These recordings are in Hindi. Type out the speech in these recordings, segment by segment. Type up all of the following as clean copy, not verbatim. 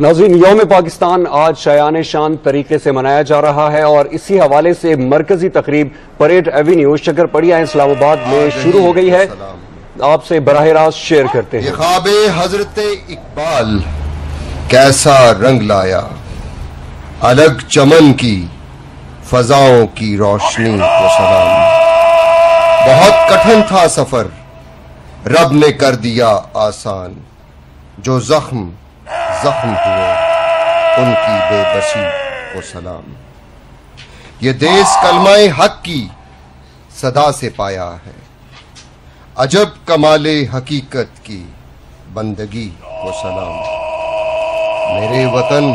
नाज़रीन, यौम पाकिस्तान आज शायान शान तरीके से मनाया जा रहा है और इसी हवाले से मरकजी तकरीब परेड एवेन्यू शकरपड़िया इस्लामाबाद में शुरू हो गई है। आपसे बराह रास्त शेयर करते हैं। ख्वाब हजरत इकबाल कैसा रंग लाया, अलग चमन की फजाओं की रोशनी को सलाम। बहुत कठिन था सफर, रब ने कर दिया आसान। जो जख्म हुए उनकी बेबसी को सलाम। ये देश कलमाए हक की सदा से पाया है, अजब कमाले हकीकत की बंदगी को सलाम। मेरे वतन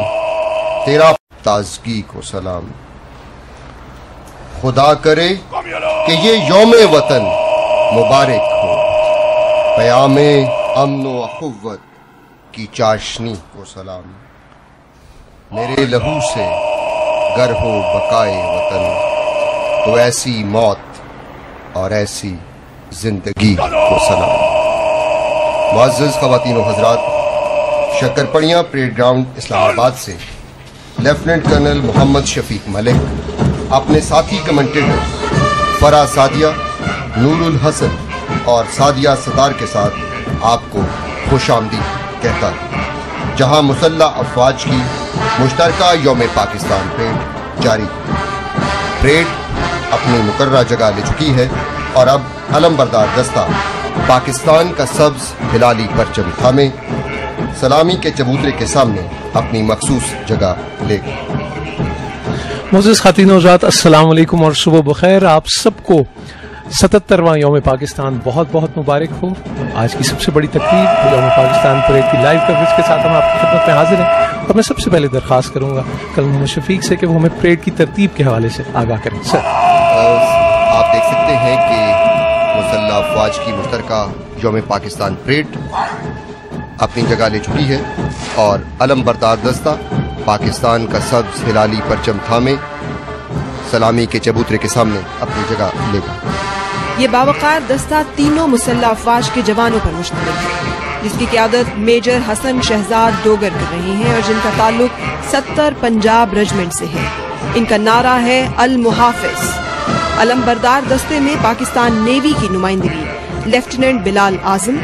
तेरा ताजगी को सलाम। खुदा करे कि ये यौम वतन मुबारक हो, पयामे अमन व अखुव्वत की चाशनी को सलाम। मेरे लहू से गर हो बकाए वतन, तो ऐसी मौत और ऐसी जिंदगी को सलाम। मुअज़्ज़िज़ ख़वातीन व हज़रात, शकरपड़िया परेड ग्राउंड इस्लामाबाद से लेफ्टिनेंट कर्नल मोहम्मद शफीक मलिक अपने साथी कमेंटेटर फराह सादिया, नूर-उल-हसन और सादिया सदार के साथ आपको खुशामदीद कहता है, जहाँ मुसल्ला अफवाज की मुश्तरका यौम पाकिस्तान परेड जारी। परेड अपनी मुकर्रर जगह ले चुकी है और अब अलमबरदार दस्ता पाकिस्तान का सब्ज हिलाली परचम थामे सलामी के चबूतरे के सामने अपनी मखसूस जगह लेगी। मुअज़्ज़िज़ ख़ातिन और हज़रात, अस्सलाम वालेकुम और सुबह बखैर। आप सबको 77वां यौम पाकिस्तान बहुत बहुत मुबारक हो। आज की सबसे बड़ी तकरीब यौम पाकिस्तान परेड की लाइव कवरेज के साथ हम आपकी खिदमत में हाजिर हैं और मैं सबसे पहले दरख्वास्त करूंगा कल मोहम्मद शफीक से कि वो हमें परेड की तरतीब के हवाले से आगाह करें। सर, आप देख सकते हैं कि मुसल्ला अफवाज की मुश्तरका यौम पाकिस्तान परेड अपनी जगह ले चुकी है और अलम बरदार दस्ता पाकिस्तान का सब्ज हिलाली परचम थामे सलामी के चबूतरे के सामने अपनी जगह लेगा। ये बावकार दस्ता तीनों मुसल्ला अफवाज के जवानों पर मुश्तमिल है, जिसकी क़यादत मेजर हसन शहजाद डोगर कर रहे हैं और जिनका ताल्लुक 70 पंजाब रेजिमेंट से है। इनका नारा है अल मुहाफिज। अलम बरदार दस्ते में पाकिस्तान नेवी की नुमाइंदगी लेफ्टिनेंट बिलाल आजम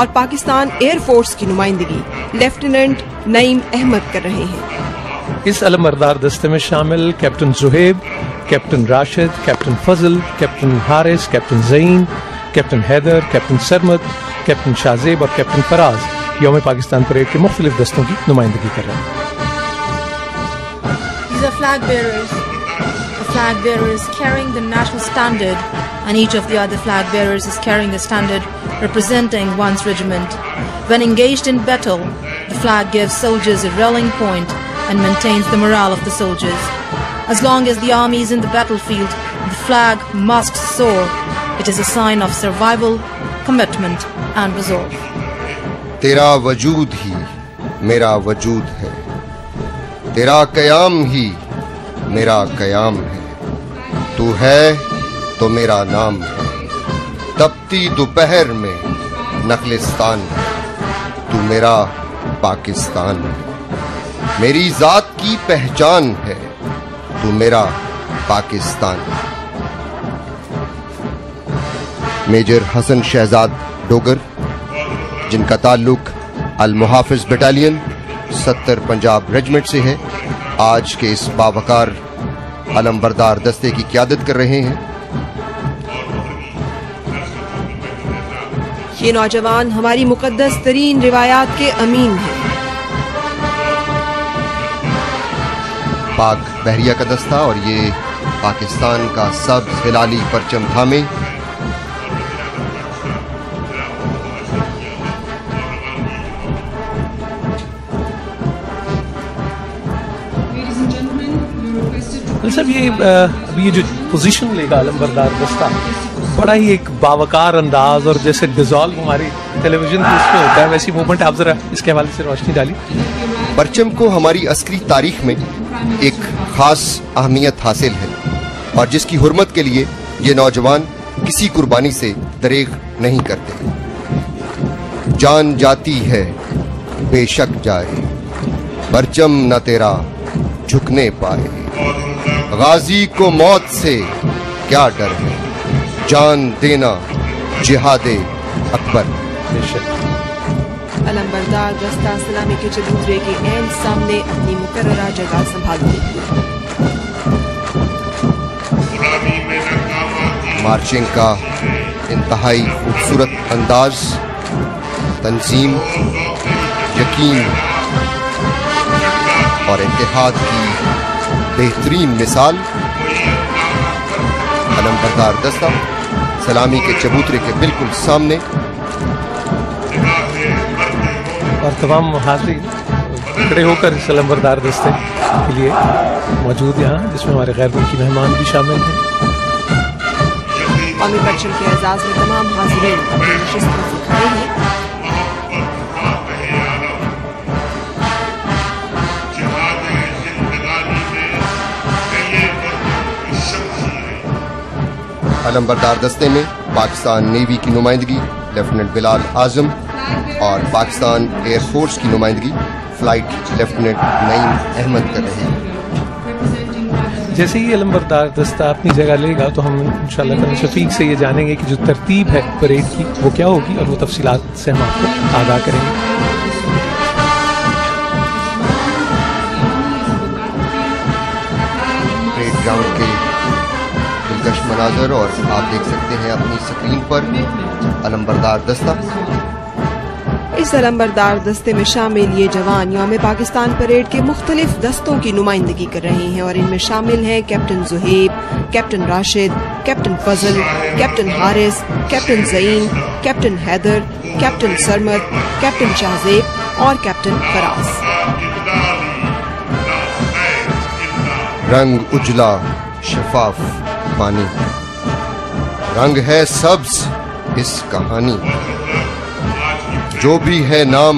और पाकिस्तान एयर फोर्स की नुमाइंदगी लेफ्टिनेंट नईम अहमद कर रहे हैं। इस अलमबरदार दस्ते में शामिल captain Zuhaib, captain Rashid, captain Fazal, captain Haris, captain Zain, captain Haider, captain Sarmad, captain Shahzeb और कैप्टन फराज यौम पाकिस्तान परेड के मुख्तलिफ दस्तों की नुमाइंदगी कर रहे हैं। These are flag bearers. The flag bearer is carrying the national standard, and each of the other flag bearers is carrying a standard representing one's regiment. When engaged in battle, the flag gives soldiers a rallying point and maintains the morale of the soldiers. As long as the army is in the battlefield, the flag must soar. It is a sign of survival, commitment and resolve. तेरा वजूद ही मेरा वजूद है, तेरा कयाम ही मेरा कयाम है, तू है तो मेरा नाम है। तपती दोपहर में नखलिस्तान है, तू मेरा पाकिस्तान है। मेरी जात की पहचान है, तू मेरा पाकिस्तान है। मेजर हसन शहजाद डोगर, जिनका ताल्लुक अल मुहाफिज बटालियन 70 पंजाब रेजिमेंट से है, आज के इस बावकार अलमबरदार दस्ते की क़यादत कर रहे हैं। ये नौजवान हमारी मुकद्दस तरीन रिवायात के अमीन हैं। पाक बहरिया का दस्ता और ये पाकिस्तान का सब्ज हिलाली परचम थामे सब ये जो पोजीशन लेगा अलमबरदार दस्ता, बड़ा ही एक बावकार अंदाज और जैसे डिजॉल्व हमारी टेलीविजन पे होता है वैसी मूवमेंट आप जरा इसके हवाले से रोशनी डाली। परचम को हमारी अस्करी तारीख में एक खास अहमियत हासिल है और जिसकी हुर्मत के लिए ये नौजवान किसी कुर्बानी से दरेग नहीं करते। जान जाती है बेशक जाए, परचम न तेरा झुकने पाए, गाजी को मौत से क्या डर है, जान देना जिहादे अकबर। अलमबरदार दस्ता सलामी के चबूतरे के एन सामने अपनी मुकर्ररा जगह संभाली। मार्चिंग का इंतहाई खूबसूरत अंदाज, तंजीम, यकीन और इत्तेहाद की बेहतरीन मिसाल। अलमबरदार दस्ता सलामी के चबूतरे के बिल्कुल सामने और तमाम हाजिर खड़े होकर इस अलमबरदार दस्ते के लिए मौजूद यहाँ, जिसमें हमारे गैर मुल्की मेहमान भी शामिल हैं। कौमी परचम के एजाज में तमाम हाजिरीन अपनी नशिस्तों से खड़े हैं। अलमबरदार दस्ते में पाकिस्तान नेवी की नुमाइंदगी लेफ्टिनेंट बिलाल आजम और पाकिस्तान एयरफोर्स की नुमाइंदगी फ्लाइट लेफ्टिनेंट नईम अहमद कर रहे हैं। जैसे ही अलमबरदार दस्ता अपनी जगह लेगा तो हम इंशाल्लाह कल शफीक से ये जानेंगे कि जो तरतीब है परेड की वो क्या होगी और वो तफसीलात से हम आपको आगाह करेंगे। परेड ग्राउंड के दिलकश मनाजर और आप देख सकते हैं अपनी स्क्रीन पर अलमबरदार दस्ता। इस अलमबरदार दस्ते में शामिल ये जवान यौम पाकिस्तान परेड के मुख्तलिफ दस्तों की नुमाइंदगी कर रहे हैं और इनमें शामिल हैं captain Zuhaib, captain Rashid, captain Fazal, captain Haris, captain Zain, captain Haider, captain Sarmad, captain Shahzeb और कैप्टन फराज। रंग उजला शफाफ पानी, रंग है सब्ज इस कहानी, जो भी है नाम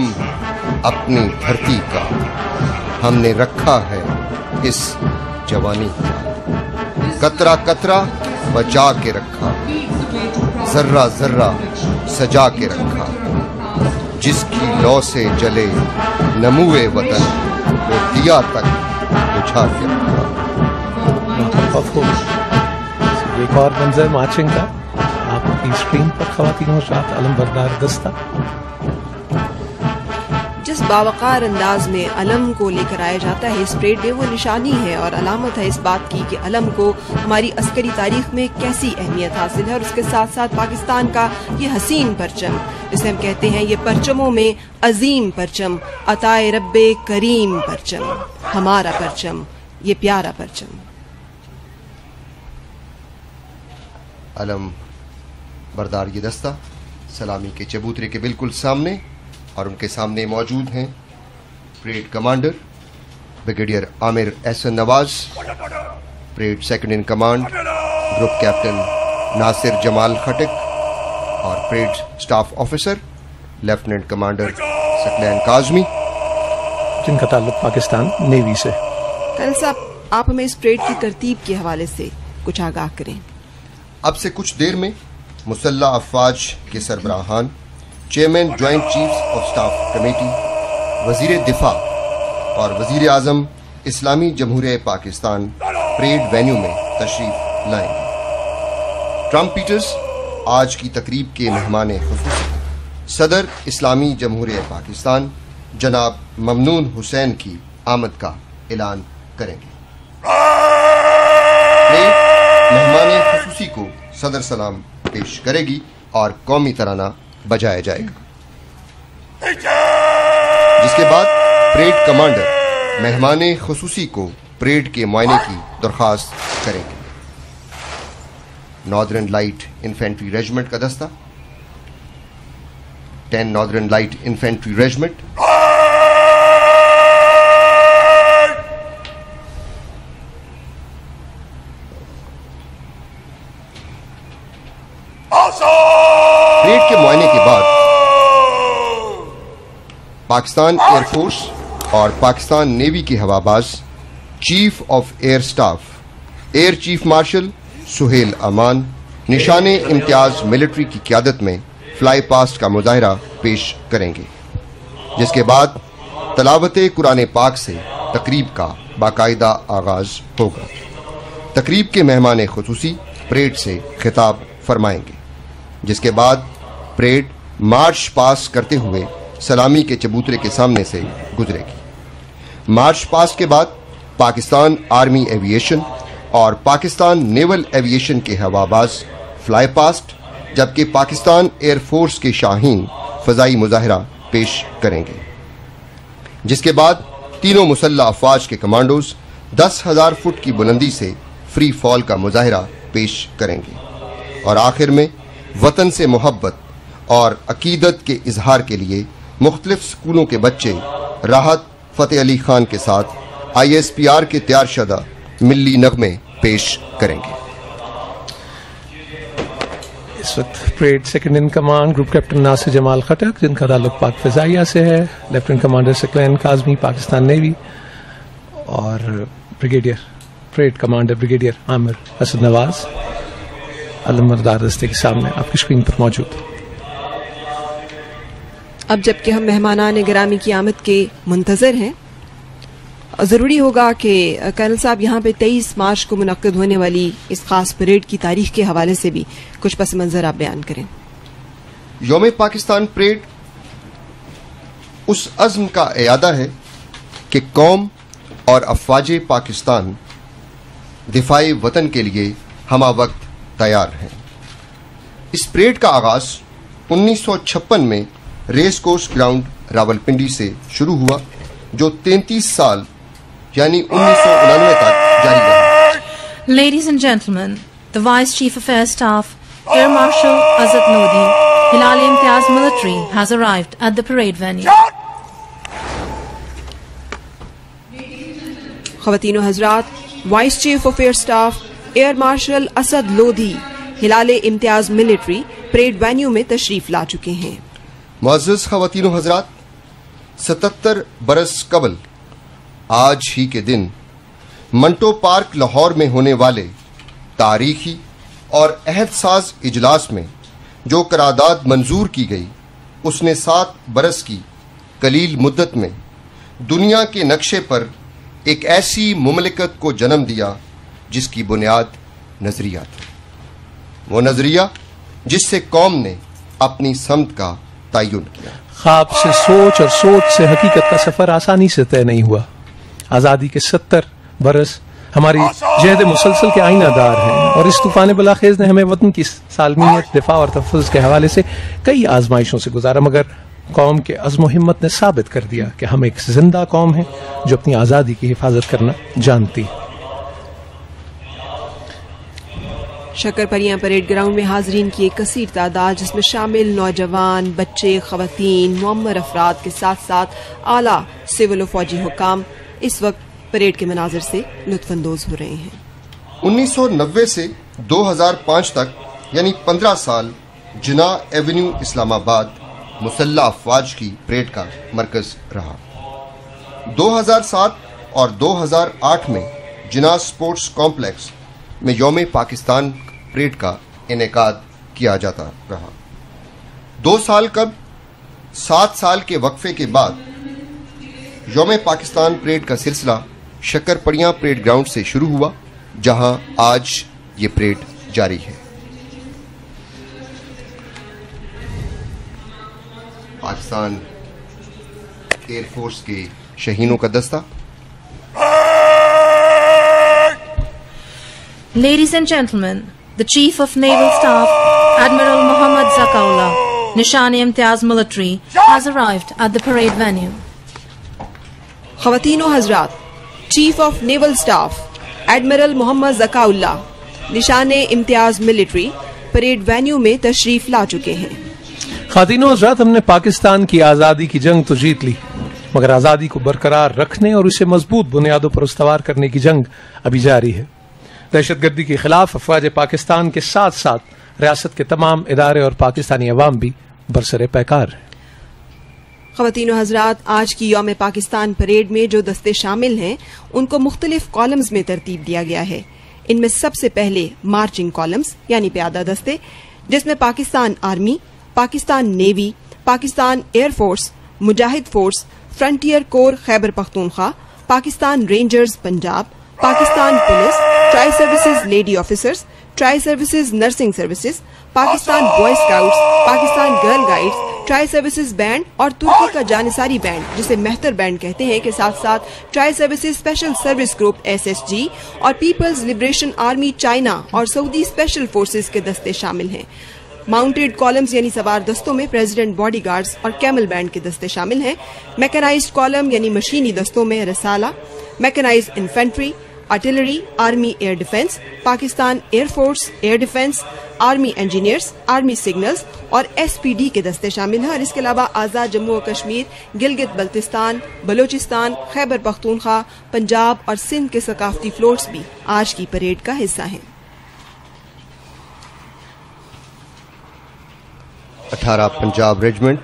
अपनी धरती का, हमने रखा है इस जवानी का, कतरा कतरा बचा के रखा, जर्रा जर्रा सजा के रखा, जिसकी लौ से जले नमूए वतन वो दिया तक बुझा के रखा। एक और मंजर मार्चिंग का आपकी स्क्रीन पर, खवातीनों साथ अलमबरदार दस्ता जिस बावकार अंदाज में अलम को लेकर आया जाता है इस परेड में, वो निशानी है और अलामत है इस बात की कि अलम को हमारी अस्करी तारीख में कैसी अहमियत हासिल है और उसके साथ साथ पाकिस्तान का ये हसीन परचम, जिसे हम कहते हैं ये परचमों में अजीम परचम, अताए रब्बे करीम परचम, हमारा परचम, ये प्यारा परचम। अलम बरदार ये दस्ता सलामी के चबूतरे के बिल्कुल सामने और उनके सामने मौजूद हैं parade commander brigadier Aamir Ahsan Nawaz, parade second in command group captain Nasir Jamal Khattak और parade staff officer lieutenant commander Sikandar Kazmi, जिनका ताल्लुक पाकिस्तान नेवी से। कल साहब, आप हमें इस परेड की तरतीब के हवाले से कुछ आगाह करें। अब से कुछ देर में मुसल्लह अफवाज के सरबराहान, chairman joint chiefs of staff committee, वजीर दिफा और वजीर आजम इस्लामी जमहूरिया पाकिस्तान परेड वेन्यू में तशरीफ लाएंगे। ट्रम्प पीटर्स आज की तकरीब के मेहमान खुसूसी सदर इस्लामी जमहूरिया पाकिस्तान जनाब ममनून हुसैन की आमद का ऐलान करेंगे। परेड मेहमान खुसूसी को सदर सलाम पेश करेगी और कौमी तराना बजाया जाएगा, जिसके बाद परेड कमांडर मेहमाने खुसूसी को परेड के मुआयने की दरख्वास्त करेंगे। नॉर्दर्न लाइट इन्फेंट्री रेजिमेंट का दस्ता 10 northern light infantry regiment, Pakistan air force और पाकिस्तान नेवी के हवाबाज, chief of air staff air chief marshal Sohail Aman निशाने इम्तियाज मिलिट्री की क्यादत में फ्लाई पास्ट का मुजाहिरा पेश करेंगे, जिसके बाद तलावत कुरान पाक से तकरीब का बाकायदा आगाज होगा। तकरीब के मेहमान खुसूसी परेड से खिताब फरमाएंगे, जिसके बाद परेड मार्च पास करते हुए सलामी के चबूतरे के सामने से गुजरेगी। मार्च पास के बाद पाकिस्तान आर्मी एविएशन और पाकिस्तान नेवल एविएशन के हवाबाज फ्लाई पास्ट, जबकि पाकिस्तान एयरफोर्स के शाहीन फजाई मुजाहिरा पेश करेंगे, जिसके बाद तीनों मुसल्ला अफवाज के कमांडोज 10,000 फुट की बुलंदी से फ्री फॉल का मुजाहिरा पेश करेंगे और आखिर में वतन से मोहब्बत और अकीदत के इजहार के लिए मुख्तलिफ स्कूलों के बच्चे राहत फतेह अली खान के साथ ISPR के तैयार शुदा मिली नगमे पेश करेंगे। इस वक्त parade second in command group captain Nasir Jamal Khattak, जिनका ताल्लुक पाक फ़िज़ाइया से है, lieutenant commander Sikandar Kazmi Pakistan navy, और brigadier parade commander brigadier Aamir Aslam Nawaz अलमरदार दस्ते के सामने आपकी स्क्रीन पर मौजूद। अब जबकि हम मेहमानान गिरामी की आमद के मुंतज़र हैं, ज़रूरी होगा कि कर्नल साहब यहाँ पे 23 मार्च को मुनक़द होने वाली इस खास परेड की तारीख के हवाले से भी कुछ पस मंज़र आप बयान करें। योम पाकिस्तान परेड उस अज़्म का इयादा है कि कौम और अफवाज पाकिस्तान दिफाई वतन के लिए हमा वक्त तैयार हैं। इस परेड का आगाज़ 1956 में रेस कोर्स ग्राउंड रावलपिंडी से शुरू हुआ, जो 33 साल यानी 1999 तक जारी रहा। Ladies and gentleman, the vice chief of air staff air marshal Asad Lodhi Hilal Imtiaz military has arrived at the parade venue. खवातीनो हजरात, vice chief of air staff air marshal Asad Lodhi Hilal Imtiaz military parade venue में तशरीफ ला चुके हैं। मुअज़्ज़िज़ खवातीनो हजरात, 77 बरस कबल आज ही के दिन मंटो पार्क लाहौर में होने वाले तारीखी और अहदसाज इजलास में जो करारदाद मंजूर की गई, उसने 7 बरस की कलील मुद्दत में दुनिया के नक्शे पर एक ऐसी मुमलिकत को जन्म दिया जिसकी बुनियाद नज़रिया था, वो नज़रिया जिससे कौम ने अपनी समत का तयन किया। ख्वाब से सोच और सोच से हकीकत का सफर आसानी से तय नहीं हुआ। आज़ादी के 70 बरस हमारी जहद मुसलसल के आइनादार हैं और इस तूफान बलाखेज ने हमें वतन की सालमियत, दिफा और तहफ़्फ़ुज़ के हवाले से कई आजमाइशों से गुजारा, मगर कौम के अज़्म व हिम्मत ने साबित कर दिया कि हम एक जिंदा कौम है जो अपनी आज़ादी की हिफाजत करना जानती है। शक्करपरियां परेड ग्राउंड में हाजरीन की एक कसीर तादाद, जिसमें शामिल नौजवान, बच्चे, खवातीन, मुअम्मर अफराद के साथ साथ आला सिविल फौजी हुकाम इस वक्त परेड के मनाजर से लुत्फानंदोज हो रहे हैं। 1990 से 2005 तक यानी 15 साल जिना एवेन्यू इस्लामाबाद मुसल्ला अफवाज की परेड का मरकज रहा। 2007 और 2008 में जिना स्पोर्ट्स कॉम्प्लेक्स में योम पाकिस्तान परेड का इनेकाद किया जाता रहा। 2 साल कब 7 साल के वक्फे के बाद योम पाकिस्तान परेड का सिलसिला शक्करपड़ियां परेड ग्राउंड से शुरू हुआ, जहां आज ये परेड जारी है। पाकिस्तान एयरफोर्स के शहीनों का दस्ता। Ladies and gentlemen, the Chief of Naval Staff, Admiral Mohammad Zakaullah, Nishani Imtiaz Military, has arrived at the parade venue. Khawatino Hazrat, Chief of Naval Staff, Admiral Mohammad Zakaullah, Nishani Imtiaz Military, parade venue में तशरीफ ला चुके हैं। खातिनो हजरात, हमने पाकिस्तान की आज़ादी की जंग तो जीत ली, मगर आज़ादी को बरकरार रखने और उसे मजबूत बुनियादों पर उस्तवार करने की जंग अभी जारी है। दहशतगर्दी के खिलाफ अफवाज पाकिस्तान के साथ साथ रियासत के तमाम इदारे और पाकिस्तानी अवाम भी बरसरे पैकार हैं। ख़वातीन और हज़रात, आज की योम पाकिस्तान परेड में जो दस्ते शामिल हैं उनको मुख्तलिफ कॉलम्स में तरतीब दिया गया है। इनमें सबसे पहले मार्चिंग कॉलम्स यानी प्यादा दस्ते, जिसमें Pakistan army, Pakistan navy, Pakistan air force, Mujahid force, frontier corps Khyber Pakhtunkhwa, Pakistan rangers Punjab, Pakistan police, tri services lady officers, tri services nursing services, Pakistan boy scouts, Pakistan girl guides, tri services band और तुर्की का जानिसारी बैंड जिसे मेहतर बैंड कहते हैं के साथ साथ tri services special service group SSG और पीपल्स लिबरेशन आर्मी चाइना और सऊदी स्पेशल फोर्सेज के दस्ते शामिल हैं। माउंटेड कॉलम्स यानी सवार दस्तों में प्रेसिडेंट बॉडीगार्ड्स और कैमल बैंड के दस्ते शामिल हैं। मैकेनाइज्ड कॉलम यानी मशीनी दस्तों में रसाला, mechanised infantry, artillery, army air defence, Pakistan air force air defence, army engineers, army signals और SPD के दस्ते शामिल हैं। और इसके अलावा आज़ाद जम्मू और कश्मीर, गिलगित बल्तिस्तान, बलूचिस्तान, खैबर पख्तूनख्वा, पंजाब और सिंध के सकाफती फ्लोट्स भी आज की परेड का हिस्सा हैं। 18 Punjab regiment,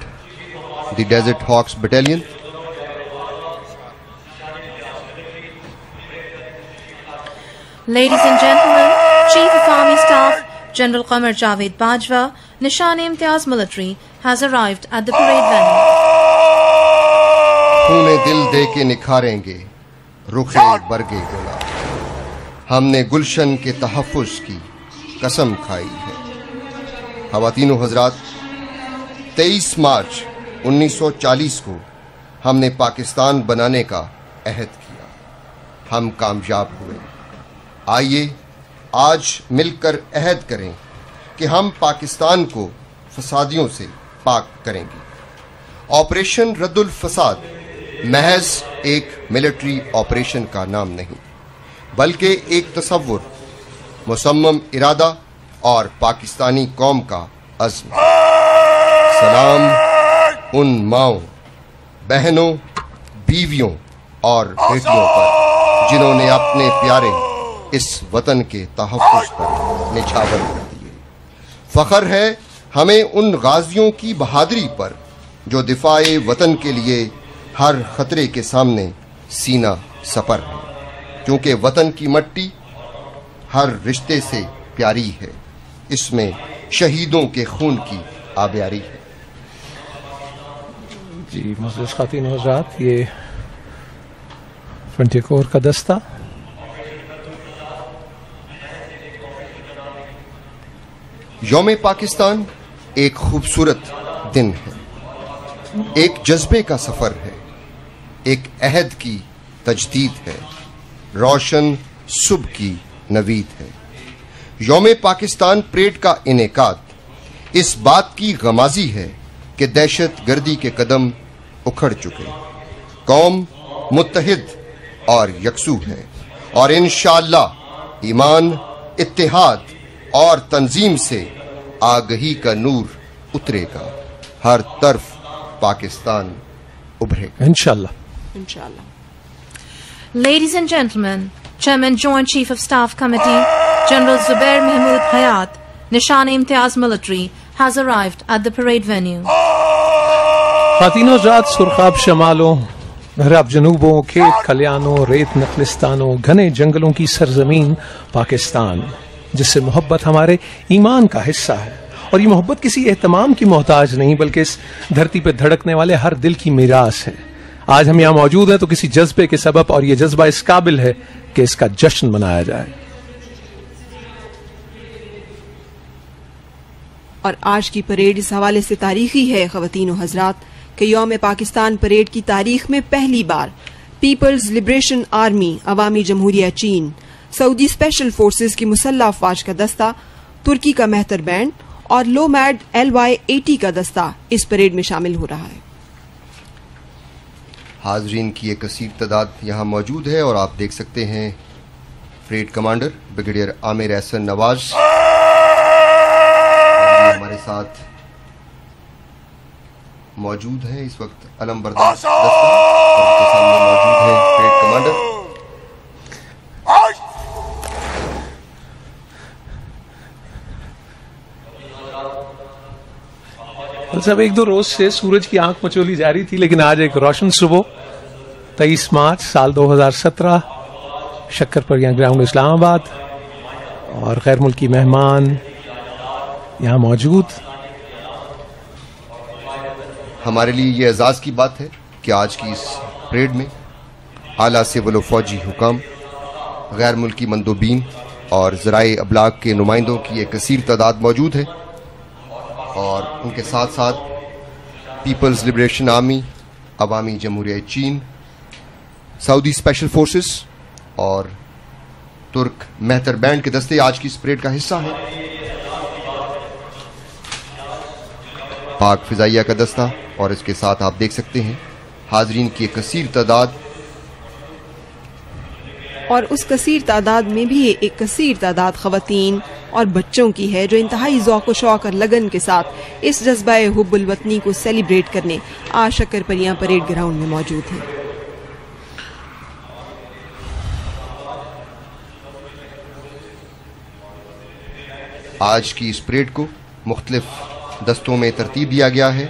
the desert hawks battalion, ladies and gentleman, chief of army staff general Qamar Javed Bajwa, निशाने Imtiaz military, has arrived at the parade venue. खूने दिल दे के निखारेंगे रुखे बरगे गोला, हमने गुलशन के तहफ़्फ़ुज़ की कसम खाई है। ख़वातीनो हज़रात, 23 मार्च 1940 को हमने पाकिस्तान बनाने का अहद किया, हम कामयाब हुए। आइए आज मिलकर अहद करें कि हम पाकिस्तान को फसादियों से पाक करेंगे। ऑपरेशन रद्दुल फसाद महज एक मिलिट्री ऑपरेशन का नाम नहीं, बल्कि एक तस्वुर, मुसम्मम इरादा और पाकिस्तानी कौम का अज़्म। सलाम उन माओं, बहनों, बीवियों और बेटियों पर जिन्होंने अपने प्यारे इस वतन के तहफ़्फ़ुज़ पर निछावर कर दिए। फ़ख्र है हमें उन गाजियों की बहादुरी पर जो दिफ़ाए वतन के लिए हर ख़तरे के सामने सीना सपर है, क्योंकि वतन की मिट्टी हर रिश्ते से प्यारी है, इसमें शहीदों के खून की आबियारी है। जी मजलिस खातिन हज़रात, ये फ्रंटियर कोर का दस्ता यौम पाकिस्तान एक खूबसूरत दिन है, एक जज्बे का सफ़र है, एक अहद की तजदीद है, रोशन सुबह की नवीद है। यौम पाकिस्तान परेड का इनेकाद इस बात की गमाजी है कि दहशत गर्दी के कदम उखड़ चुके, कौम मुत्तहिद और यकसू है और इंशाअल्लाह ईमान, इत्तेहाद और तंजीम से आगही का नूर उतरेगा, हर तरफ पाकिस्तान उभरेगा इंशाल्लाह। इंशाल्लाह। Ladies and gentleman, chairman joint chief of staff committee general Zubair Mahmood Hayat, Nishan Imtiaz military, has arrived at the parade venue. खातिनों जात, सुरखाब शमालों, मेहराब जनूबों, खेत खलियानों, रेत नखलिस्तानों, घने जंगलों की सरजमीन पाकिस्तान, जिससे मोहब्बत हमारे ईमान का हिस्सा है और ये मोहब्बत किसी एहतमाम की मोहताज नहीं, बल्कि इस धरती पर धड़कने वाले हर दिल की मिरास है। आज हम यहाँ मौजूद हैं तो किसी जज्बे के सबब, और ये जज्बा इस काबिल है कि इसका जश्न मनाया जाए। और आज की परेड इस हवाले से तारीखी है ख़वातीन और हज़रात के यौम पाकिस्तान परेड की तारीख में पहली बार पीपल्स लिबरेशन आर्मी, अवामी जमहूरिया चीन, सऊदी स्पेशल फोर्सेज की मुसल्ला अफवाज का दस्ता, तुर्की का मेहतर बैंड और लो मैड LY-80 का दस्ता इस परेड में शामिल हो रहा है। हाजरीन की एक कसीर तादाद यहाँ मौजूद है और आप देख सकते हैं parade commander brigadier Aamir Aslam Nawaz हमारे साथ मौजूद है इस वक्त, अलम बर्दाश्त दस्ता उनके सामने मौजूद है परेड कमांडर। सब एक दो रोज से सूरज की आंख मचोली जा रही थी, लेकिन आज एक रोशन सुबह 23 मार्च साल 2017 शक्करपरिया ग्राउंड इस्लामाबाद और गैर मुल्की मेहमान यहाँ मौजूद। हमारे लिए ये एजाज की बात है कि आज की इस परेड में आला सिविल फौजी हुकाम, गैर मुल्की मंदोबीन और ज़राए अबलाग के नुमाइंदों की एक कसीर तादाद मौजूद है और उनके साथ साथ पीपल्स लिबरेशन आर्मी, अवामी जमहूरिया चीन, सऊदी स्पेशल फोर्सेस और तुर्क मेहतर बैंड के दस्ते आज की इस परेड का हिस्सा है। पाक फिजाइया का दस्ता और इसके साथ आप देख सकते हैं हाजरीन की एक कसीर तादाद और उस कसीर तादाद में भी एक कसीर तादाद ख़वातीन और बच्चों की है जो इंतहाई ज़ौक़ व शौक़ और लगन के साथ इस जज्बाए हुब्बुल वतनी को सेलिब्रेट करने आज शकरपरियां परेड ग्राउंड में मौजूद हैं। आज की इस परेड को मुख्तलिफ दस्तों में तरतीब दिया गया है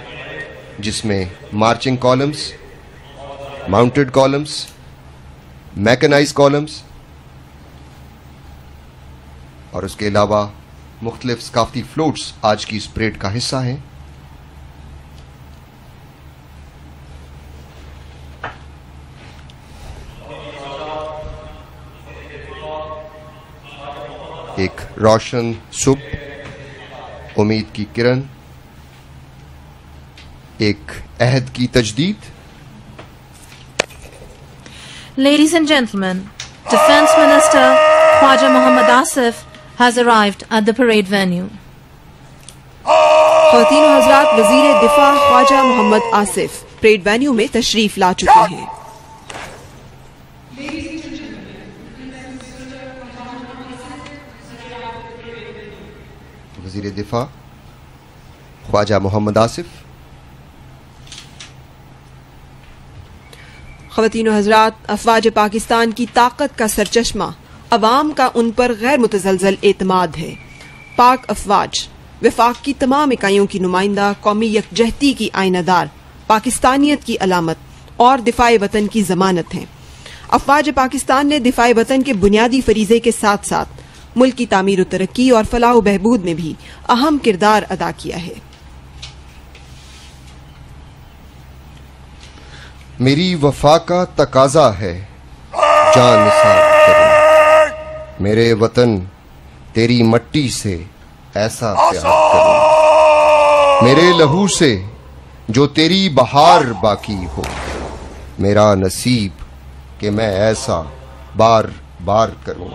जिसमें marching columns, mounted columns, mechanise columns और उसके अलावा मुख्तलिफ सकाफती फ्लोट्स आज की इस परेड का हिस्सा हैं। एक रोशन सुबह, उम्मीद की किरण, एक अहद की तजदीद। Ladies and gentlemen, Defense Minister Khawaja Muhammad Asif has arrived at the parade venue. खातिन हज़रात वज़ीर दिफा ख्वाजा मोहम्मद आसिफ परेड वेन्यू में तशरीफ ला चुके हैं। वज़ीर दिफा ख्वाजा मोहम्मद आसिफ। ख़वातीन हज़रात, अफ़वाज पाकिस्तान की ताकत का सरचश्मा, अवाम का उन पर गैर मुतज़लज़ल एतमाद है। पाक अफ़वाज वफ़ाक़ की तमाम इकाइयों की नुमाइंदा, कौमी यकजहती की आइनादार, पाकिस्तानियत की अलामत और दिफ़ाए वतन की ज़मानत हैं। अफ़वाज पाकिस्तान ने दिफ़ाए वतन के बुनियादी फरीज़े के साथ साथ मुल्क की तामीर व तरक्की और फलाह व बहबूद में भी अहम किरदार अदा किया है। मेरी वफा का तकाजा है जान निसार करूं, मेरे वतन तेरी मट्टी से ऐसा प्यार करूं, मेरे लहू से जो तेरी बहार बाकी हो, मेरा नसीब कि मैं ऐसा बार बार करूं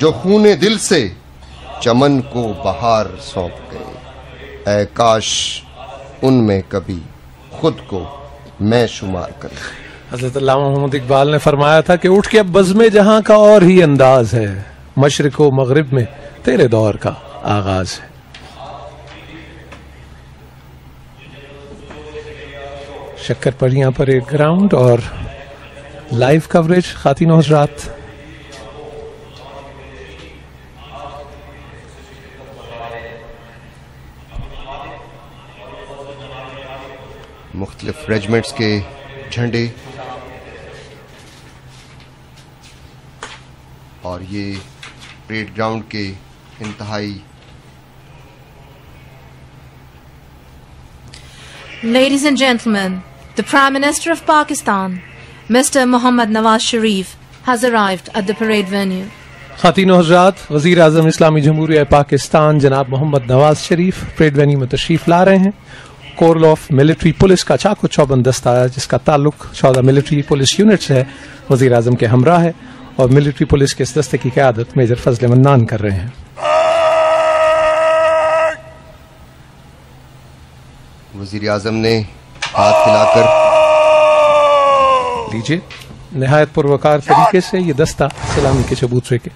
जो खूने दिल से चमन को बहार सौंप गए। ऐ काश उनमें कभी खुद को मैं शुमार करूं। हज़रत अल्लामा मोहम्मद इकबाल ने फरमाया था कि उठ के अब बज़्मे जहां का और ही अंदाज है, मशरिक व मगरिब में तेरे दौर का आगाज है। शक्करपरियां पर एक ग्राउंड और लाइव कवरेज खातिन हज़रात। मुख्तलिफ रेजिमेंट्स के झंडे और ये परेड ग्राउंड के इंतहाई। Ladies and gentleman, the prime minister of Pakistan mister Mohammad Nawaz Sharif has arrived at the parade venue. खातिनो हज़रात, वज़ीर आज़म इस्लामी जमहूरिया पाकिस्तान जनाब मोहम्मद नवाज शरीफ परेड वेन्यू में तशरीफ ला रहे हैं। कोर ऑफ मिलिट्री पुलिस का चाकू चौबंद दस्ता जिसका ताल्लुक 14 मिलिट्री पुलिस यूनिट से है, वज़ीर आज़म के हमरा है और मिलिट्री पुलिस के इस दस्ते की क़यादत मेजर फजल मन्नान कर रहे हैं। वज़ीर आज़म ने हाथ हिलाकर लीजिए, नहायत पुरवकार तरीके से ये दस्ता सलामी के चबूतरे के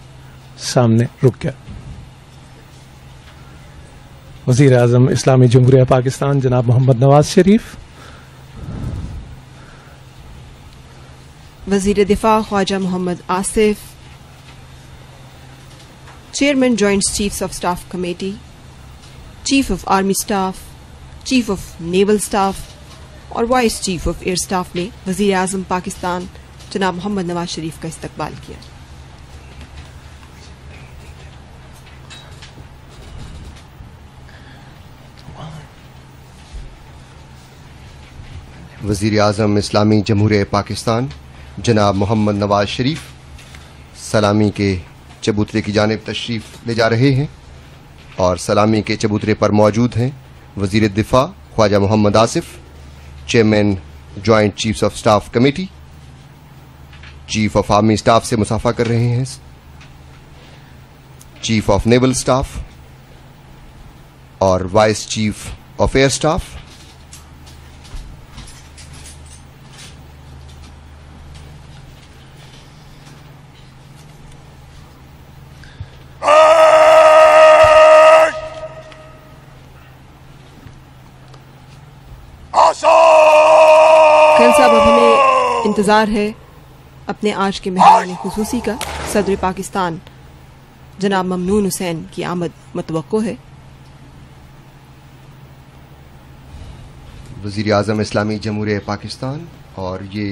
सामने रुक गया। वज़ीर आज़म इस्लामी जमहूरिया पाकिस्तान जनाब मोहम्मद नवाज शरीफ। वज़ीर दिफा Khawaja Mohammad Asif, chairman joint chiefs of staff committee, chief of army staff, chief of naval staff और vice chief of air staff ने वज़ीर आज़म पाकिस्तान जनाब मोहम्मद नवाज शरीफ का इस्तकबाल किया। वज़ीर आज़म इस्लामी जमहूरिय पाकिस्तान जनाब मोहम्मद नवाज शरीफ सलामी के चबूतरे की जानिब तशरीफ़ ले जा रहे हैं और सलामी के चबूतरे पर मौजूद हैं वज़ीर दिफ़ा Khawaja Mohammad Asif, chairman joint chiefs of staff committee, chief of army staff से मुसाफा कर रहे हैं, चीफ ऑफ नेवल स्टाफ और vice chief of air staff. इंतज़ार है अपने आज के मेहमान खुसूसी का सदर पाकिस्तान जनाब ममनून हुसैन की आमद मतवक्को है। वज़ीर आज़म इस्लामी जमहूरियत पाकिस्तान और ये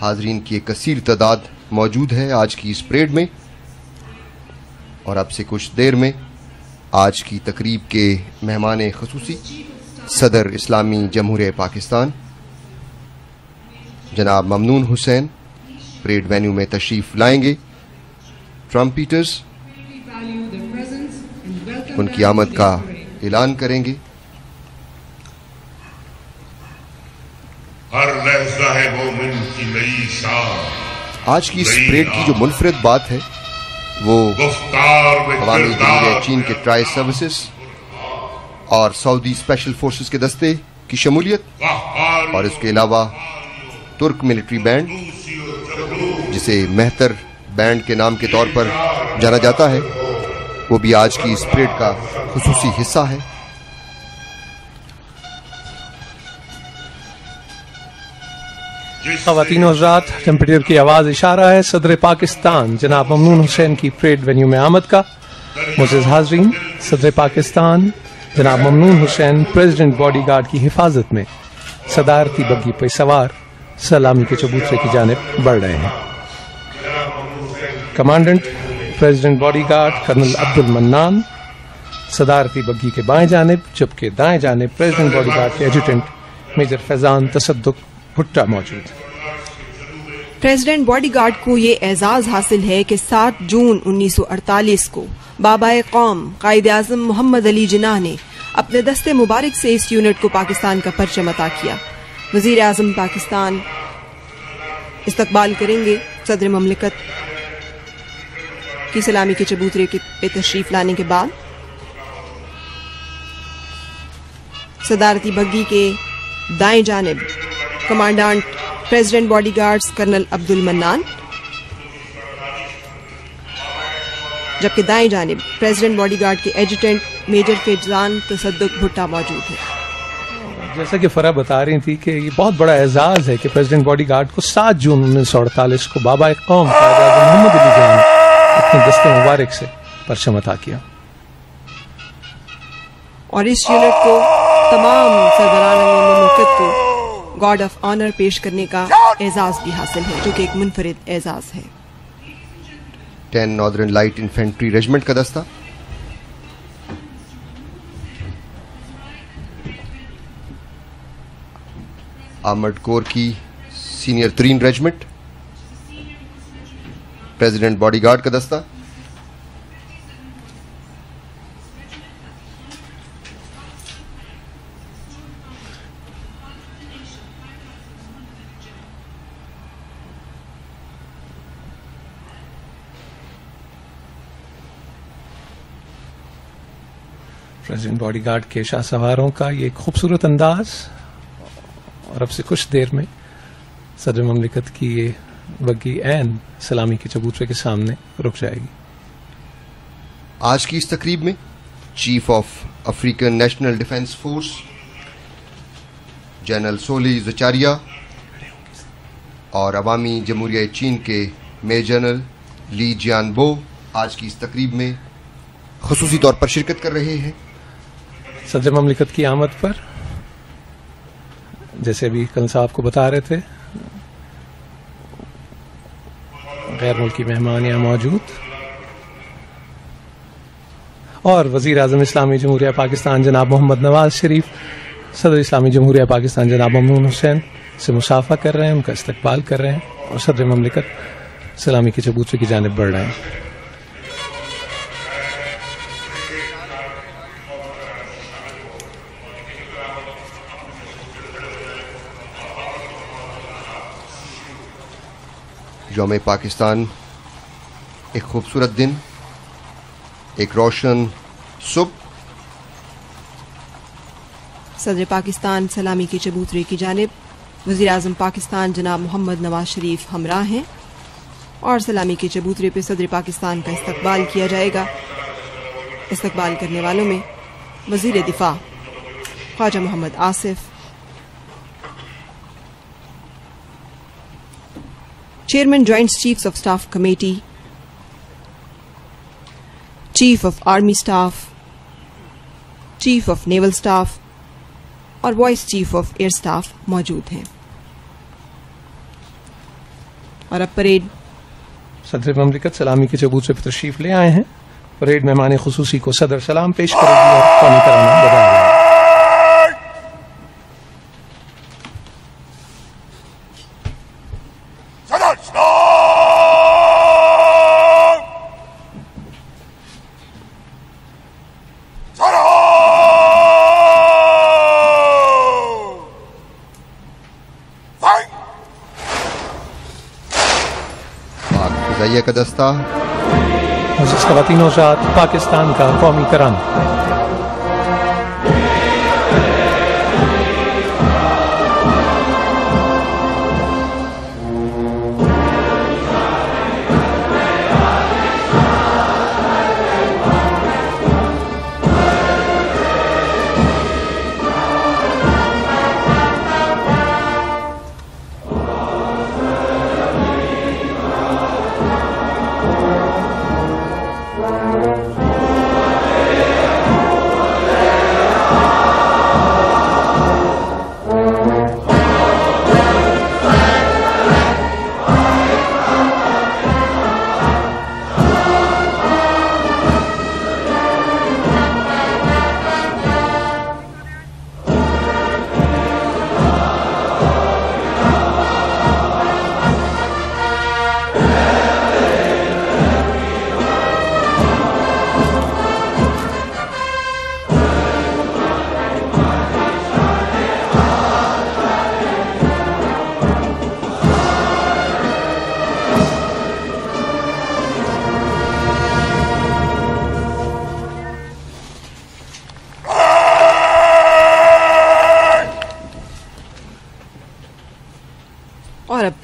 हाजरीन की एक कसीर तादाद मौजूद है आज की इस परेड में और अब से कुछ देर में आज की तकरीब के मेहमान खुसूसी सदर इस्लामी जमहूरियत पाकिस्तान जनाब ममनून हुसैन परेड वेन्यू में तशरीफ लाएंगे। ट्रम्पीटर्स उनकी आमद का ऐलान करेंगे। हर लहज़ा है मोमिन की नई शान। आज की इस परेड की जो मुनफरद बात है वो अवामी जमहूरियत चीन के ट्राई सर्विसेज और सऊदी स्पेशल फोर्सेस के दस्ते की शमूलियत और इसके अलावा तुर्क मिलिट्री बैंड जिसे मेहतर बैंड के नाम के तौर पर जाना जाता है वो भी आज की इस परेड का खुसूसी हिस्सा है। खवातीन हज़रात, टेम्परेचर की आवाज़ इशारा है सदर पाकिस्तान जनाब ममनून हुसैन की परेड वेन्यू में आमद का। मुअज़्ज़िज़ हाज़रीन, सदर पाकिस्तान जनाब ममनून हुसैन प्रेसिडेंट बॉडीगार्ड की हिफाजत में सदारती बग्गी पर सवार सलामी के चबूतरे की जानिब बढ़ रहे हैं। Commandant president bodyguard colonel Abdul Mannan सदारती बग्गी के बाएं जानिब, जबकि दाएं जानिब प्रेसिडेंट बॉडीगार्ड के एडजुटेंट मेजर फैजान तसद्दुक भुट्टा मौजूद। प्रेसिडेंट बॉडीगार्ड को ये एजाज़ हासिल है कि 7 जून 1948 को बाबाए कौम कायद-ए-आज़म मोहम्मद अली जिन्ना ने अपने दस्ते मुबारक से इस यूनिट को पाकिस्तान का परचम अता किया। वज़ीर आज़म पाकिस्तान इस्तकबाल करेंगे सदर ममलिकत की सलामी के चबूतरे पे तशरीफ लाने के बाद। सदारती बग्गी के दाएं जानिब commandant president bodyguards colonel Abdul Mannan, जबकि दाएं जानिब प्रेसिडेंट बॉडीगार्ड के एडजुटेंट मेजर फैजान तसद्दुक भुट्टा मौजूद है। जैसा कि फराह बता रही थी कि ये बहुत बड़ा एजाज़ है कि प्रेसिडेंट बॉडीगार्ड को 7 जून 1948 को बाबा कौम मोहम्मद अली जिन्ना ने अपने दस्ते मुबारक से परचम अता किया और इस यूनिट को तमाम सरगरानों में मुल्क को गार्ड ऑफ ऑनर पेश करने का एजाज़ भी हासिल है जो कि एक मुनफरिद एजाज़ है। 10 नॉर्दर्न लाइट इन्फेंट्री रेजिमेंट का दस्ता आर्मड कोर की सीनियर तरीन रेजिमेंट, प्रेसिडेंट बॉडीगार्ड का दस्ता, प्रेसिडेंट बॉडीगार्ड के शाह सवारों का ये खूबसूरत अंदाज और अब से कुछ देर में सदर ममलिकत की ये बग्गी एन सलामी के चबूतरे के सामने रुक जाएगी। आज की इस तकरीब में chief of African national defence force general Solis Zacharia और अवामी जमहूरियत चीन के मेजर जनरल ली जियानबो आज की इस तकरीब में खुसूसी तौर पर शिरकत कर रहे हैं। सदर ममलिकत की आमद पर जैसे अभी कल साहब को बता रहे थे गैर मुल्की मेहमान यहाँ मौजूद और वज़ीर आज़म इस्लामी जमहूरिया पाकिस्तान जनाब मोहम्मद नवाज शरीफ सदर इस्लामी जमहूरिया पाकिस्तान जनाब ममनून हुसैन से मुसाफा कर रहे हैं, उनका इस्तकबाल कर रहे हैं और सदर ममलिकत सलामी के चबूतरे की जानिब बढ़ रहे हैं। यौम पाकिस्तान एक खूबसूरत दिन, एक रोशन सुबह। सदर पाकिस्तान सलामी के चबूतरे की जानिब वज़ीर आज़म पाकिस्तान जनाब मोहम्मद नवाज शरीफ हमरा हैं और सलामी के चबूतरे पर सदर पाकिस्तान का इस्तकबाल किया जाएगा। इस्तकबाल करने वालों में वज़ीर दिफा Khawaja Muhammad Asif, chairman joint chiefs of staff committee, chief of army staff, chief of naval staff और vice chief of air staff मौजूद हैं। और अब परेड। सदर ममलिकत सलामी के चबूतरे पर तशरीफ ले आए हैं। परेड मेहमान खुसूसी को सदर सलाम पेश करेगी और पानी का राना बजाएगी। का दस्ता खवातीन और जात पाकिस्तान का कौमी कराना।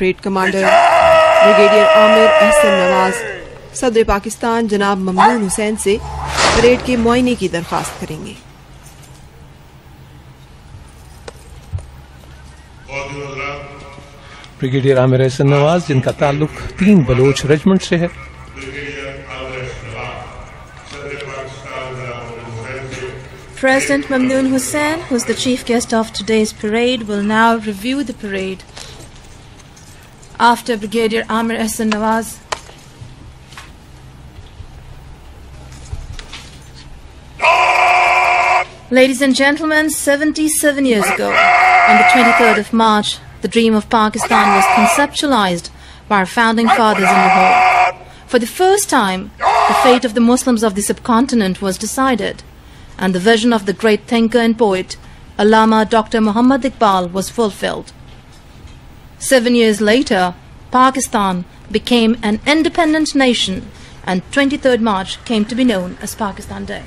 Parade commander brigadier Aamir Aslam Nawaz सदर पाकिस्तान जनाब ममनून हुसैन से परेड के मुआयने की दरख्वास्त करेंगे। ब्रिगेडियर आमिर असलम नवाज जिनका ताल्लुक 3 बलोच रेजिमेंट से है, president Mamnoon Hussain who is the chief guest of today's parade will now review the parade. After Brigadier Amir Aslam Nawaz, ladies and gentlemen, 77 years ago, on the 23rd of March, the dream of Pakistan was conceptualized by our founding fathers in Lahore. For the first time, the fate of the Muslims of the subcontinent was decided, and the vision of the great thinker and poet, Allama Dr. Muhammad Iqbal, was fulfilled. 7 years later, Pakistan became an independent nation and 23rd March came to be known as Pakistan Day.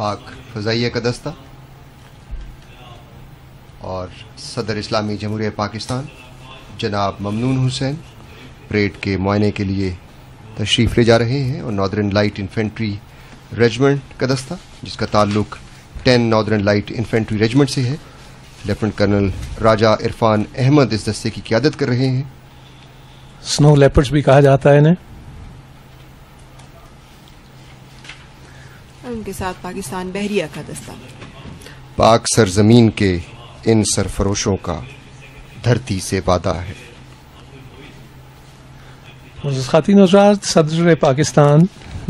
पाक फ़ज़ाइया का दस्ता और सदर इस्लामी जमहूरिया पाकिस्तान जनाब ममनून हुसैन परेड के मुआयने के लिए तशरीफ़ ले जा रहे हैं और नॉर्दर्न लाइट इन्फेंट्री रेजिमेंट का दस्ता जिसका ताल्लुक 10 नॉर्दर्न लाइट इन्फेंट्री रेजिमेंट से है, लेफ्टिनेंट कर्नल राजा इरफान अहमद इस दस्ते की क़यादत कर रहे हैं। स्नो लेपर्ड्स भी कहा जाता है इन्हें। उनके साथ पाकिस्तान बहरिया का दस्ता। पाक सरजमीन के इन सरफरोशों का धरती से वादा है। खातिन सदर पाकिस्तान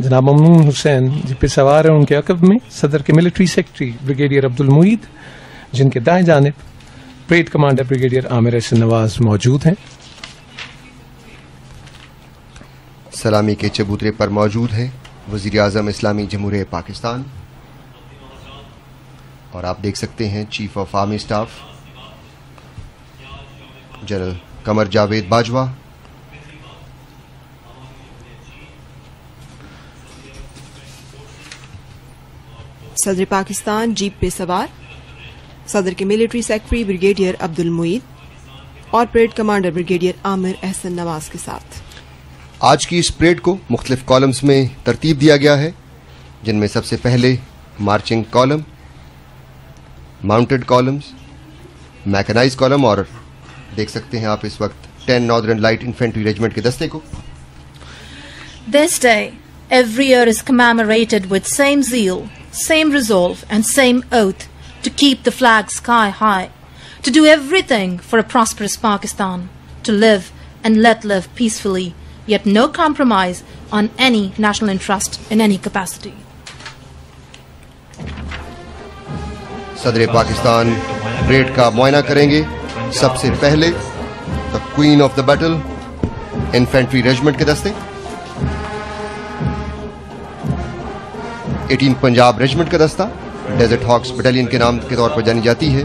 जनाब ममनून हुसैन जी पे सवार हैं, उनके अकब में सदर के military secretary brigadier Abdul Moeed, जिनके दाएं जानिब parade commander brigadier Aamir Aslam Nawaz मौजूद हैं। सलामी के चबूतरे पर मौजूद है वज़ीर आज़म इस्लामी जमहूरिय पाकिस्तान, और आप देख सकते हैं chief of army staff general Qamar Javed Bajwa, सदर पाकिस्तान जीप पे सवार सदर के military secretary brigadier Abdul Moeed और parade commander brigadier Aamir Ahsan Nawaz के साथ। आज की इस परेड को मुख्तलिफ कॉलम्स में तरतीब दिया गया है, जिनमें सबसे पहले marching column, mounted columns, mechanise column, और देख सकते हैं आप इस वक्त 10 नॉर्दर्न लाइट इन्फेंट्री रेजिमेंट के दस्ते को। This day every year is commemorated with same zeal, same resolve and same oath to keep the flag sky high, to do everything for a prosperous Pakistan, to live and let live peacefully, yet no compromise on any national interest in any capacity. सदरे पाकिस्तान परेड का मुआयना करेंगे। सबसे पहले the queen of the battle infantry regiment के दस्ते, 18 पंजाब रेजिमेंट का दस्ता, डेजर्ट हॉक्स बटालियन के नाम के तौर पर जानी जाती है,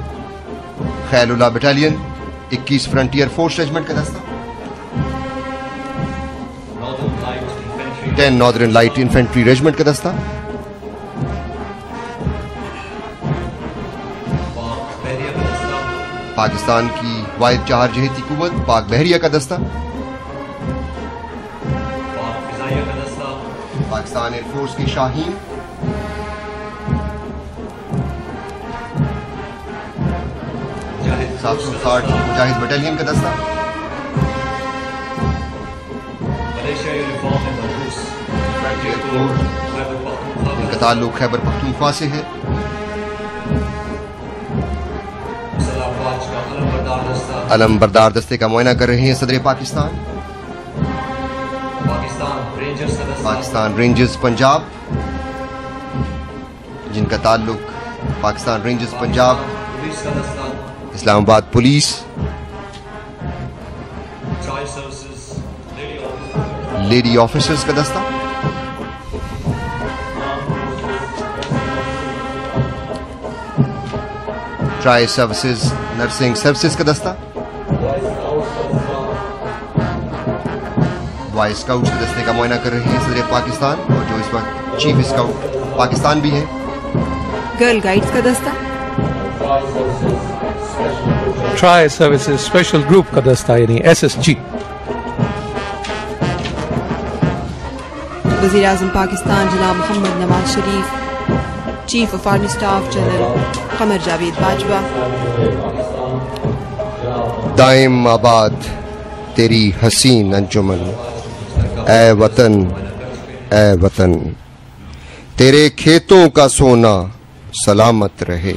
Khairullah battalion, 21 frontier force regiment का दस्ता, 10 नॉर्दर्न लाइट इन्फेंट्री रेजिमेंट का दस्ता, पाकिस्तान की वाहिद चार जहती कुव्वत पाक बहरिया का दस्ता, पाकिस्तान एयरफोर्स की शाहीन, मुजाहिद बटालियन का दस्ता, इनका ताल्लुक खैबर पख्तूनख्वा से है, अलम बरदार दस्ते का मुआयना कर रहे हैं सदर पाकिस्तान, पाकिस्तान रेंजर्स पंजाब, जिनका ताल्लुक Pakistan rangers Punjab, Islamabad police, lady officers का दस्ता, ट्राई सर्विसेज नर्सिंग सर्विसेज का दस्ता, बॉय स्काउट्स के दस्ते का मुआयना कर रहे हैं सदर पाकिस्तान, और जो इस वक्त चीफ स्काउट पाकिस्तान भी है, गर्ल गाइड्स का दस्ता, ट्राई सर्विसेज स्पेशल ग्रुप का दस्ता यानी SSG। वज़ीर आज़म पाकिस्तान जनाब Mohammad Nawaz Sharif, chief of army staff general Qamar Javed Bajwa. दायम आबाद तेरी हसीन अंजुमन, ऐ वतन ऐ वतन, तेरे खेतों का सोना सलामत रहे,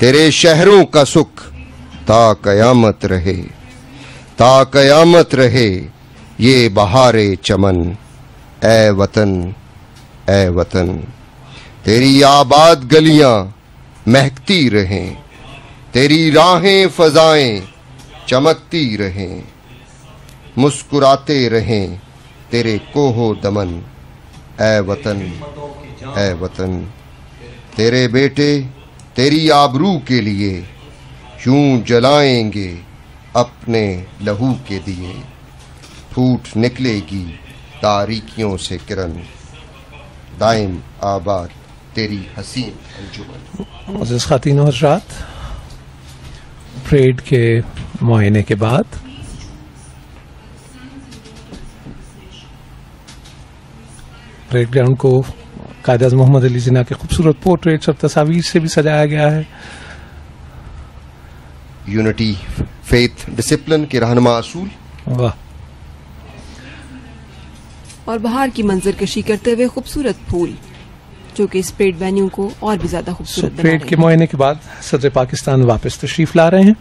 तेरे शहरों का सुख ताकयामत रहे, ताकयामत रहे ये बहारे चमन, ऐ वतन ऐ वतन, तेरी आबाद गलियां महकती रहें, तेरी राहें फजाएं चमकती रहें, मुस्कुराते रहें तेरे कोहो दमन, ऐ वतन ऐ वतन, तेरे बेटे तेरी आबरू के लिए यूं जलाएंगे अपने लहू के दिए, फूट निकलेगी तारीकियों से किरण, दायम आबाद तेरी हसीन अंजुमन। अज़ीज़ ख़ातीन और हज़रात, परेड के मुआयने के बाद परेड ग्राउंड को क़ायद-ए-आज़म मोहम्मद अली जिन्ना के खूबसूरत पोर्ट्रेट्स और तस्वीर से भी सजाया गया है। यूनिटी फेथ डिसिप्लिन के रहनुमा असूल, वाह, और बाहर की मंजर कशी करते हुए खूबसूरत फूल, जो कि इस परेड वेन्यू को और भी ज्यादा खूबसूरत बना रहे हैं। परेड के मुआयने के बाद सदर पाकिस्तान वापस तशरीफ ला रहे हैं।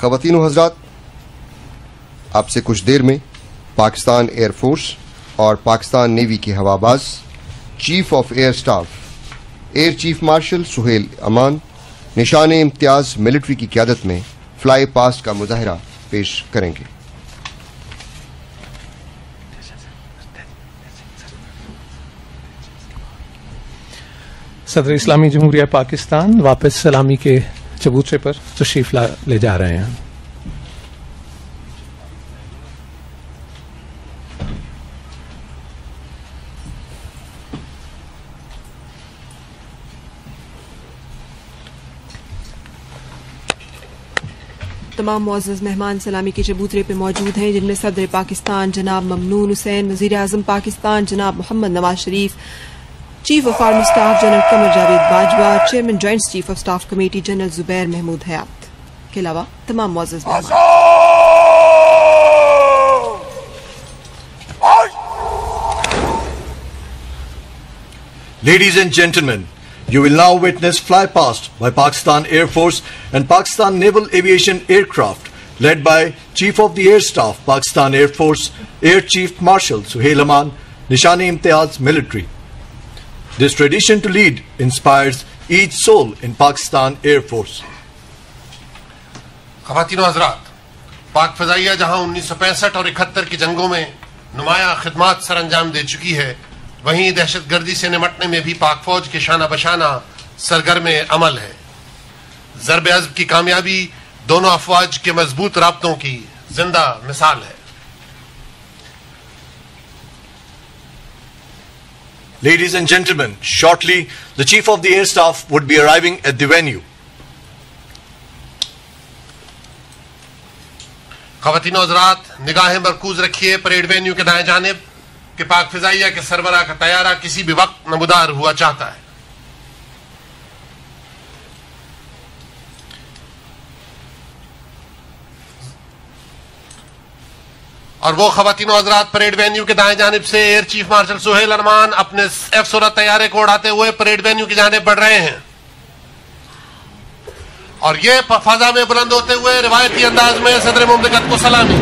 ख़वातीन व हज़रात, आपसे कुछ देर में पाकिस्तान एयरफोर्स और पाकिस्तान नेवी के हवाबाज chief of air staff air chief marshal Sohail Aman निशान इम्तियाज़ मिलिट्री की क़यादत में फ्लाई पास्ट का मुजाहरा पेश करेंगे। सदर इस्लामी जमहूरिया पाकिस्तान वापस सलामी के चबूतरे पर तशरीफ ले जा रहे हैं। तमाम मुअज़्ज़ज़ मेहमान सलामी के चबूतरे पर मौजूद हैं, जिनमें सदर पाकिस्तान जनाब ममनून हुसैन, वज़ीर आज़म पाकिस्तान जनाब Mohammad Nawaz Sharif, chief of army staff general Qamar Javed Bajwa, chairman joint chief of staff committee general Zubair Mahmood Hayat के अलावा तमाम मुअज़्ज़ज़ मेहमान। Ladies and gentleman, you will now witness fly past by Pakistan Air Force and Pakistan Naval Aviation aircraft led by Chief of the Air Staff Pakistan Air Force Air Chief Marshal Sohail Aman Nishan-e-Imtiaz Military. This tradition to lead inspires each soul in Pakistan Air Force. Khawateen aur hazrat, Pak Fazaiya jahan 1965 aur 71 ki jangon mein numaya khidmat sar anjam de chuki hai, वहीं दहशतगर्दी से निपटने में भी पाक फौज के शाना बशाना सरगर्म अमल है। ज़रब अज़ब की कामयाबी दोनों अफवाज के मजबूत राब्तों की जिंदा मिसाल है। Ladies and gentleman, shortly the chief of the air staff would be arriving at the venue. ख़वातीन और हज़रात, निगाहें मरकूज रखिए परेड वेन्यू के दाएं जानिब कि पाक फिजाइया के सरबराह का तैयारा किसी भी वक्त नमदार हुआ चाहता है। और वो ख़वातीन हज़रात परेड वेन्यू के दाएं जानिब से air chief marshal Sohail Arman अपने F-16 तैयारे को उड़ाते हुए परेड वेन्यू की जानिब बढ़ रहे हैं और ये फजा में बुलंद होते हुए रिवायती अंदाज में सदर मुमलिकत को सलामी।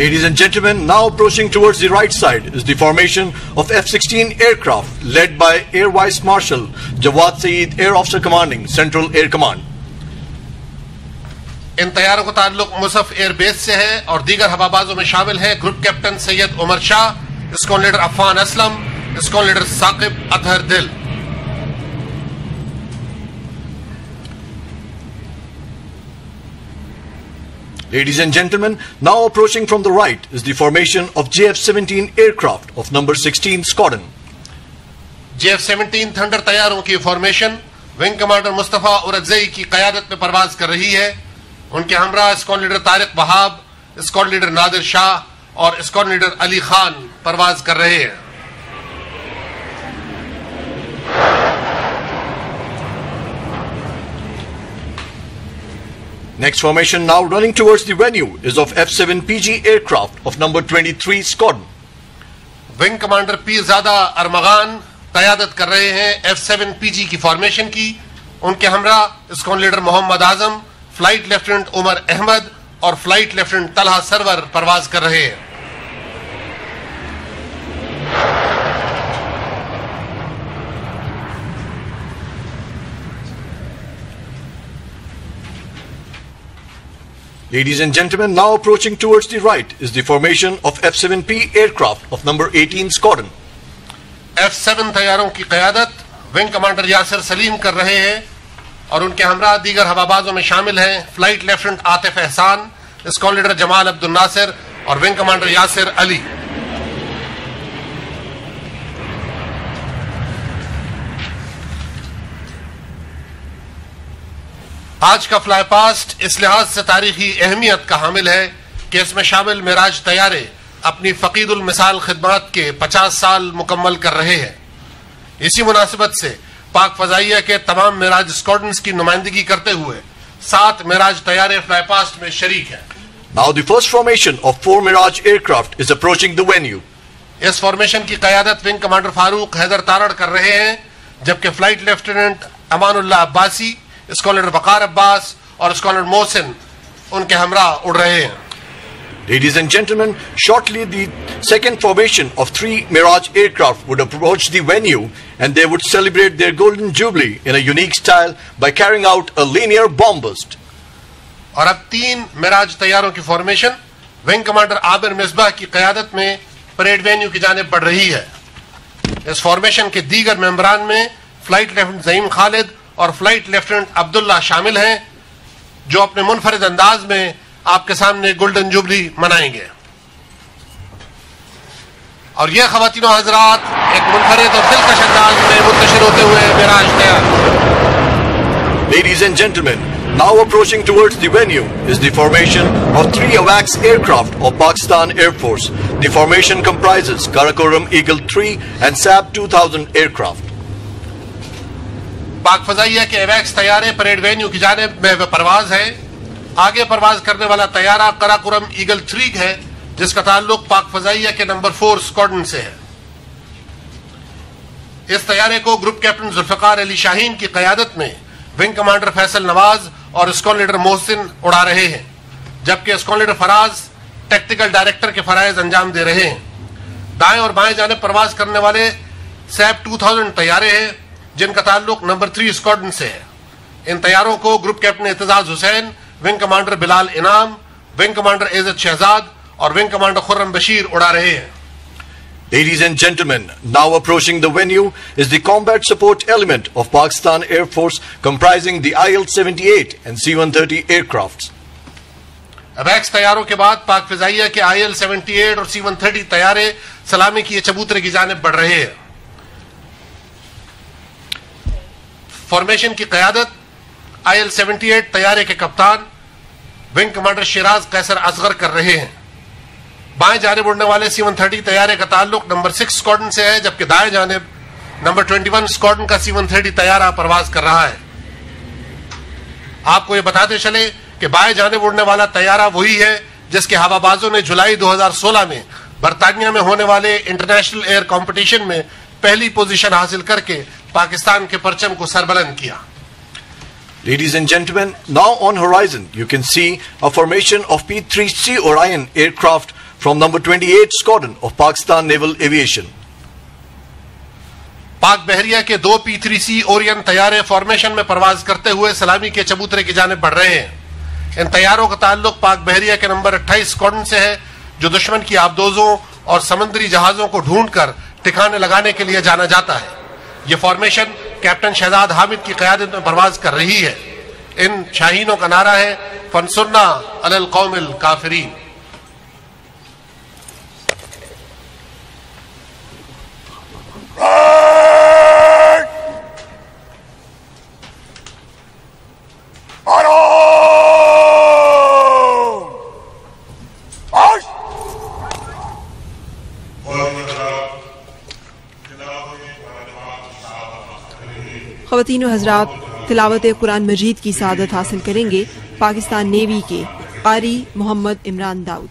Ladies and gentlemen, now approaching towards the right side is the formation of F-16 aircraft led by Air Vice Marshal Jawad Saeed, Air Officer Commanding, Central Air Command. इन तैयारों का ताल्लुक मुसफ एयर बेस से है और दीगर हवाबाजों में शामिल है group captain Syed Umar Shah, squad leader Affan Aslam, squad leader Saqib Athar दिल। Ladies and gentlemen, now approaching from the right is the formation of JF-17 aircraft of number 16 Squadron. JF-17 Thunder तैयारों की formation wing commander Mustafa Urzai की क़यादत में परवाज़ कर रही है। उनके हमरा squad leader Tariq Wahab, squad leader Nadir Shah और स्क्वाड लीडर अली खान परवाज़ कर रहे हैं। Next formation now running towards the venue is of F-7PG aircraft of number 23 Squadron. Wing Commander Pirzada Armagan क़यादत कर रहे हैं F-7PG की फॉर्मेशन की। उनके हमरा squad leader Mohammad Azam, flight lieutenant Umar Ahmed और फ्लाइट लेफ्टिनेंट तलहा सरवर परवाज कर रहे हैं। Ladies and gentlemen, now approaching towards the right is the formation of F-7P aircraft of number 18 Squadron. F-7 तैयारों की क़यादत विंग कमांडर यासिर सलीम कर रहे हैं और उनके हमरा दीगर हवाबाजों में शामिल हैं flight lieutenant Atif Ehsan, squad leader Jamal Abdul Nasir और विंग कमांडर यासिर अली। आज का फ्लाई पास्ट इस लिहाज से तारीखी अहमियत का हामिल है कि इसमें शामिल मेराज तैयारे अपनी फ़कीदुल मिसाल खिदमत के 50 साल मुकम्मल कर रहे हैं। इसी मुनासिबत से पाक फ़ज़ाइया के तमाम मेराज स्क्वाड्रंस की नुमाइंदगी करते हुए 7 मेराज तैयारे फ्लाई पास्ट में शरीक हैं। Now the first formation of 4 Mirage aircraft is approaching the venue. इस फॉर्मेशन की क़यादत विंग कमांडर फारूक हैदर तारड़ कर रहे हैं, जबकि flight lieutenant Amanullah Abbasi, scholar Waqar Abbas और स्कॉलर मोहसिन उनके हमरा उड़ रहे हैं। Ladies and gentlemen, shortly the second formation of three Mirage aircraft would approach the venue and they would celebrate their golden jubilee in a unique style by carrying out a linear bomb burst. और अब तीन मिराज तैयारों की formation wing commander Abir Misbah की क़यादत में परेड वेन्यू की जानिब बढ़ रही है। इस फॉर्मेशन के दीगर मेंबरान में फ्लाइट लेफ्टिनेंट ज़ईम खालिद और फ्लाइट लेफ्टिनेंट अब्दुल्ला शामिल हैं, जो अपने मुनफरद अंदाज में आपके सामने गोल्डन जुबली मनाएंगे। और यह ख़वातीनो हज़रात एक मुनफरद और दिलकश अंदाज में मुंतशिर होते हुए मिराज तैयार। Ladies and gentlemen, now approaching towards the venue is the formation of three AWACS aircraft of Pakistan Air Force. The formation comprises Karakoram Eagle 3 and Saab 2000 aircraft. पाक फ़ज़ाइया के AWACS तैयारे परेड वेन्यू की जानिब महव परवाज़ है। आगे परवाज करने वाला तैयारा कराकुरम ईगल 3 है, जिसका ताल्लुक पाक फजाइया के नंबर 4 स्क्वाड्रन से है। इस तैयारे को ग्रुप कैप्टन जुल्फकार अली शाहीन की क़यादत में विंग कमांडर फैसल नवाज और स्क्वाड लीडर मोहसिन उड़ा रहे हैं, जबकि squad leader Faraz tactical director के फराइज अंजाम दे रहे हैं। दाएं और बाएं जाने परवाज करने वाले सैब 2000 तैयारे हैं, जिनका ताल्लुक नंबर 3 स्क्वाड्रन से है। इन तैयारों को group captain Aitzaz Hussain, wing commander Bilal Inam, wing commander इज़्ज़त शहजाद और विंग कमांडर खुर्रम बशीर उड़ा रहे हैं। Ladies and gentlemen, now approaching the venue is the combat support element of Pakistan Air Force comprising the IL-78 and C-130 aircrafts. AWACS तैयारों के बाद पाक फिजाइया के IL-78 और C-130 तैयारे सलामी की चबूतरे की जानिब बढ़ रहे हैं। फॉर्मेशन की क़यादत IL-78 तैयारे के कप्तान विंग कमांडर शिराज कैसर असगर कर रहे हैं। बाएं जानिब उड़ने वाले C-130 तैयारे का ताल्लुक नंबर 6 स्क्वाड्रन से है, जबकि दाएं जानिब नंबर 21 स्क्वाड्रन का C-130 तैयारा परवाज कर रहा है। आपको ये बताते चले कि बाएं जानिब उड़ने वाला तैयारा वही है जिसके हवाबाजों ने जुलाई 2016 में बरतानिया में होने वाले इंटरनेशनल एयर कॉम्पिटिशन में पहली पोजीशन हासिल करके पाकिस्तान के परचम को सरबुलंद किया। Ladies and gentlemen, now on horizon you can see a formation of P-3C Orion aircraft from number 28 squadron of Pakistan Naval Aviation. पाक बहरिया के दो P-3C Orion तैयारे फॉर्मेशन में परवाज करते हुए सलामी के चबूतरे की जानिब बढ़ रहे हैं। इन तैयारों का ताल्लुक पाक बहरिया के नंबर 28 स्क्वाड्रन से है, जो दुश्मन की आबदोजों और समंदरी जहाजों को ढूंढकर ठिकाने लगाने के लिए जाना जाता है। ये फॉर्मेशन कैप्टन शहजाद हामिद की क़यादत में परवाज कर रही है। इन शाहीनों का नारा है फंसुरना अलल कौमिल काफिरीन। ख़वातीन और हज़रात, तिलावत कुरान मजीद की सआदत हासिल करेंगे पाकिस्तान नेवी के कारी मोहम्मद इमरान दाऊद।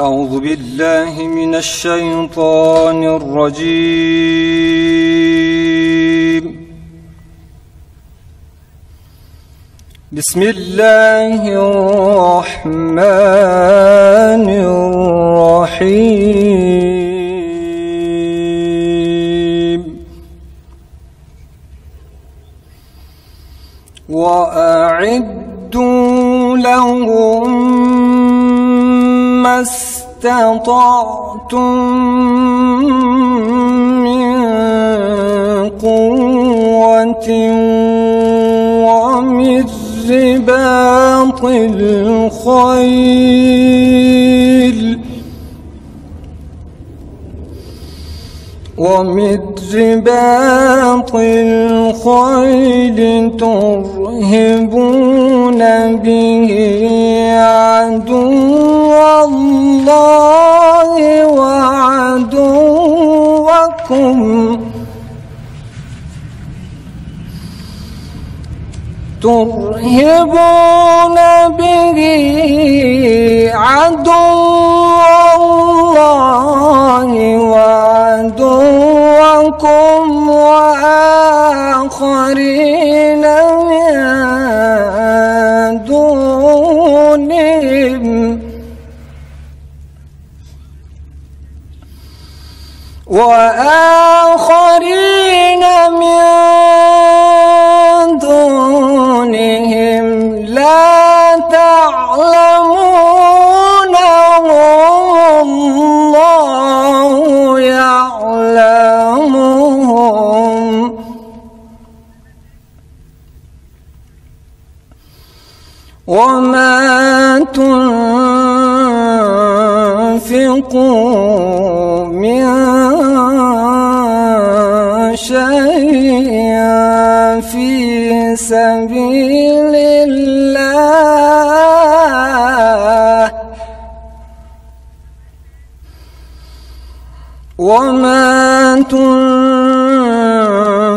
अऊज़ु बिल्लाहि मिनश शैतानिर रजीम। बिस्मिल्लाहिर रहमानिर रहीम। وَأَعِدُّوا لَهُم مَّا اسْتَطَعْتُم مِّن قُوَّةٍ وَمِن رِّبَاطِ الْخَيْلِ ومن رباط الخيل ترهبون به عدو الله وعدوكم ترهبون به عدو الله وآخرين من دونهم لا تعلمونهم الله يعلمهم وما تنفقوا من شيئا في سبيل الله وما تنفقوا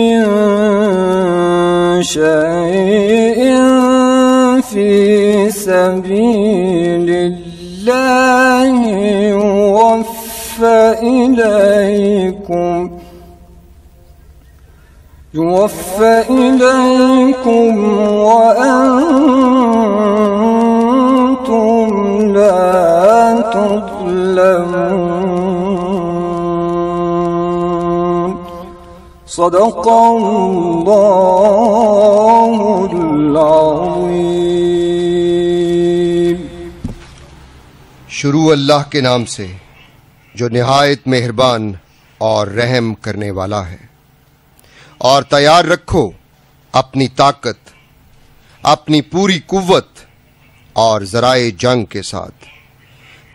من شيء في سبيل الله يوفى إليكم وأنتم لا تظلمون صدق الله العظيم. शुरू अल्लाह के नाम से जो निहायत मेहरबान और रहम करने वाला है। और तैयार रखो अपनी ताकत, अपनी पूरी कुव्वत और ज़राए जंग के साथ,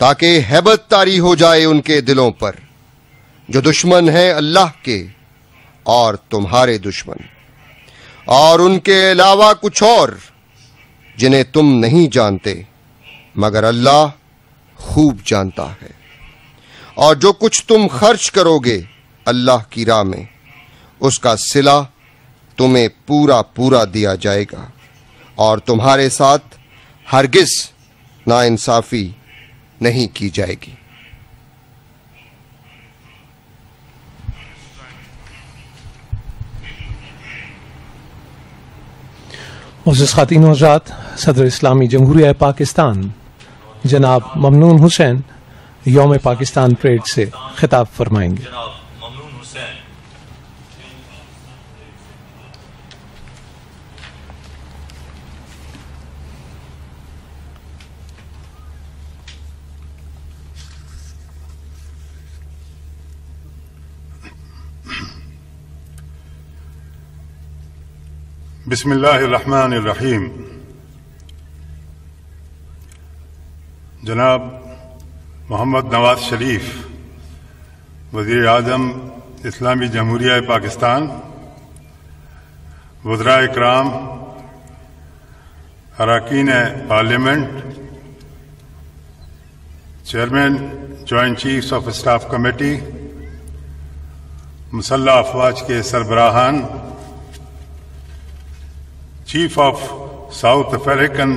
ताकि हैबत तारी हो जाए उनके दिलों पर जो दुश्मन हैं अल्लाह के और तुम्हारे दुश्मन, और उनके अलावा कुछ और जिन्हें तुम नहीं जानते मगर अल्लाह खूब जानता है। और जो कुछ तुम खर्च करोगे अल्लाह की राह में उसका सिला तुम्हें पूरा पूरा दिया जाएगा, और तुम्हारे साथ हरगिज नाइंसाफी नहीं की जाएगी। मुअज़्ज़िज़ ख़ातीन व हज़रात, सदर इस्लामी जमहूरिया पाकिस्तान जनाब ममनून हुसैन यौम पाकिस्तान परेड से खिताब फरमाएंगे। बिस्मिल्लाहिर्रहमानिर्रहीम। जनाब मोहम्मद नवाज शरीफ वज़ीर आज़म इस्लामी जमहूरिया पाकिस्तान, वज़रा इकराम, अरकान parliament, chairman joint chiefs of staff committee, मुसल्ला अफवाज के सरबराहान, chief of south African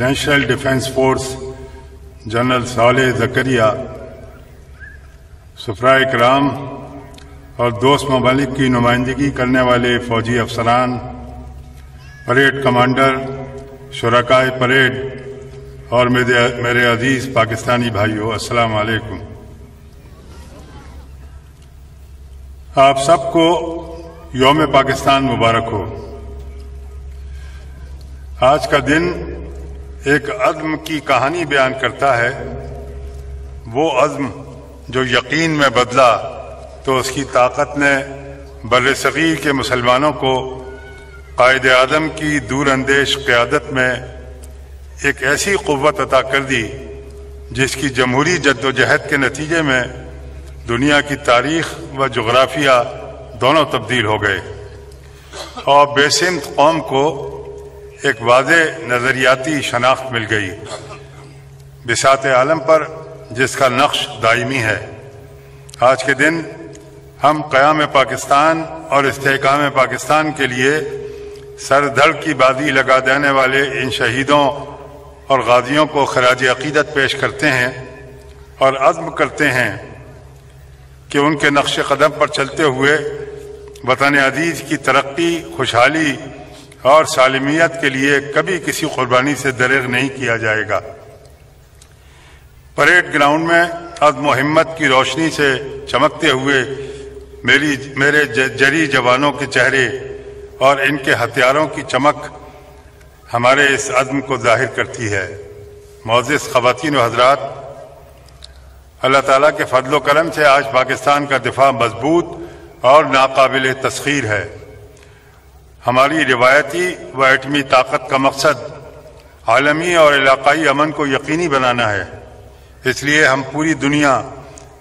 national defence force general Solis Zakaria, सफ़रा इकराम और दोस्त ममालिक की नुमाइंदगी करने वाले फ़ौजी अफसरान, परेड कमांडर, शुरकाए परेड और मेरे अजीज़ पाकिस्तानी भाइयों, अस्सलाम वालेकुम। आप सबको यौम पाकिस्तान मुबारक हो। आज का दिन एक अज़्म की कहानी बयान करता है, वो अज़्म जो यकीन में बदला तो उसकी ताकत ने बरसगीर के मुसलमानों को क़ायद-ए-आज़म की दूरअंदेश क़यादत में एक ऐसी क़ुव्वत अता कर दी जिसकी जमहूरी जद्दोजहद के नतीजे में दुनिया की तारीख़ व जोग्राफिया दोनों तब्दील हो गए और बेसिम्त कौम को एक वाज़े नज़रियाती शनाख्त मिल गई बिसात आलम पर, जिसका नक्श दायमी है। आज के दिन हम क़याम पाकिस्तान और इस्तेहकाम पाकिस्तान के लिए सर धड़ की बाजी लगा देने वाले इन शहीदों और गाजियों को खराज अक़ीदत पेश करते हैं और अज़्म करते हैं कि उनके नक्श कदम पर चलते हुए वतन अजीज़ की तरक्की, खुशहाली और सालमियत के लिए कभी किसी कुर्बानी से दरेग नहीं किया जाएगा। परेड ग्राउंड में अज़्म मोहम्मद की रोशनी से चमकते हुए मेरे जरी जवानों के चेहरे और इनके हथियारों की चमक हमारे इस अज़्म को जाहिर करती है। मोअज़्ज़िज़ ख़वातीन व हज़रात, अल्लाह ताला के फजल व करम से आज पाकिस्तान का दिफा मजबूत और नाकाबिल तस्खीर है। हमारी रिवायती व एटमी ताकत का मकसद आलमी और इलाकाई अमन को यकीनी बनाना है। इसलिए हम पूरी दुनिया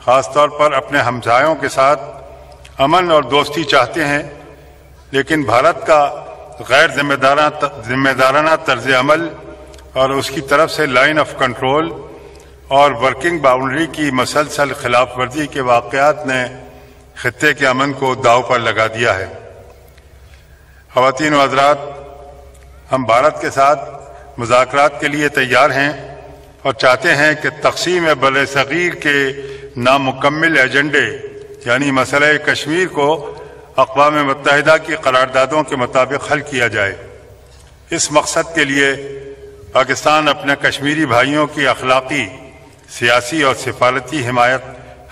ख़ास तौर पर अपने हमसायों के साथ अमन और दोस्ती चाहते हैं, लेकिन भारत का गैर जिम्मेदाराना तर्ज अमल और उसकी तरफ से लाइन ऑफ कंट्रोल और वर्किंग बाउंड्री की मसलसल खिलाफवर्जी के वाक़यात ने ख़ित्ते के अमन को दाव पर लगा दिया है। ख़वातीन व हज़रात, हम भारत के साथ मुज़ाकरात के लिए तैयार हैं और चाहते हैं कि तक़सीम बल सग़ीर के नामुकम्मल एजेंडे यानी मसले कश्मीर को अक़वाम मुत्तहिदा की करारदादों के मुताबिक हल किया जाए। इस मकसद के लिए पाकिस्तान अपने कश्मीरी भाइयों की अखलाकी, सियासी और सिफारती हिमायत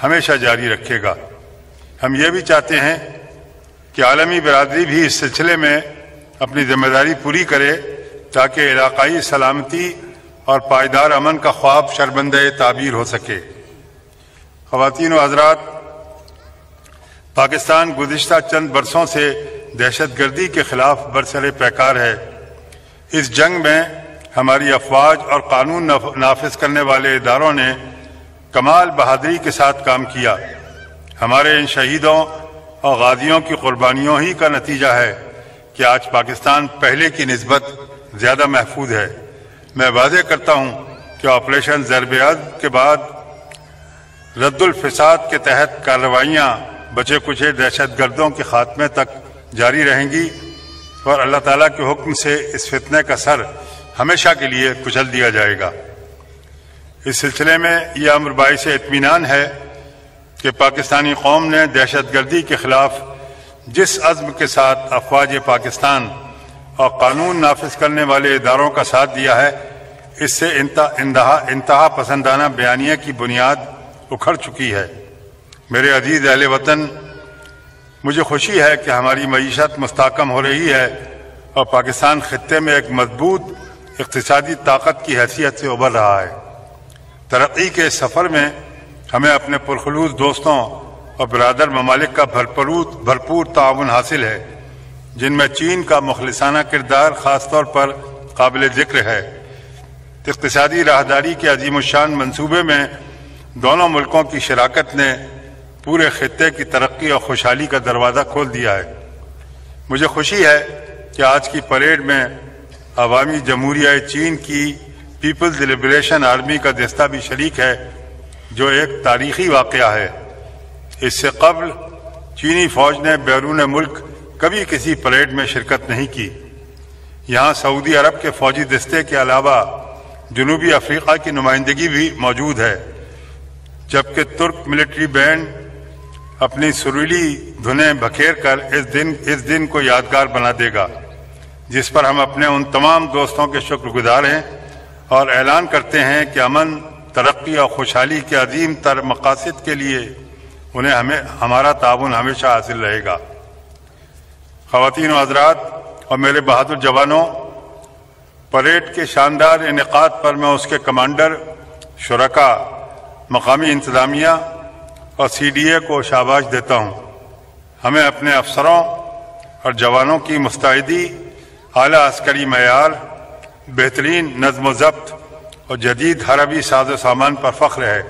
हमेशा जारी रखेगा। हम ये भी चाहते हैं कि आलमी बरादरी भी इस सिलसिले में अपनी ज़िम्मेदारी पूरी करे ताकि इलाक़ाई सलामती और पायदार अमन का ख्वाब शरबंदे ताबीर हो सके। ख़वातीन व हज़रात, पाकिस्तान गुज़िश्ता चंद बरसों से दहशत गर्दी के ख़िलाफ़ बरसरे पैकार है। इस जंग में हमारी अफवाज और कानून नाफिज करने वाले इदारों ने कमाल बहादुरी के साथ काम किया। हमारे इन शहीदों और गाज़ियों की क़ुरबानियों ही का नतीजा है कि आज पाकिस्तान पहले की निस्बत ज़्यादा महफूज है। मैं वादे करता हूं कि ऑपरेशन ज़रबयाद के बाद रद्दुल फ़साद के तहत कार्रवाइयाँ बचे कुचे दहशत गर्दों के ख़ात्मे तक जारी रहेंगी और अल्लाह ताला के हुक्म से इस फितने का सर हमेशा के लिए कुचल दिया जाएगा। इस सिलसिले में यह अमर बाइस इत्मीनान है कि पाकिस्तानी कौम ने दहशत गर्दी के ख़िलाफ़ जिस अज़्म के साथ अफवाज पाकिस्तान और कानून नाफिज करने वाले इदारों का साथ दिया है, इससे इंतहा पसंदाना बयानिया की बुनियाद उखड़ चुकी है। मेरे अजीज़ अहले वतन, मुझे खुशी है कि हमारी मईशत मुस्तकम हो रही है और पाकिस्तान ख़ित्ते में एक मजबूत इक़्तिसादी ताकत की हैसियत से उभर रहा है। तरक्की के सफ़र में हमें अपने पुरखलूस दोस्तों और बिरादर ममालिक का भरपूर ताउन हासिल है, जिनमें चीन का मुखलिसाना किरदार ख़ास तौर पर काबिल ज़िक्र है। इक़्तिसादी राहदारी के अज़ीमुशान मंसूबे में दोनों मुल्कों की शराकत ने पूरे ख़ित्ते की तरक्की और खुशहाली का दरवाज़ा खोल दिया है। मुझे खुशी है कि आज की परेड में अवामी जमहूरिया चीन की पीपल्स लिबरेशन आर्मी का दस्ता भी शरीक है, जो एक तारीख़ी वाक़या है। इससे कबल चीनी फ़ौज ने बैरून मुल्क कभी किसी परेड में शिरकत नहीं की। यहाँ सऊदी अरब के फ़ौजी दस्ते के अलावा जनूबी अफ्रीका की नुमाइंदगी भी मौजूद है, जबकि तुर्क मिलिट्री बैंड अपनी सुरीली धुनें बखेर कर इस दिन को यादगार बना देगा, जिस पर हम अपने उन तमाम दोस्तों के शुक्रगुजार हैं और ऐलान करते हैं कि अमन, तरक्की और खुशहाली के अजीम तर मकासद के लिए उन्हें हमारा ताउन हमेशा हासिल रहेगा। ख़वातीन व हज़रात और मेरे बहादुर जवानों, परेड के शानदार इनेकाद पर मैं उसके कमांडर, शुरका, मकामी इंतज़ामिया और CDA को शाबाश देता हूँ। हमें अपने अफसरों और जवानों की मुस्तैदी, आला अस्करी मयार, बेहतरीन नज़्म व ज़ब्त और जदीद हरबी साजो सामान पर फ़ख्र है।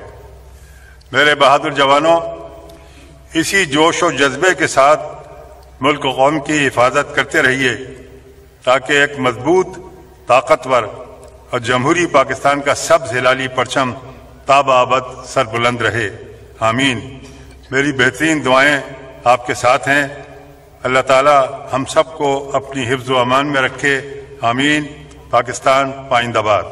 मेरे बहादुर जवानों, इसी जोश व जज्बे के साथ मुल्क और कौम की हिफाजत करते रहिए ताकि एक मजबूत, ताकतवर और जमहूरी पाकिस्तान का सब्ज़ हिलाली परचम ताबाबद सरबुलंद रहे। आमीन। मेरी बेहतरीन दुआएं आपके साथ हैं। अल्लाह ताला हम सबको अपनी हिफ्ज़ व अमान में रखे। आमीन। पाकिस्तान पाइंदाबाद।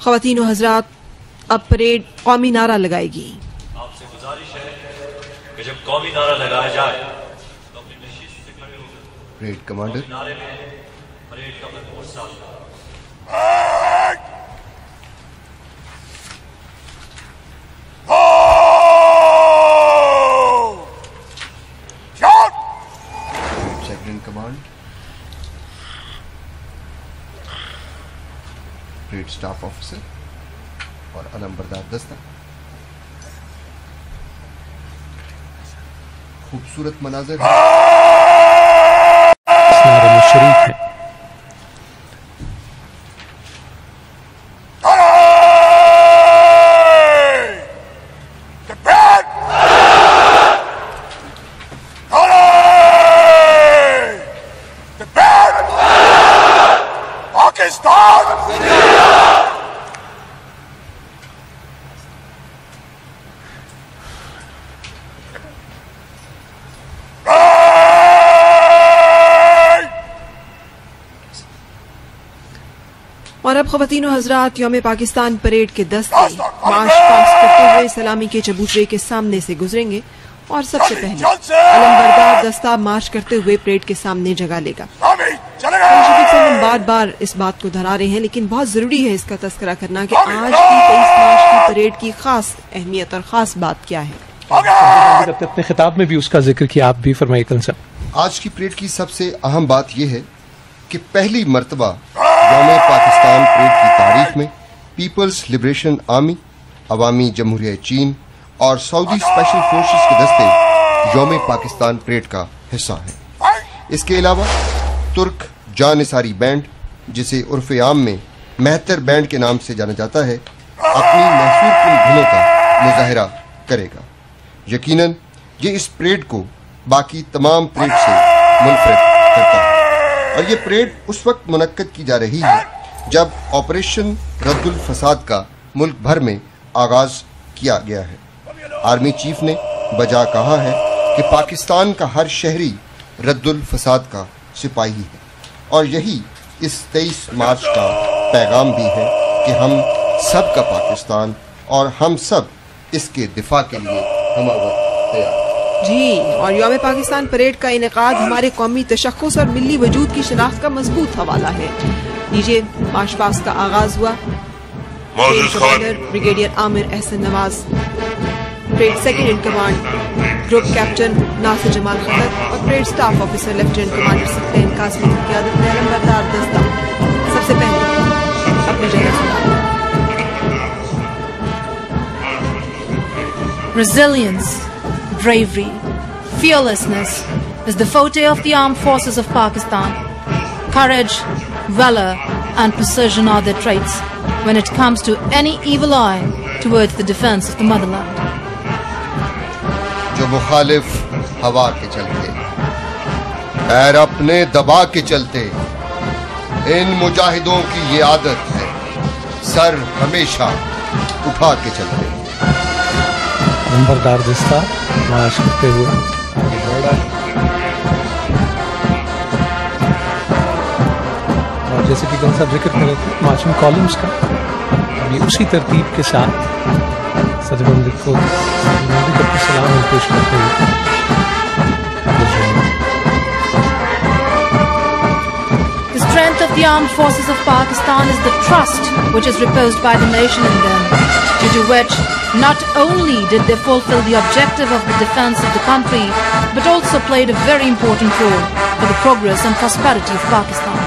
ख़वातीन व हज़रात, अब परेड कौमी नारा लगाएगी। आपसे गुजारिश है कि जब कौमी नारा लगाया जाए तो अपनी नशीश से खड़े होकर parade commander. Second command parade staff officer और अलमबरदार दस्ता। खूबसूरत मनाजर शरीफ है। ख्वातीन और हजरात, यौम पाकिस्तान परेड के दस्ते मार्च पास करते हुए सलामी के चबूतरे के सामने से गुजरेंगे और सबसे पहले अलमबरदार दस्ता मार्च करते हुए परेड के सामने जगह लेगा। हम बार बार इस बात को दोहरा रहे हैं, लेकिन बहुत जरूरी है इसका तस्करा करना कि आज की 23 मार्च की परेड की खास अहमियत और खास बात क्या है। अपने खिताब में भी उसका जिक्र किया, आप भी फरमाइए कंसर। आज की परेड की सबसे अहम बात यह है कि पहली मरतबा यौम पाकिस्तान परेड की तारीख में पीपल्स लिबरेशन आर्मी, अवामी जमहूरिया चीन और सऊदी स्पेशल फोर्सेस के दस्ते यौम पाकिस्तान परेड का हिस्सा है। इसके अलावा तुर्क जानिसारी बैंड, जिसे उर्फ आम में मेहतर बैंड के नाम से जाना जाता है, अपनी महसूरकुन धुनों का मुजाहरा करेगा। यकीनन ये इस परेड को बाकी तमाम परेड से मुनफरद करता है और ये परेड उस वक्त मुनक्कद की जा रही है जब ऑपरेशन रद्दुल फसाद का मुल्क भर में आगाज किया गया है। आर्मी चीफ ने बजा कहा है कि पाकिस्तान का हर शहरी रद्दुल फसाद का सिपाही है और यही इस 23 मार्च का पैगाम भी है कि हम सब का पाकिस्तान और हम सब इसके दिफा के लिए हमआवत तैयार हैं। जी, और यौम पाकिस्तान परेड का इनेकाद हमारे कौमी तशख्खुस और मिली वजूद की शनाख्त का मजबूत हवाला है। लीजिए, मार्च पास्ट का आगाज हुआ। Brigadier Aamir Ahsan Nawaz, parade second in command group captain Nasir Jamal Khattak और parade staff officer lieutenant commander Sikandar Kazmi की क़यादत में अलमबरदार दस्ता सबसे पहले अपनी जगह। Resilience, bravery, fearlessness is the forte of the armed forces of Pakistan. Courage, valor and precision are their traits when it comes to any evil eye towards the defense of the motherland. Jo mukhalif hawa ke chalte aur apne daba ke chalte in mujahidon ki ye aadat hai sar hamesha utha ke chalte। अलमबरदार दस्ता मार्च करते हुए और जैसे कि कौन सा जिक्र कर रहे थे मार्चिंग कॉलम्स का, अभी उसी तरतीब के साथ सदबंदी को सलाम पेश करते हैं। The strength of the armed forces of Pakistan is the trust which is reposed by the nation in them, due to which not only did they fulfill the objective of the defense of the country but also played a very important role for the progress and prosperity of Pakistan.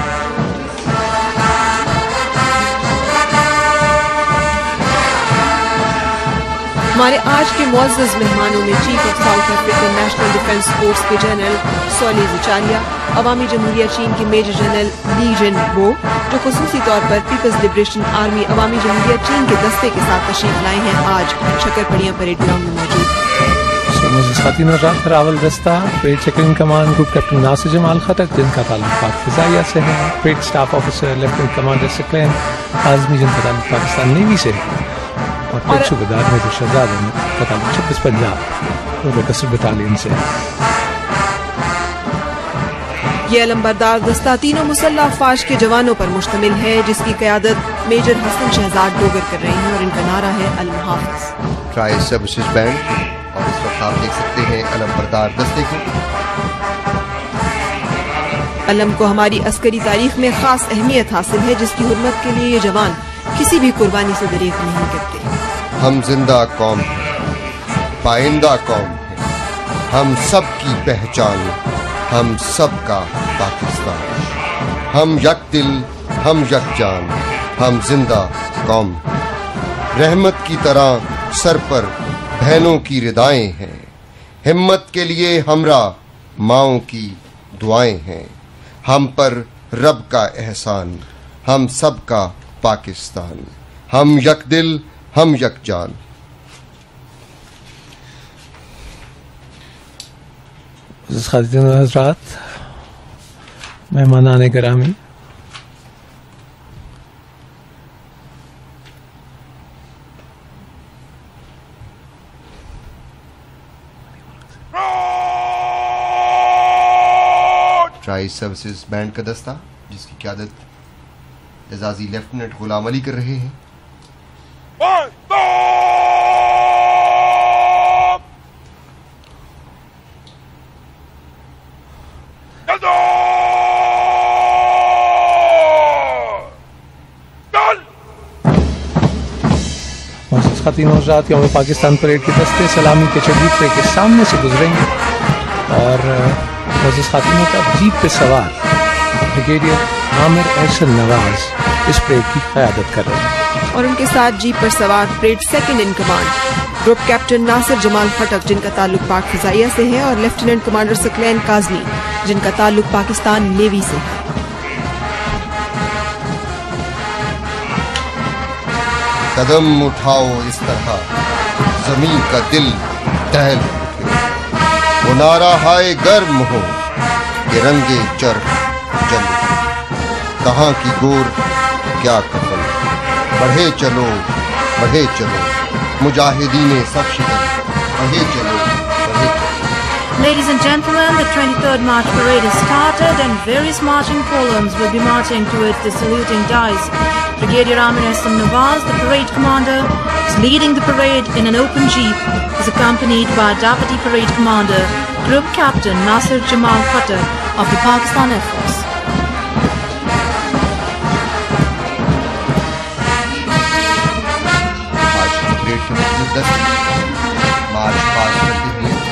हमारे आज के मुअज़्ज़ज़ मेहमानों में chief of south African national defence force के जनरल सोलिस ज़कारिया, अवामी जमहूरिया चीन के मेजर जनरल ली जिनबाओ, जो खसूसी तौर पर पीपल्स लिबरेशन आर्मी अवामी जमहूरिया चीन के दस्ते के साथ तशरीफ लाए हैं, आज शकरपड़िया परेड ग्राउंड में मौजूद हैं। नासिर जमाल खटक, जिनका ताल्लुक पाक फ़िज़ाइया से है, parade staff officer lieutenant commander Sikandar Kazmi, जिनका ताल्लुक पाकिस्तान नेवी से है, और सूबेदार में शहजाद पता 26 पंजाब बटालियन से। ये अलमबरदार दस्ता तीनों मुसल्ला अफवाज के जवानों पर मुश्तमिल है, जिसकी क़यादत मेजर हसन शहजाद डोगर कर रहे हैं और इनका नारा है अल मुहाफ़िज़। ट्राई सर्विसेज बैंड, और इस वक्त आप देख सकते हैं अलमबरदार दस्ते को। कलम को हमारी अस्करी तारीख में खास अहमियत हासिल है, जिसकी हुर्मत के लिए ये जवान किसी भी कुर्बानी से दरेख नहीं करते। हम जिंदा कौम, पाइंदा कौम, हम सब की पहचान, हम सब का पाकिस्तान, हम यक दिल, हम यक जान, हम जिंदा कौम। रहमत की तरह सर पर बहनों की रिदाएं हैं, हिम्मत के लिए हमरा माओं की दुआएं हैं। हम पर रब का एहसान, हम सब का पाकिस्तान, हम यक दिल, हम यक जान। मेहमान आने करामी, ट्राई सर्विसेज बैंड का दस्ता जिसकी क्यादत एजाजी लेफ्टिनेंट गुलाम अली कर रहे हैं। तीनों रात के पाकिस्तान परेड के दस्ते सलामी के चबूतरे के सामने से गुजरेंगे और मोअज़्ज़िज़ ख़ातिनों का जीप पे सवार ब्रिगेडियर आमिर असलम नवाज़ इस परेड की क़यादत कर रहे हैं और उनके साथ जीप पर सवार parade second in command group captain Nasir Jamal Khattak जिनका ताल्लुक पाक फ़िज़ाइया से है और लेफ्टिनेंट कमांडर सिकलेन काज़मी जिनका ताल्लुक पाकिस्तान नेवी से है। कदम उठाओ इस तरह जमीन का दिल दहल उठे, वो नारा हाय गर्म हो तिरंगे चर्ख जल, कहाँ की गोर क्या कफन, बढ़े चलो बढ़े चलो मुजाहिदीने सब शिकन, बढ़े चलो बढ़े चलो। Ladies and gentlemen, the 23rd March parade is started and various marching columns will be marching towards the saluting dice. Brigadier Amir Aslam Nawaz, the parade commander, is leading the parade in an open jeep, is accompanied by Deputy Parade Commander, Group Captain Nasir Jamal Khattak of the Pakistan Air Force. आज की परेड के मुख्य दस्त मार्च पास करते हुए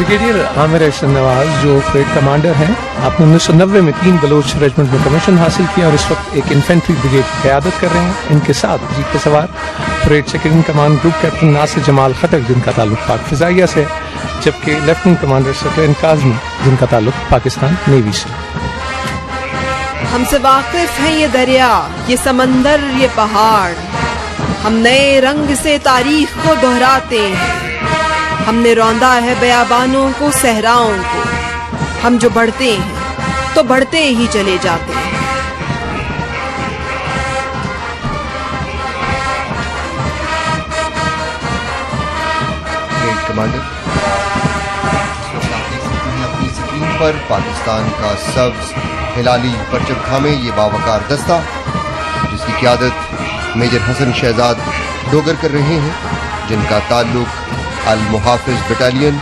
ब्रिगेडियर आमिर असलम नवाज जो फ्रेट कमांडर हैं, आपने 1990 में 3 बलोच रेजिमेंट में कमीशन हासिल किया और इस वक्त एक इन्फेंट्री ब्रिगेड की क़यादत कर रहे हैं। इनके साथ जीप के सवार फ्रेट second command group captain Nasir Jamal Khattak जिनका ताल्लुक पाक फ़िज़ाइया से, जबकि लेफ्टिनेंट कमांडर सकलैन काज़मी जिनका ताल्लुक पाकिस्तान नेवी से। हमसे वाकिफ हैं ये दरिया, ये समंदर, ये पहाड़, हम नए रंग से तारीख को दोहराते हैं। हमने रौंदा है बयाबानों को, सहराओं को, हम जो बढ़ते हैं तो बढ़ते ही चले जाते हैं। ग्रेट कमांडर, अपनी स्क्रीन पर पाकिस्तान का सब्ज हिलाली परचम खामे ये बावकार दस्ता जिसकी क़यादत मेजर हसन शहजाद डोगर कर रहे हैं जिनका ताल्लुक अल-मुहाफिज बटालियन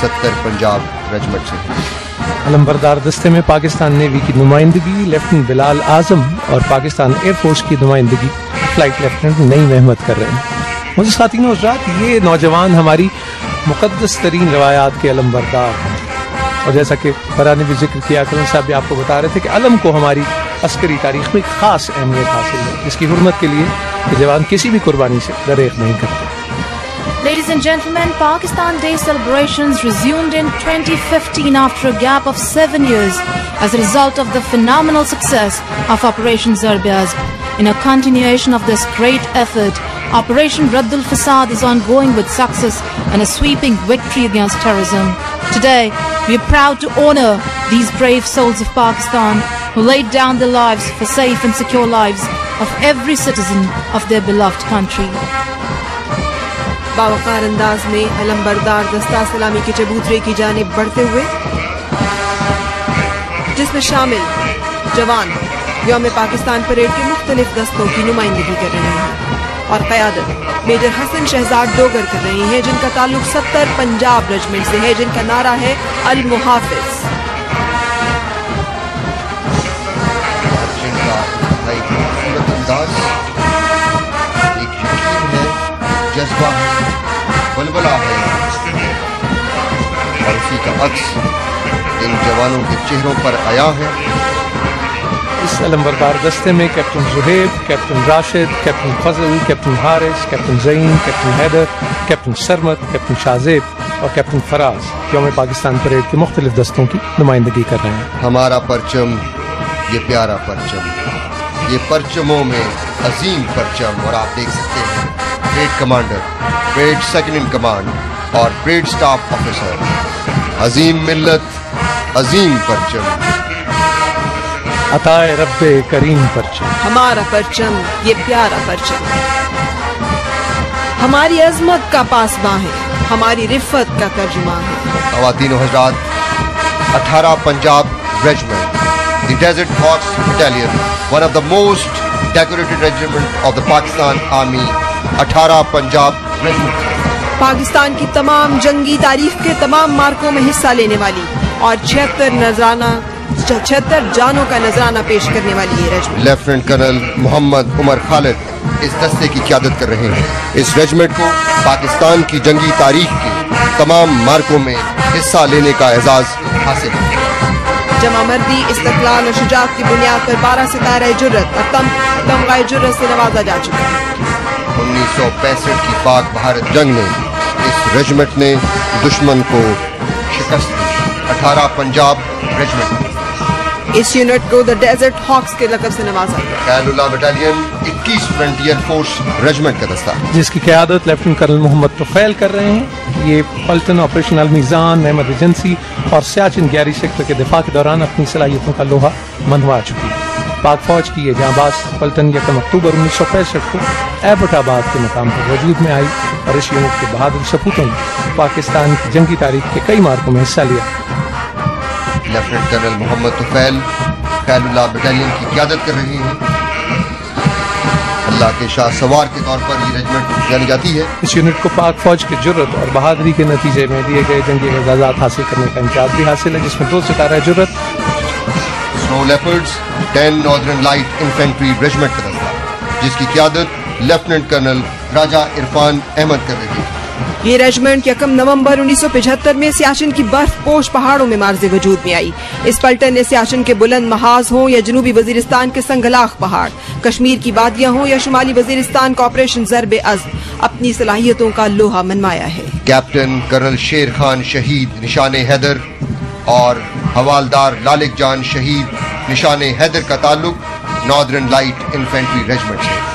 70 पंजाब रेजिमेंट से। अलमबरदार दस्ते में पाकिस्तान नेवी की नुमाइंदगी लेफ्टिनेंट बिलाल आजम और पाकिस्तान एयरफोर्स की नुमाइंदगी फ्लाइट लेफ्टिनेंट नईम अहमद कर रहे हैं। मुझे खातिनों हज़रात, ये नौजवान हमारी मुकद्दस तरीन रवायात के अलमबरदार हैं और जैसा कि फरहान ने भी जिक्र किया, करण साहब भी आपको बता रहे थे कि अलम को हमारी अस्करी तारीख में खास अहमियत हासिल है, जिसकी हुर्मत के लिए ये जवान किसी भी कुर्बानी से दरेख नहीं करते। Ladies and gentlemen, Pakistan Day celebrations resumed in 2015 after a gap of 7 years as a result of the phenomenal success of Operation Zarbiaz. In a continuation of this great effort, Operation Raddul Fasad is ongoing with success and a sweeping victory against terrorism. Today, we are proud to honor these brave souls of Pakistan who laid down their lives for safe and secure lives of every citizen of their beloved country. बावकार अंदाज में अलमबरदार दस्ता सलामी के चबूतरे की जानिब बढ़ते हुए, जिसमें शामिल जवान यौम पाकिस्तान परेड के मुख्तलिफ दस्तों की नुमाइंदगी कर रहे हैं और क़यादत मेजर हसन शहजाद डोगर कर रहे हैं, जिनका ताल्लुक 70 पंजाब रेजिमेंट से है, जिनका नारा है अल मुहाफिज। जज्बा है, बलबला है, और इसी का अक्स इन जवानों के चेहरों पर आया है। इस अलंबरदार दस्ते में captain Zuhaib, captain Rashid, captain Fazal, captain Haris, captain Zain, captain Haider, captain Sarmad, captain Shahzeb और कैप्टन फराज यौम पाकिस्तान परेड के मुख्तलिफ दस्तों की नुमाइंदगी कर रहे हैं। हमारा परचम, ये प्यारा परचम, ये परचमों में अजीम परचम, और आप देख सकते हैं parade commander, parade second in command और ग्रेड स्टाफ ऑफिसर, अजीम मिल्लत, अजीम परचम, अताए रब्बे करीम परचम। हमारा परचम, ये प्यारा परचम, हमारी अजमत का पासबां है, हमारी रिफत का तर्जुमा है। खवातीन और हजरात, 18 Punjab regiment, the desert hawks battalion, one of the most decorated regiment of the Pakistan army, 18 Punjab regiment, Pakistan की तमाम जंगी तारीख के तमाम मार्कों में हिस्सा लेने वाली और 76 जानों का नजराना पेश करने वाली ये regiment. Lieutenant colonel Mohammad Umar Khalid इस दस्ते की क्यादत कर रहे हैं। इस रेजिमेंट को पाकिस्तान की जंगी तारीख के तमाम मार्कों में हिस्सा लेने का एजाज हासिल है। जमा मर्दी, इस्तक़लाल और शुजाअत की बुनियाद पर 12 सितारा जुर्रत और तमगाए जुर्रत से नवाजा जा चुका है। 1965 की पाक भारत जंग में इस रेजिमेंट ने दुश्मन को शिकस्त दी। 18 पंजाब रेजिमेंट, इस यूनिट को द डेजर्ट हॉक्स के लकब से नवाजा गया। Allama battalion, 21 frontier force regiment का दस्ता, जिसकी क़यादत लेफ्टिनेंट कर्नल मोहम्मद तौफीक कर रहे हैं। ये पलटन ऑपरेशनल मीज़ान, एमरजेंसी और सियाचिन गैरी सेक्टर के दिफा के दौरान अपनी सलाहियतों का लोहा मनवा चुकी है। पाक फौज की ये जांबाज पलटन 1 अक्टूबर 1965 को एबटाबाद के मकाम पर वजूद में आई और इस यूनिट के बहादुर सपूतों ने पाकिस्तान की जंगी तारीख के कई मार्कों में हिस्सा लिया। Lieutenant colonel Mohammad Tufail Khairullah battalion की क्यादत कर रहे हैं। अल्लाह के शाह सवार के तौर पर ये रेजिमेंट जानी जाती है। इस यूनिट को पाक फौज की जुर्रत और बहादुरी के नतीजे में दिए गए जंगी एजाजात हासिल करने का इम्तियाज भी हासिल है, जिसमें 2 सितारा जुर्रत। Snow leopards, 10 northern light infantry regiment का दस्ता, जिसकी क्यादत लेफ्टिनेंट कर्नल राजा इरफान अहमद कर रहे हैं। ये रेजिमेंट 1 नवंबर 1975 में सियाचिन की बर्फपोश पहाड़ों में मार्ज वजूद में आई। इस पलटन ने सियाचिन के बुलंद महाज हों या जनूबी वजीरिस्तान के संगलाख पहाड़, कश्मीर की वादियां हों या शुमाली वजीरिस्तान का ऑपरेशन ज़रब अज़्म, अपनी सलाहियतों का लोहा मनवाया है। कैप्टन कर्नल शेर खान शहीद निशान हैदर और हवालदार लालिक जान शहीद निशान हैदर का ताल्लुक नॉर्दर्न लाइट इन्फेंट्री रेजिमेंट से।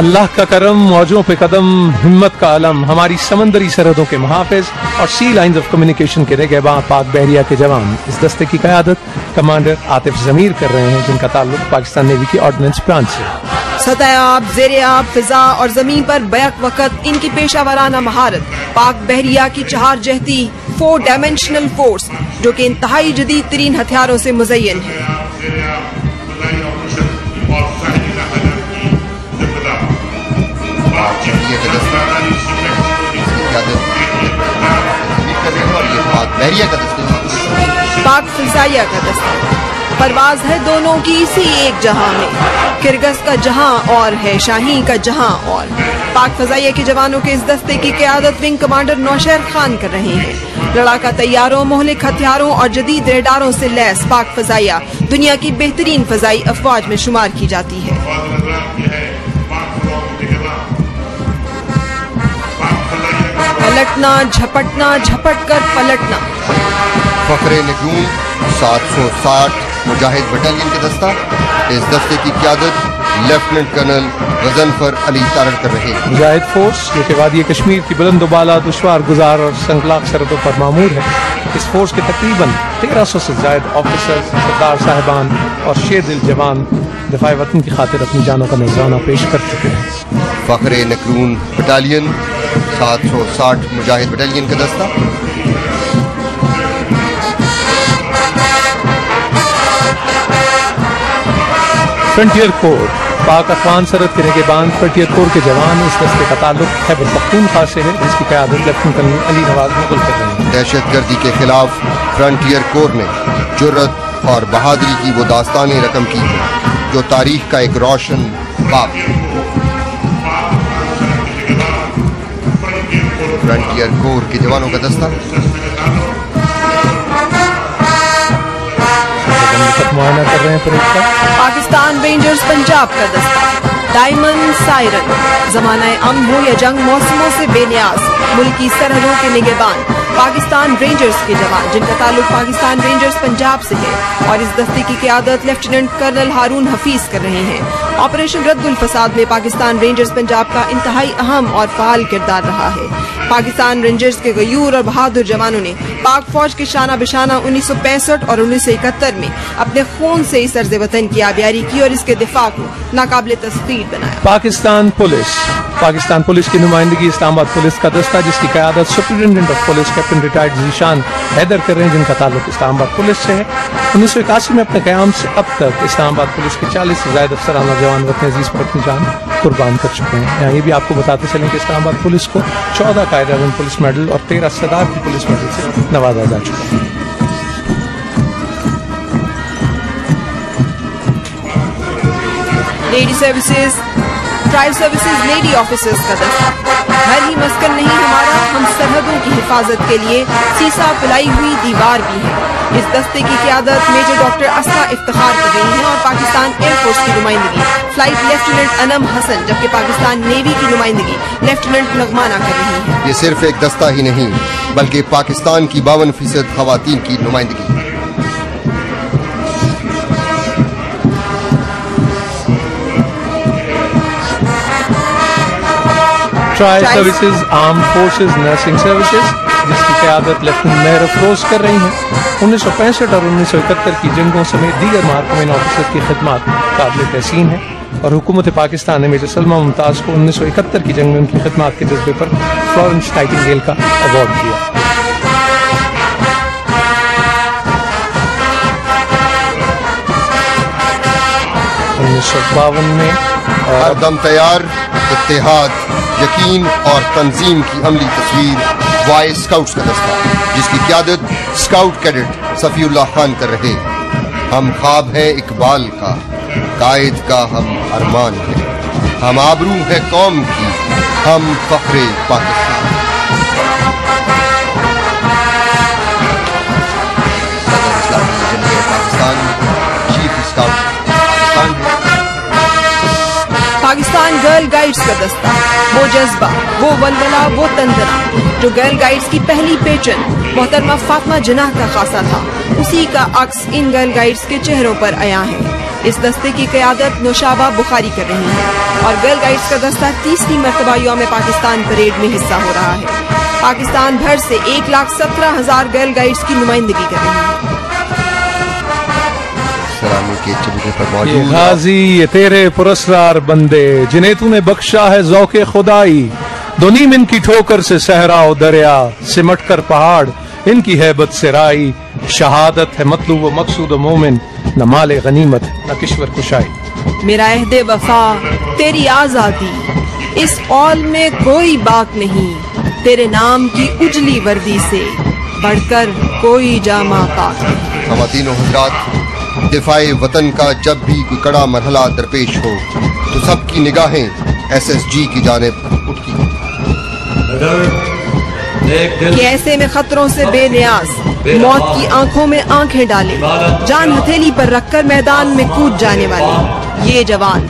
अल्लाह का करम, मौजों पे कदम, हिम्मत का अलम, हमारी समंदरी सरहदों के मुहाफिज और सी लाइंस ऑफ कम्युनिकेशन के रहगेबां पाक बहरिया के जवान। इस दस्ते की क़यादत कमांडर आतिफ ज़मीर कर रहे हैं, जिनका ताल्लुक पाकिस्तान नेवी की ऑर्डिनेंस ब्रांच से। सतह आब, ज़ेर आब, फिजा और ज़मीन पर बैक वक़्त इनकी पेशा वराना महारत पाक बहरिया की चहार जहती 4 डायमेंशनल फोर्स, जो कि इंतहाई जदीद तरीन हथियारों से मुज़य्यन है। पाक फिजाइया का दस्ता, परवाज है दोनों की इसी एक जहां में, किर्गिज का जहां और है शाहीन का जहां और। पाक फिजाइया के जवानों के इस दस्ते की क़यादत विंग कमांडर नौशहर खान कर रहे हैं। लड़ाका तैयारों, मोहलिक हथियारों और जदीद रेडारों से लैस पाक फिजाइया दुनिया की बेहतरीन फिजाई अफवाज में शुमार की जाती है। पलटना, झपटना, झपट कर पलटना। फखरे नजूम, 760 मुजाहिद बटालियन का दस्ता, इस दस्ते की क्यादत लेफ्टिनेंट कर्नल गजनफर अली तारण कर रहे हैं। मुजाहिद फोर्स, जो कि वादी कश्मीर की बुलंदोबाला, दुश्वार गुजार और संगलाक सरहदों पर मामूर है, इस फोर्स के तकरीबन 1300 से ज्यादा ऑफिसर्स, सरदार साहिबान और शेर दिल जवान दिफाए वतन की खातिर अपनी जानों का नजराना पेश कर चुके हैं। फखरे नकरून बटालियन, 760 मुजाहिद बटालियन का दस्ता, फ्रंटियर कोर, पाक अफगान सरहद के नेगेबान 74 के जवान, इस दस्ते का ताल्लुक खैबर पख्तूनख्वा से है जिसकी क़यादत लेफ्टिनेंट कर्नल अली नवाज मुग़ल कर रहे हैं। दहशतगर्दी के खिलाफ फ्रंटियर कोर ने जुर्रत और बहादुरी की वो दास्तानें रकम की हैं जो तारीख का एक रोशन बाब है। फ्रंटियर कोर के जवानों का दस्ता मुआयना कर रहे हैं परेड का। पाकिस्तान रेंजर्स पंजाब का दस्ता, डायमंड सायरन, जमाना अम हो या जंग मौसमों से बेनियाज, मुल्की सरहदों के निगेबान पाकिस्तान रेंजर्स के जवान जिनका ताल्लुक पाकिस्तान रेंजर्स पंजाब से है और इस दस्ते की क़यादत लेफ्टिनेंट कर्नल हारून हफीज कर रहे हैं। ऑपरेशन रद्दुल फसाद में पाकिस्तान रेंजर्स पंजाब का इंतहाई अहम और फ़ाल किरदार रहा है। पाकिस्तान रेंजर्स के गयूर और बहादुर जवानों ने पाक फौज के शाना बिशाना 1965 और 1971 में अपने खून से इस अर्ज़ वतन की आबियारी की और इसके दिफा को नाकाबिल तस्खीर बनाया। पाकिस्तान पुलिस की नुमाइंदगी इस्लामाबाद पुलिस का दस्ता जिसकी क़यादत superintendent of police captain retired Zeeshan Haider कर रहे हैं जिनका ताल्लुक इस्लामाबाद पुलिस से है। 1981 में अपने क़याम से अब तक इस्लामाबाद पुलिस के 40 से ज़ायद अफसराना जवान वतन अजीज़ पर अपनी जान कुर्बान कर चुके हैं। ये भी आपको बताते चलें कि इस्लामाबाद पुलिस को 14 कायद-ए-आज़म पुलिस मेडल और 13 सदार की पुलिस मेडल से नवाजा जा चुका है। Lady services, tribe services lady officers का दस्ता, घर ही मस्कन नहीं हमारा, हम सरहदों की हिफाजत के लिए सीसा फैलाई हुई दीवार भी है। इस दस्ते की क़यादत मेजर डॉक्टर असला इफ्तिखार कर रही है और पाकिस्तान एयरफोर्स की नुमाइंदगी फ्लाइट लेफ्टिनेंट अनम हसन जबकि पाकिस्तान नेवी की नुमाइंदगी लेफ्टिनेंट नगमाना कर रही है। ये सिर्फ एक दस्ता ही नहीं बल्कि पाकिस्तान की 52% खवातीन की नुमाइंदगी। Trial services, armed forces, nursing services जिसकी क़यादत लेफ्टिनेंट मेहर अफरोज कर रही हैं। 1965 और 1971 की जंगों समेत दीगर महकमे ऑफिसर की खदमात काबिल तहसीन है और हुकूमत पाकिस्तान ने मेजर सलमा मुमताज़ को 1971 की जंग में उनकी खदमात के जज्बे पर फ्लोरेंस नाइटिंगेल का अवार्ड दिया। हर दम तैयार, इत्तेहाद, यकीन और तंजीम की अमली तस्वीर वाई स्काउट्स का दस्ता जिसकी क़यादत स्काउट कैडेट सफ़ीउल्लाह खान कर रहे हैं। हम ख्वाब है इकबाल का, कायद का हम अरमान है, हम आबरू है कौम की, हम फ़ख्रे Pakistan. Pakistan chief scout Pakistan girl guides का दस्ता, वो जज्बा, वो वलवला, वो तंदरा जो गर्ल गाइड्स की पहली पेटर्न मोहतरमा फातिमा जिन्ना का खासा था उसी का अक्स इन गर्ल गाइड्स के चेहरों पर आया है। इस दस्ते की क़यादत नौशाबा बुखारी कर रही है और गर्ल गाइड्स का दस्ता 3री मरतबा यौम पाकिस्तान परेड में हिस्सा हो रहा है। पाकिस्तान भर से 1,17,000 गर्ल गाइड्स की नुमाइंदगी कर रही है। ये गाजी ये तेरे पुरस्कार बंदे जिन्हें तूने बख्शा है ज़ौक़े खुदाई, दोनी में इनकी ठोकर से सहरा और दरिया, सिमट कर पहाड़ इनकी हैबत से राई, शहादत है मतलूब मकसूद मोमिन, न माले गनीमत न किश्वर कुशाई। मेरा अहदे वफा तेरी आज़ादी, इस औल में कोई बात नहीं, तेरे नाम की उजली वर्दी से बढ़कर कोई जामा पाक। ख़वातीन और हज़रात, दिफाए वतन का जब भी कोई कड़ा मरहला दरपेश हो तो सबकी निगाहें SSG की जानिब उठती। ऐसे में खतरों से बेनियाज, मौत की आंखों में आंखें डाले, जान हथेली पर रखकर मैदान में कूद जाने वाले ये जवान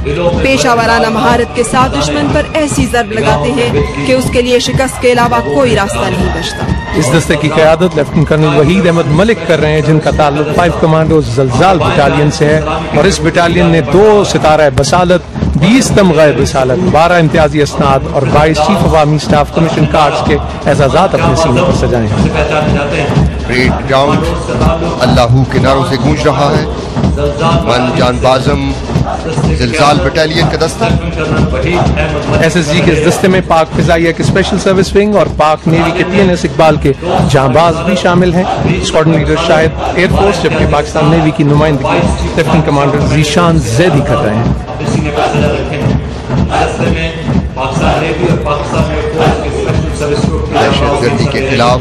पेशा वाराना महारत के साथ दुश्मन पर ऐसी जरब लगाते हैं कि उसके लिए शिकस्त के अलावा कोई रास्ता नहीं बचता। इस दस्ते की क़यादत लेफ्टिनेंट कर्नल वहीद अहमद मलिक कर रहे हैं जिनका ताल्लुक 5 कमांडो जल्जाल बटालियन से है और इस बटालियन ने 2 सितारा बसालत, 20 तमगा बसालत, 12 इम्तियाजी असनाद और 22 चीफ अवामी स्टाफ कमीशन कार्ड्स के एजाजात अपने सीने पर सजाए हैं। परेड ग्राउंड अल्लाहू के नारों से गूंज रहा है वन जान बाज़म जिलजाल बटालियन का दस्ता SSG के इस दस्ते में पाक फिजाइया के स्पेशल सर्विस विंग और पाक नेवी के TNS इकबाल के जहांबाज भी शामिल हैं। स्क्वाड्रन लीडर शाहिद एयरफोर्स जबकि पाकिस्तान नेवी की नुमाइंदगी लेफ्टिनेंट कमांडर जीशान जैदी कर रहे हैं। के खिलाफ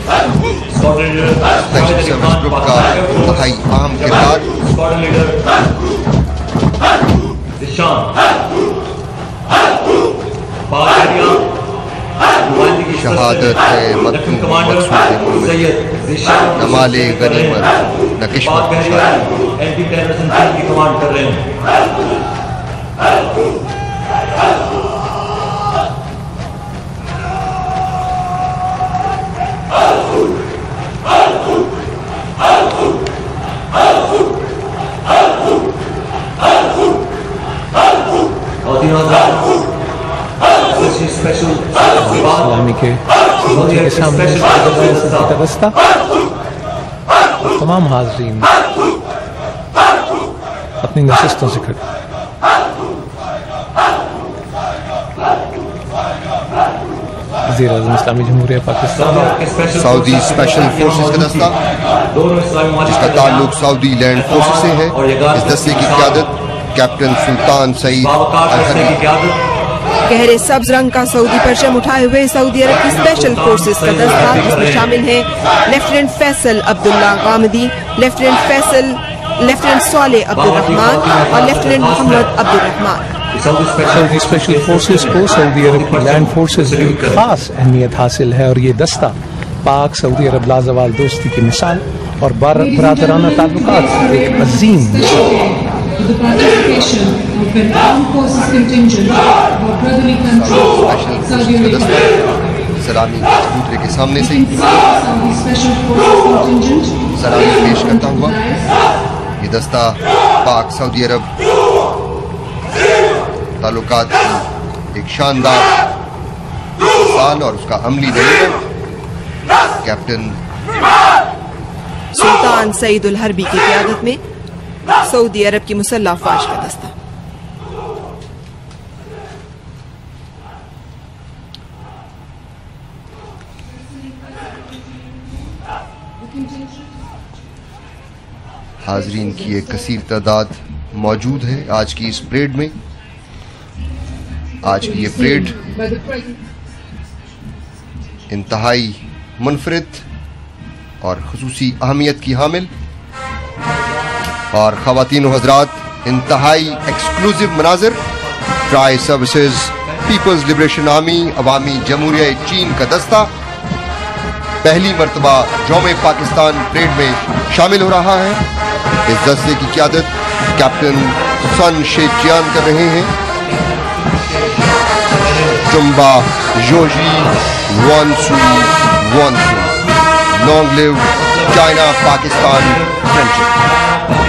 अहम किरदार शहादत है नमाले गनीमत एंटी टेररिज्म सेल की कमांड कर रहे हैं। के सामने तमाम हाजरीन अपनी नशिस्तों से खड़े। वज़ीर-ए-आज़म इस्लामी जमहूरिया पाकिस्तान सऊदी स्पेशल फोर्सेस का दस्ता जिसका ताल्लुक सऊदी लैंड फोर्सेस से है, इस दस्ते की क़यादत कैप्टन सुल्तान सईद अल-हमीद। गहरे सब्ज रंग का सऊदी परचम उठाए हुए सऊदी अरब की स्पेशल फोर्सेस का दस्ता जिसमें शामिल हैं lieutenant Faisal Abdullah Ghamdi, lieutenant सोले अब्दुल रहमान और lieutenant Mohammad Abdul Rahman. Saudi special forces को सऊदी अरब की लैंड फोर्सेस की खास अहमियत हासिल है और ये दस्ता पाक सऊदी अरब लाजवाल दोस्ती की मिसाल और बरादराना ताल्लुकात एक अजीम The participation of the armed forces contingent for brotherly countries Saudi Arabia salami दूसरे के सामने से special forces contingent salami पेश करता हुआ ये दस्ता पाक सऊदी अरब ताल्लुकात एक शानदार साल और उसका अमली नतीजा कैप्टन सुल्तान सईद अल हरबी की क़यादत में सऊदी अरब की मुसल्लह फौज का दस्ता। हाजरीन की एक कसीर तादाद मौजूद है आज की इस परेड में। आज की ये परेड इंतहाई मुनफरद और खुसूसी अहमियत की हामिल और ख़वातीन व हज़रात इंतहाई एक्सक्लूसिव मनाज़र tri services peoples liberation army अवामी जमहूरिया चीन का दस्ता पहली मरतबा यौम पाकिस्तान परेड में शामिल हो रहा है। इस दस्ते की क़यादत कैप्टन हसन शेखजियान कर रहे हैं। चुम्बा योजी वानसुई वानसुई long live China Pakistan friendship.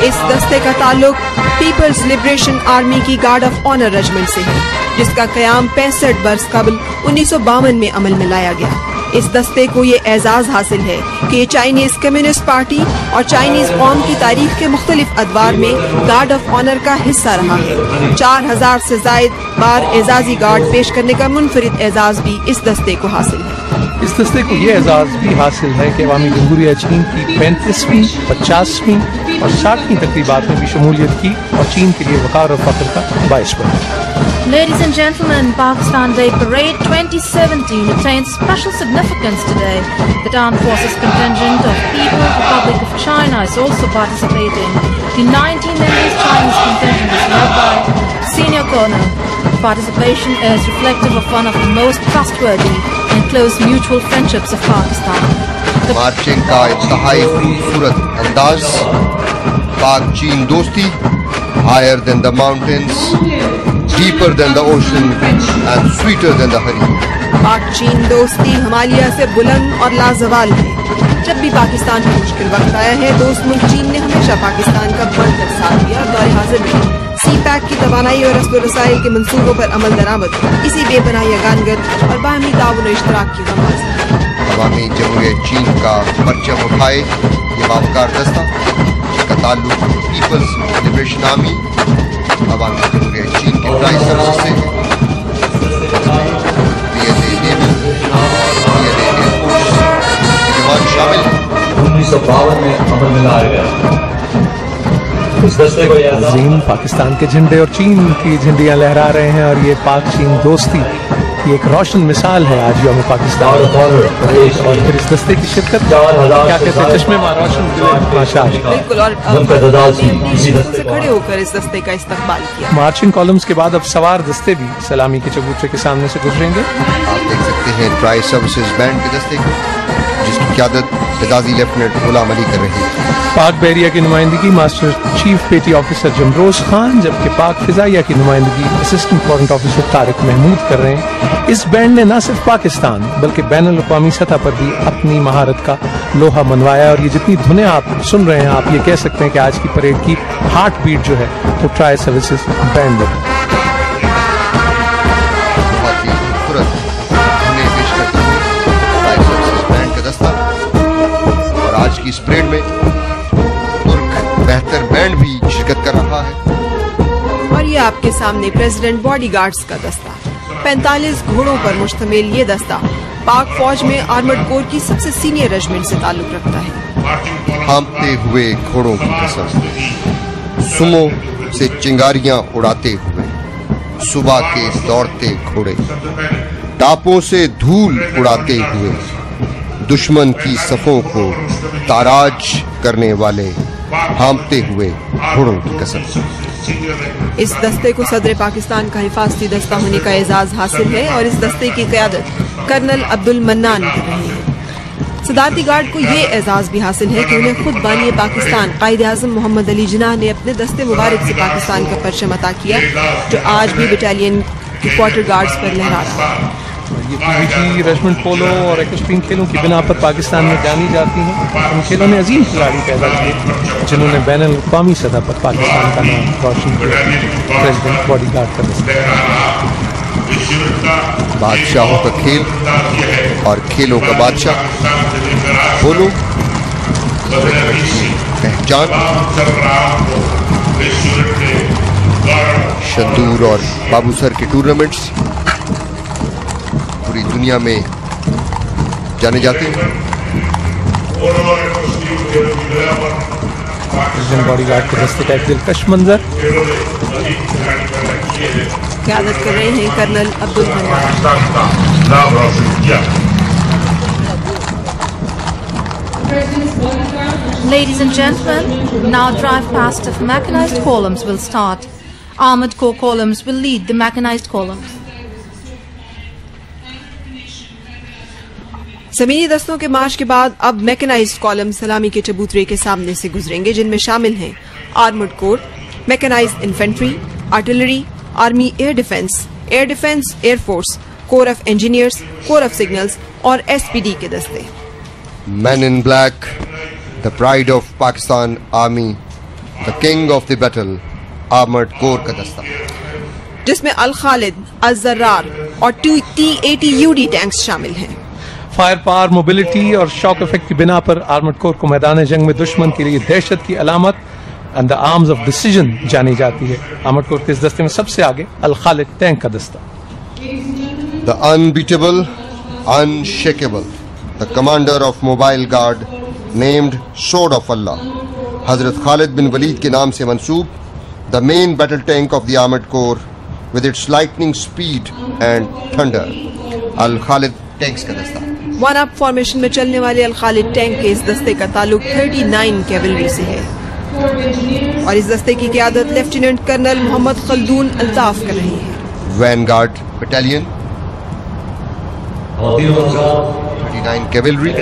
इस दस्ते का ताल्लुक पीपल्स लिबरेशन आर्मी की गार्ड ऑफ ऑनर रेजिमेंट से है जिसका कयाम 65 बरस कबल 1952 में अमल में लाया गया। इस दस्ते को ये एजाज़ हासिल है कि ये चाइनीज़ कम्युनिस्ट पार्टी और चाइनीज़ कौम की तारीख के मुख्तलिफ अदवार में गार्ड ऑफ ऑनर का हिस्सा रहा है। 4000 से जायद बार एजाजी गार्ड पेश करने का मुनफरिद एजाज़ भी इस दस्ते को हासिल है। इस दस्ते को ये एजाज़ भी हासिल है कि अवामी जमहूरिया चीन की 35वीं, 50वीं और 60वीं तकरीबात में भी शमूलियत की और चीन के लिए वक़ार और फ़ख्र का बायस बना। Ladies and gentlemen, Pakistan Day Parade 2017 attains special significance today. The armed forces contingent of People's Republic of China is also participating. The 19-member Chinese contingent is led by Senior Colonel. Participation is reflective of one of the most trustworthy and close mutual friendships of Pakistan. Marching का इंतहाई खूबसूरत अंदाज, पाक चीन दोस्ती, higher than the mountains, deeper than the ocean and sweeter than the honey. Pak चीन दोस्ती हिमालय से बुलंद और लाजवाल है। जब भी पाकिस्तान में मुश्किल वक्त आया है दोस्त मुल्क चीन ने हमेशा पाकिस्तान का बढ़कर साथ दिया। दौरे हाजिर में CPAC की तवानाई और रस्म रसायल के मंसूबों पर अमल दरामद, इसी बेपनाह यगानगत और बाहमी ताउन इश्तराक की गमाज़। अवामी जमहूरिया चीन का परचम उठाए ये बावकार दस्ता जिसका ताल्लुक पीपल्स लिबरेशन आर्मी अवामी जमहूरिया चीन के प्राइम सर्विस से शामिल है। 1952 में अमल में लाया गया। इस दस्ते को अजीम पाकिस्तान के झंडे और चीन की झंडियां लहरा रहे हैं और ये पाक चीन दोस्ती ये एक रोशन मिसाल है आज यौम पाकिस्तान। और इस दस्ते की शिरकत क्या कहते हैं चश्मे रोशन बिल्कुल और खड़े होकर इस दस्ते का इस्तकबाल किया। मार्चिंग कॉलम्स के बाद अब सवार दस्ते भी सलामी के चबूतरे के सामने से गुजरेंगे। आप देख सकते हैं ट्राई सर्विसेज बैंड के दस्ते को जिसकी क्यादत एजाजी लेफ्टिनेंट गुलाम अली कर रही है। पाक बहरिया की नुमाइंदगी master chief petty officer Jamroz Khan जबकि पाक फिजाइया की नुमाइंदगी assistant foreign officer Tariq Mahmood कर रहे हैं। इस बैंड ने न सिर्फ पाकिस्तान बल्कि बैनुल-अक़वामी सतह पर भी अपनी महारत का लोहा मनवाया और ये जितनी धुनें आप सुन रहे हैं आप ये कह सकते हैं कि आज की परेड की हार्ट बीट जो है वो तो ट्राई सर्विसेज बैंड है। और आज की इस परेड में तुर्क बेहतर बैंड भी शिरकत कर रहा है। और ये आपके सामने प्रेसिडेंट बॉडीगार्ड्स का दस्ता 45 घोड़ों पर मुश्तमिल ये दस्ता पाक फौज में आर्मर्ड कोर की सबसे सीनियर रेजिमेंट से ताल्लुक रखता है। हाँपते हुए घोड़ों की कसम सुमो से चिंगारियां उड़ाते हुए सुबह के दौड़ते घोड़े टापों से धूल उड़ाते हुए दुश्मन की सफों को ताराज करने वाले हाँपते हुए घोड़ों की कसम। इस दस्ते को सदर पाकिस्तान का हिफाजती दस्ता होने का एजाज़ हासिल है और इस दस्ते की क़यादत कर्नल अब्दुल मन्नान कर रहे हैं। सदारती गार्ड को ये एजाज़ भी हासिल है कि उन्हें खुद बानी पाकिस्तान क़ायद-ए-आज़म मोहम्मद अली जिन्ना ने अपने दस्ते मुबारक से पाकिस्तान का परचम अता किया जो आज भी बटालियन के क्वार्टर गार्ड्स पर लहरा रहा है। ये पीवीजी रेजिमेंट पोलो और एक्सट्रीम खेलों की बिना पर पाकिस्तान में जानी जाती हैं। इन खेलों ने अजीम खिलाड़ी पैदा किए जिन्होंने बैनुल-अक़वामी सतह पर पाकिस्तान का नाम रोशन किया। प्रेसिडेंट बॉडीगार्ड का दस्ता बादशाहों का खेल और खेलों का बादशाह पोलो पहचान शंदूर और बाबूसर के टूर्नामेंट्स पूरी दुनिया में जाने जाते हैं। बॉडीगार्ड के दस्ते का एक दिलकश मंजर क्यादत कर रहे हैं colonel Abdul Mannan. Ladies and gentlemen, now drive past of mechanized columns will start. Armored corps columns will lead the mechanized columns. ज़मीनी दस्तों के मार्च के बाद अब मैकेनाइज्ड कॉलम सलामी के चबूतरे के सामने से गुजरेंगे जिनमें शामिल हैं armoured corps, mechanised infantry, artillery, army air defence air force, corps of engineers, corps of signals और एसपीडी के दस्ते। Man in black, the pride of Pakistan army, the king of the battle, armoured corps का दस्ता जिसमें अल खालिद, अल जर्रार और T-80 UD टैंक्स शामिल हैं। फायर पावर, मोबिलिटी और शॉक इफेक्ट की बिना पर आर्मड कोर को मैदान जंग में दुश्मन के लिए दहशत की अलामत and the arms of decision जानी जाती है। आर्मड कोर के इस दस्ते में सबसे आगे अल खालिद टैंक का दस्ता। The unbeatable, unshakeable, the commander of mobile guard named sword of Allah, Hazrat Khalid bin Walid के नाम से मंसूब, the main battle tank of the armoured corps with its lightning speed and thunder, Al Khalid tanks का दस्ता। वन अप फॉर्मेशन में चलने वाले अल खालिद टैंक के इस दस्ते का ताल्लुक 39 कैवलरी से है और इस दस्ते की क़यादत लेफ्टिनेंट कर्नल मोहम्मद खल्दून अल्ताफ कर रही है। Vanguard battalion 39 cavalry.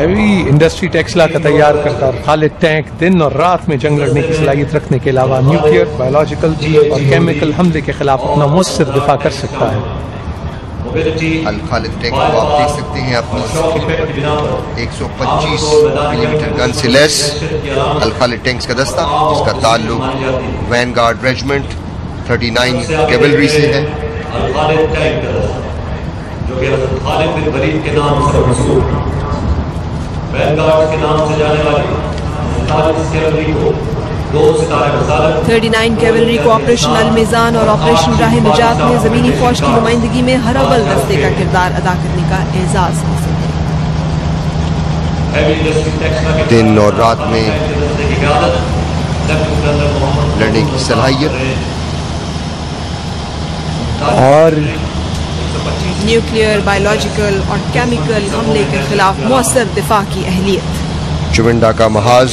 Heavy industry Taxila का तैयार करता और खालिद टैंक दिन और रात में जंग लड़ने की सलाहियत रखने के अलावा न्यूक्लियर, बायोलॉजिकल और केमिकल हमले के खिलाफ अपना मुस्तर दिफा कर सकता है। अल खालिद टैंक को आप देख सकते हैं अपनी स्क्रीन पर 125 मिलीमीटर गन से लेस अल खालिद टैंक्स का दस्ता जिसका ताल्लुक वैनगार्ड रेजिमेंट 39 कैवलरी से है। बैलगार्ड के नाम से जाने वाली को 39 कैवलरी को ऑपरेशन अलमिजान और ऑपरेशन राह निजात में जमीनी फौज की नुमाइंदगी में हर अव्वल दस्ते का किरदार अदा करने का एजाज हासिल। दिन और रात में लड़ने की सलाहियत और न्यूक्लियर, बायोलॉजिकल और केमिकल हमले के खिलाफ मौसर दिफा की अहलियत। चुविंडा का महाज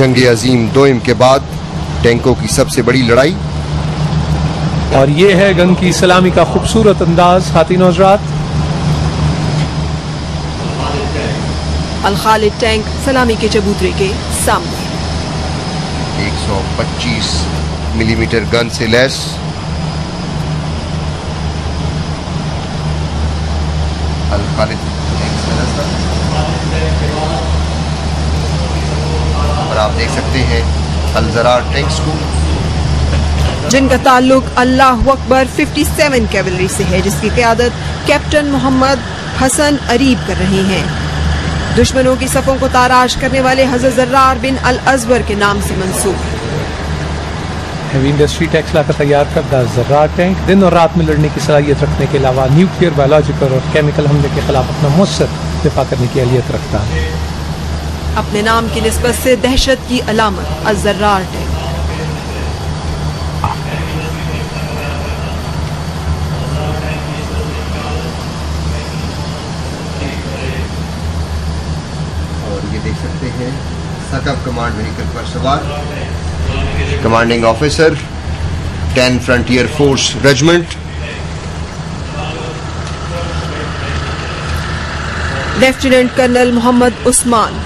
जंग अजीम दोइम के बाद टैंकों की सबसे बड़ी लड़ाई और ये है गन की सलामी का खूबसूरत अंदाज। खातिन हजरात, अल-खालिद टैंक सलामी के चबूतरे के सामने 125 मिलीमीटर गन से लैस अल-खालिद आप देख सकते हैं अल-ज़रार टैंक्स को जिनका ताल्लुक अल्लाह अकबर 57 कैवलरी से है, जिसकी क़यादत कैप्टन मोहम्मद हसन अरीब कर रहे हैं। दुश्मनों की सफ़ों को ताराश करने वाले हज़रत ज़रार बिन अल अजबर के नाम से मंसूब हैवी इंडस्ट्री टैक्स लाकर तैयार करदा ज़रार टैंक दिन और रात में लड़ने की सलाहियत रखने के अलावा न्यूक्लियर, बायोलॉजिकल और केमिकल हमले के खिलाफ अपना मौसर दिफा करने की अहलियत रखता है। अपने नाम की निस्बत से दहशत की अलामत अल-ज़रार टैंक। और ये देख सकते हैं सकब कमांड व्हीकल पर सवार commanding officer 10 frontier force regiment. Lieutenant colonel Mohammad Usman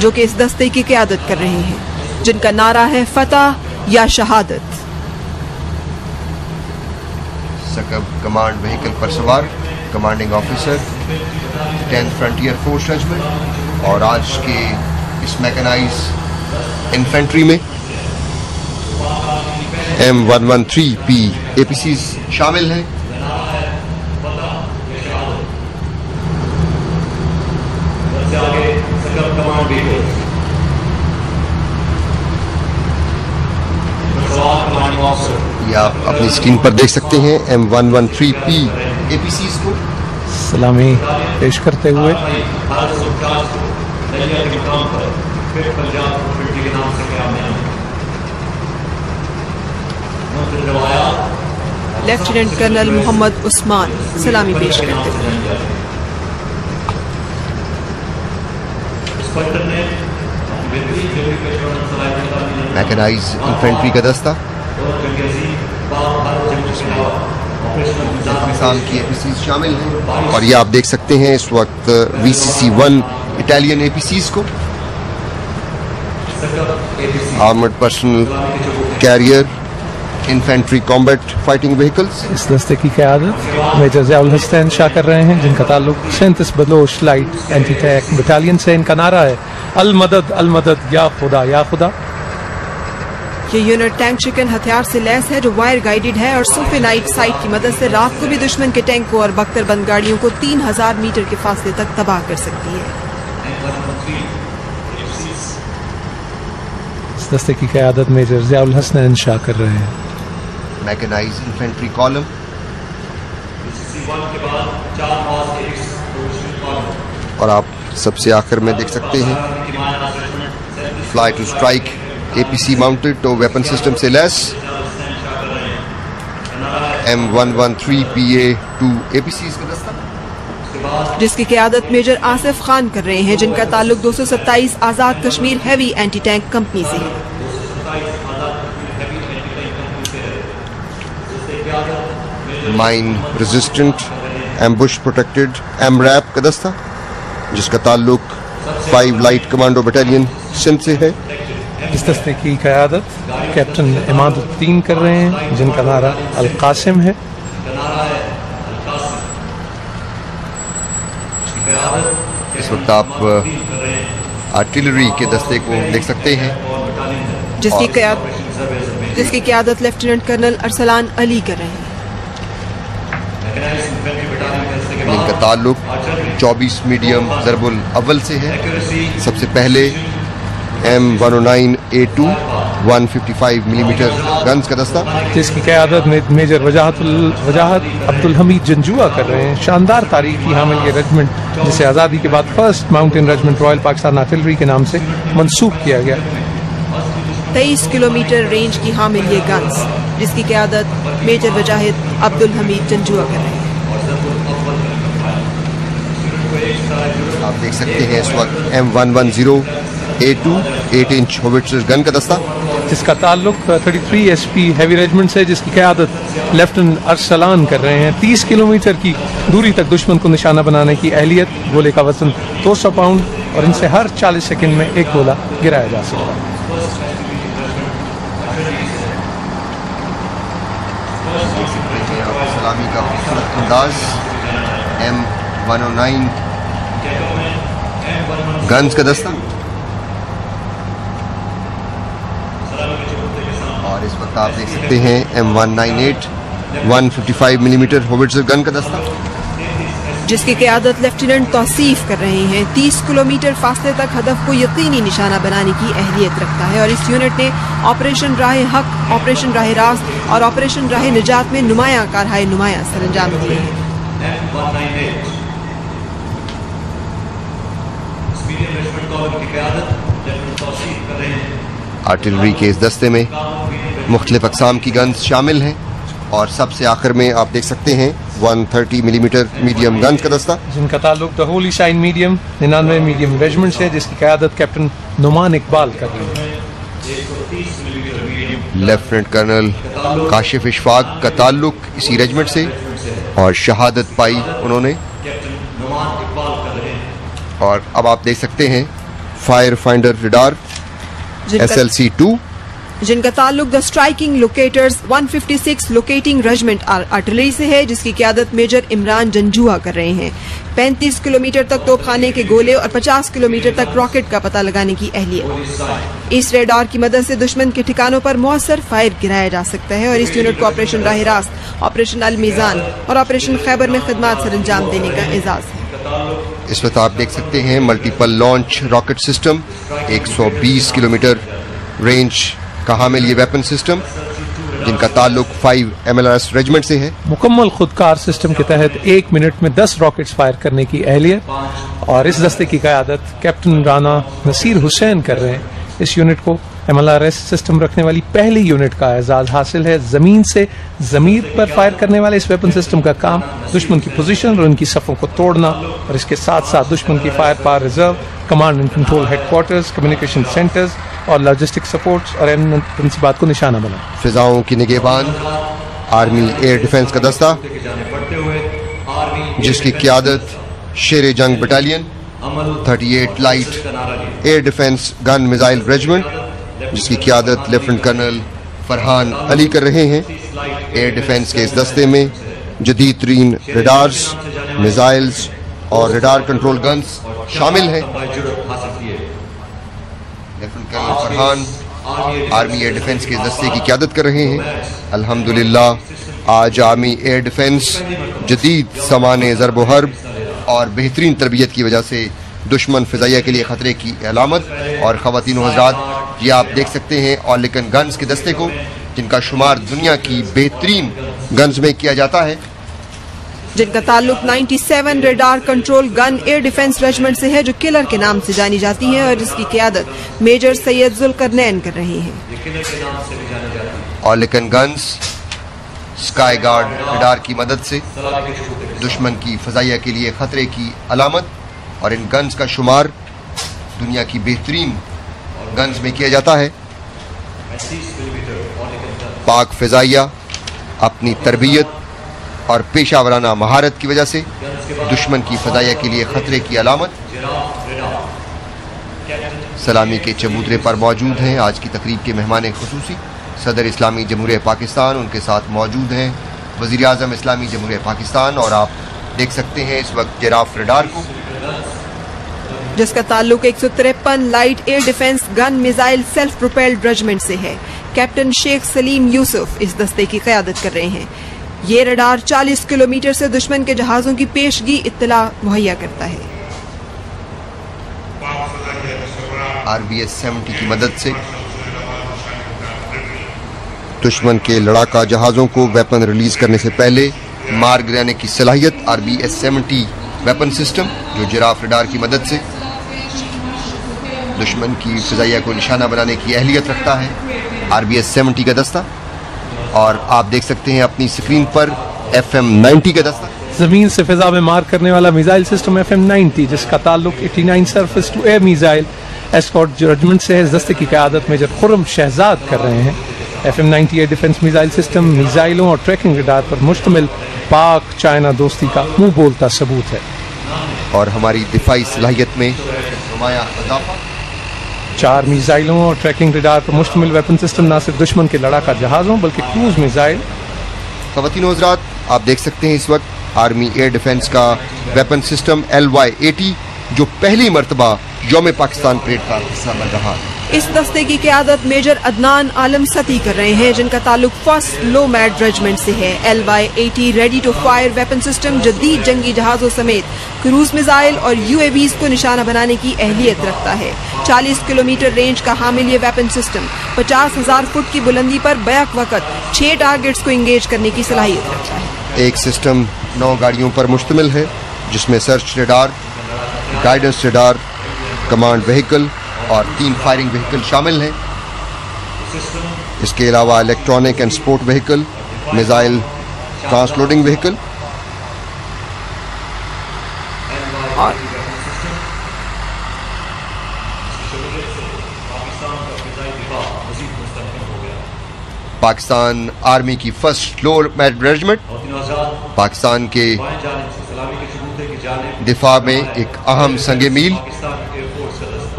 जो कि इस दस्ते की क़यादत कर रहे हैं, जिनका नारा है फतह या शहादत। सकब कमांड व्हीकल पर सवार commanding officer 10 frontier force regiment और आज के इस मैकेनाइज इन्फेंट्री में M113P APC शामिल हैं। आप अपनी स्क्रीन पर देख सकते हैं M113P APC को सलामी पेश करते हुए लेफ्टिनेंट कर्नल मोहम्मद उस्मान सलामी पेश करते हुए। मैकेनाइज इन्फेंट्री का दस्ता APCs शामिल हैं और ये आप देख सकते हैं इस वक्त VCC-1 इटालियन APCs को armoured personnel carrier infantry combat fighting vehicles. इस दस्ते की क़यादत मेजर ज़ियाउल हुसैन शाह कर रहे हैं, जिनका ताल्लुक 37 Baloch light anti tank battalion से। इनका नारा है अल मदद या खुदा या खुदा। ये यूनिट टैंक शिकन हथियार से लैस है जो वायर गाइडेड है और सोफेनाइट साइट की मदद से रात को भी दुश्मन के टैंकों और बख्तरबंद गाड़ियों को 3000 मीटर के फासले तक तबाह कर सकती है। इस दस्ते की क़यादत मेजर ज़ियाउल हुसैन शाह कर रहे हैं। मैकेनाइज्ड इन्फेंट्री कॉलम और आप सबसे आखिर में देख सकते हैं fly to strike APC mounted tow weapon system से लैस M113PA-2 APCs का दस्ता, जिसकी क़यादत मेजर आसिफ खान कर रहे हैं, जिनका ताल्लुक 227 Azad Kashmir heavy anti tank company से है। Mine resistant ambush protected MRAP का दस्ता, जिसका ताल्लुक 5 लाइट कमांडो बटालियन सिंध से है। इस दस्ते की क़यादत कैप्टन इमादुद्दीन कर रहे हैं, जिनका नारा अल-कासिम है। इस वक्त आप आर्टिलरी के दस्ते को देख सकते हैं जिसकी क़यादत लेफ्टिनेंट कर्नल अरसलान अली कर रहे हैं। इनका ताल्लुक 24 मीडियम ज़रबुल अव्वल से है। सबसे पहले M109A2 155 मिलीमीटर गन्स का दस्ता, जिसकी क़यादत में मेजर वजाहत अब्दुल हमीद जंजुआ कर रहे हैं। शानदार तारीखी हामिल ये रेजिमेंट, जिसे आज़ादी के बाद first mountain regiment royal Pakistan artillery के नाम से मंसूब किया गया। 23 किलोमीटर रेंज की हामिल ये गन्स, जिसकी क़यादत मेजर वजाहत अब्दुल हमीद जंजुआ कर रहे हैं। आप देख सकते हैं इस वक्त M110A2 8 इंच होविट्जर गन का दस्ता, जिसका ताल्लुक 33 SP हैवी रेजिमेंट से, जिसकी क़यादत लेफ्टिनेंट अरसलान कर रहे हैं। 30 किलोमीटर की दूरी तक दुश्मन को निशाना बनाने की अहलियत, गोले का वजन 200 पाउंड और इनसे हर 40 सेकंड में एक गोला गिराया जा सकता है। सलामी का खूबसूरत अंदाज, M109 गन्स का दस्ता, और इस वक्त आप देख सकते हैं M198 155 मिलीमीटर होविट्जर गन का दस्ता, जिसकी क़यादत लेफ्टिनेंट तौसीफ कर रहे हैं। 30 किलोमीटर फासले तक हदफ को यकीनी निशाना बनाने की अहलियत रखता है, और इस यूनिट ने ऑपरेशन राह हक, ऑपरेशन राह रास्त और ऑपरेशन राह निजात में नुमाया कार्य नुमाया सरंजाम दिए हैं। आर्टिलरी के इस दस्ते में मुख्तलिफ अक़साम की गन्स शामिल हैं, और सबसे आखिर में आप देख सकते हैं 130 मिलीमीटर मीडियम गन्स का दस्ता, जिनका ताल्लुक the holy shine medium 99 medium regiment से, जिसकी क़यादत कैप्टन नुमान इकबाल कर रहे हैं। लेफ्टिनेंट कर्नल काशिफ इशफाक का ताल्लुक इसी रेजिमेंट से और शहादत पाई उन्होंने। और अब आप देख सकते हैं फायर फाइंडर रिडार SLC-2, जिनका ताल्लुक the striking locators 156 locating regiment artillery से है, जिसकी क़यादत मेजर इमरान जंजुआ कर रहे हैं। 35 किलोमीटर तक तोपखाने के गोले और 50 किलोमीटर तक रॉकेट का पता लगाने की अहलियत। इस रेडार की मदद से दुश्मन के ठिकानों पर मौसर फायर गिराया जा सकता है, और इस यूनिट को ऑपरेशन राह रास्त, ऑपरेशन अल मीज़ान और ऑपरेशन खैबर में खदमात सर अंजाम देने का एजाज़ है। इस वक्त आप देख सकते हैं multiple launch rocket system, 120 kilometre range का हामिल ये वेपन सिस्टम, जिनका ताल्लुक 5 MLRS रेजिमेंट से है। मुकम्मल खुदकार सिस्टम के तहत 1 मिनट में 10 रॉकेट्स फायर करने की अहलियत, और इस दस्ते की क़यादत कैप्टन राना नसीर हुसैन कर रहे हैं। इस यूनिट को MLRS सिस्टम रखने वाली पहली यूनिट का एजाज़ हासिल है। ज़मीन से ज़मीन पर फायर करने वाले इस वेपन सिस्टम का काम दुश्मन की पोजीशन और उनकी सफ़ों को तोड़ना, और इसके साथ साथ दुश्मन की fire power reserve, command and control headquarters, communication centres और लॉजिस्टिक सपोर्ट्स और एम प्रिंसिपात को निशाना बना। फ़िज़ाओं की निगहबान आर्मी एयर डिफेंस का दस्ता, जिसकी क़यादत शेर जंग battalion 38 light air defence gun missile regiment, जिसकी क़यादत लेफ्टिनेंट कर्नल फरहान अली कर रहे हैं। एयर डिफेंस के इस दस्ते में जदीद तरीन रेडार्स, मिज़ाइल्स और रेडार कंट्रोल गन्स शामिल हैं। Lieutenant colonel Farhan army air defence के इस दस्ते की क़यादत कर रहे हैं। अल्हम्दुलिल्लाह आज आर्मी एयर डिफेंस जदीद सामान ज़रब व हर्ब और बेहतरीन तरबियत की वजह से दुश्मन फ़िज़ाइया के लिए ख़तरे की अलामत। और ख़वातीन व हज़रात, ये आप देख सकते हैं ऑलिकन गन्स के दस्ते को, जिनका शुमार दुनिया की बेहतरीन गन्स में किया जाता है, जिनका ताल्लुक 97 radar control gun air defence regiment से है, जो किलर के नाम से जानी जाती है, और इसकी क़यादत मेजर सैयद जुल्करनैन कर रहे हैं। Oerlikon guns sky guard radar की मदद से दुश्मन की फ़ज़ाइया के लिए ख़तरे की अलामत, और इन गन्स का शुमार दुनिया की बेहतरीन गन्स में किया जाता है। पाक फ़िज़ाइया अपनी तरबियत और पेशा वराना महारत की वजह से दुश्मन की फ़िज़ाइया के लिए ख़तरे की अलामत। सलामी के चबूतरे पर मौजूद हैं आज की तकरीब के मेहमान ख़ुसूसी सदर इस्लामी जमहूरिय पाकिस्तान, उनके साथ मौजूद हैं वज़ीर आज़म इस्लामी जमहूरिय पाकिस्तान, और आप देख सकते हैं इस वक्त जिराफ रेडार को, जिसका ताल्लुक 153 light air defence gun missile self propelled regiment से है। कैप्टन शेख सलीम यूसुफ इस दस्ते की क़यादत कर रहे हैं। ये रडार 40 किलोमीटर से दुश्मन के जहाज़ों की पेशगी इत्तला मुहैया करता है। RBS-70 की मदद से दुश्मन के लड़ाका जहाज़ों को वेपन रिलीज करने से पहले मार गिराने की सलाहियत RBS-70 वेपन सिस्टम, जो जिराफ रडार की मदद से दुश्मन की फिजाइया को निशाना बनाने की अहलियत रखता है। RBS-70 का दस्ता, और आप देख सकते हैं अपनी स्क्रीन पर FM-90 का दस्ता। जमीन से फिजा में मार करने वाला मिसाइल सिस्टम FM-90, जिसका ताल्लुक 89 surface to air missile escort regiment से है, इस दस्ते की क़यादत मेजर खुर्रम शहजाद कर रहे हैं। FM-90 air defence missile system मिसाइलों और ट्रैकिंग रडार पर मुश्तमिल पाक चाइना दोस्ती का मुँह बोलता सबूत है। और हमारी दिफाई सलाहियत में नुमाया इजाफा, 4 मिसाइलों और ट्रैकिंग रडार पर मुश्तमिल वेपन सिस्टम न सिर्फ दुश्मन के लड़ाका जहाज़ों बल्कि क्रूज मिसाइल। खवातीन और हज़रात, आप देख सकते हैं इस वक्त आर्मी एयर डिफेंस का वेपन सिस्टम LY-80, जो पहली मरतबा यौम पाकिस्तान परेड का हिस्सा बन रहा। इस दस्ते की क़यादत मेजर अदनान आलम सती कर रहे हैं, जिनका ताल्लुक 1st लोमैड रेजिमेंट से है। LY-80 ready to fire weapon system जदीद जंगी जहाज़ों समेत क्रूज मिसाइल और UAVs को निशाना बनाने की अहलियत रखता है। 40 किलोमीटर रेंज का हामिल ये वेपन सिस्टम 50,000 फुट की बुलंदी पर बैक वक़्त 6 टारगेट्स को इंगेज करने की सलाहियत रखता है। एक सिस्टम 9 गाड़ियों पर मुश्तमिल है, जिसमें search radar, guidance radar, command vehicle और 3 फायरिंग व्हीकल शामिल हैं। इसके अलावा electronic and support vehicle, missile transloading vehicle और पाकिस्तान आर्मी की 1st लोमैड रेजिमेंट पाकिस्तान के दिफा में एक अहम संगे मील।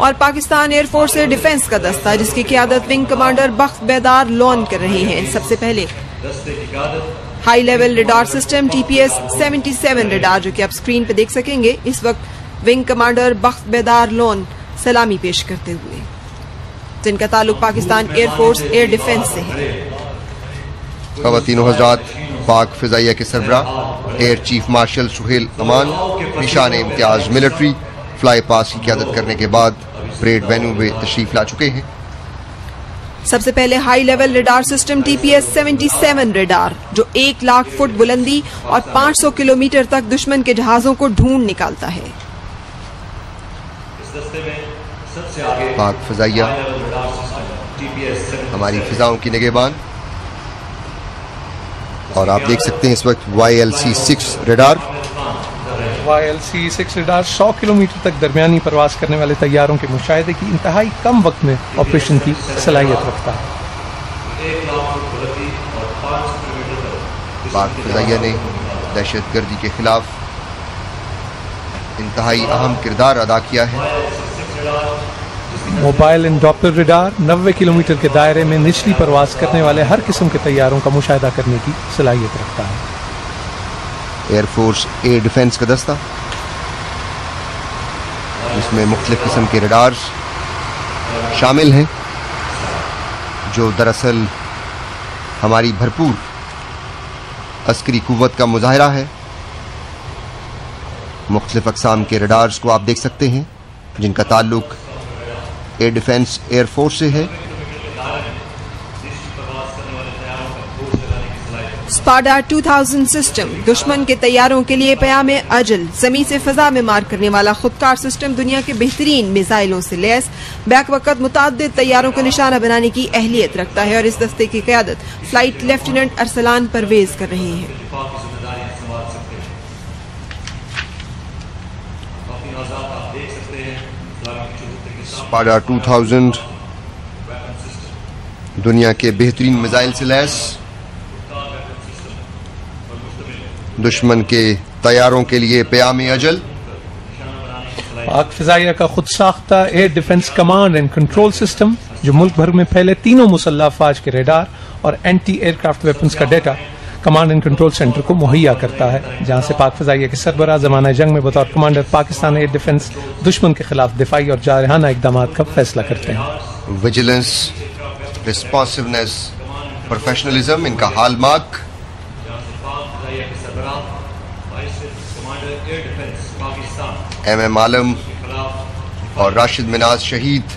और पाकिस्तान एयरफोर्स एयर डिफेंस का दस्ता, जिसकी क़यादत विंग कमांडर बख्त बेदार लॉन कर रहे हैं। सबसे पहले high level radar system TPS-77 रडार, जो कि आप स्क्रीन पे देख सकेंगे, इस वक्त विंग कमांडर बख्त बेदार लॉन सलामी पेश करते हुए, जिनका ताल्लुक पाकिस्तान एयरफोर्स एयर डिफेंस से है। खवातीनो हज़रात, पाक फिजाइया के सरबराह air chief marshal Sohail Aman निशान इम्तियाज मिलिट्री फ्लाई पास की क़यादत करने के बाद परेड वेन्यू में तशरीफ ला चुके हैं। सबसे पहले high level radar system TPS-77 रडार, जो 1,00,000 फुट बुलंदी और 500 किलोमीटर तक दुश्मन के जहाज़ों को ढूंढ निकालता है। पाक फिजाइया हमारी फिजाओं की निगहबान, और आप देख सकते हैं इस वक्त YLC-6 radar. YLC-6 radar 100 kilometre तक दरमियानी परवास करने वाले तैयारों के मुशाहिदे की इंतहाई कम वक्त में ऑपरेशन की सलाहियत रखता है। पाक फिजाइया ने दहशतगर्दी के खिलाफ इंतहाई अहम किरदार अदा किया है। Mobile and Doppler radar 90 kilometre के दायरे में निचली परवास करने वाले हर किस्म के तैयारों का मुशाहिदा करने की सलाहियत रखता है। एयरफोर्स एयर डिफेंस का दस्ता, जिसमें मुख्तलिफ किस्म के रडार्स शामिल हैं, जो दरअसल हमारी भरपूर अस्करी कुव्वत का मुजाहरा है। मुख्तलिफ अक़साम के रडार्स को आप देख सकते हैं, जिनका ताल्लुक एयर डिफेंस एयरफोर्स से है। स्पाडा 2000 सिस्टम दुश्मन के तैयारों के लिए प्याम अजल जमीन से फ़िज़ा में मार करने वाला खुदकार सिस्टम, दुनिया के बेहतरीन मिसाइलों से लैस, बैक वक़्त मुतअद्दिद तैयारों को निशाना बनाने की अहलियत रखता है। और इस दस्ते की क़यादत फ्लाइट लेफ्टिनेंट अरसलान परवेज़ कर रहे हैं। स्पाडा 2000 दुनिया के बेहतरीन मिसाइल से लैस, दुश्मन के तैयारों के लिए प्याम अजल। पाक फिजाइया का खुद साख्ता air defence command and control system, जो मुल्क भर में फैले 3 मुसल्ह अफवाज के रडार और एंटी एयरक्राफ्ट वेपन्स का data command and control centre को मुहैया करता है, जहां से पाक फिजाइया के सरबराह ज़माना जंग में बतौर कमांडर पाकिस्तान एयर डिफेंस दुश्मन के खिलाफ दिफाई और जारहाना इकदाम का फैसला करते हैं। विजिलेंस, रिस्पॉन्सिवनेस, प्रोफेशनलिज्म इनका हालमार्क के सरबराह vice commander air defence Pakistan MM Alam और राशिद मिनाज शहीद।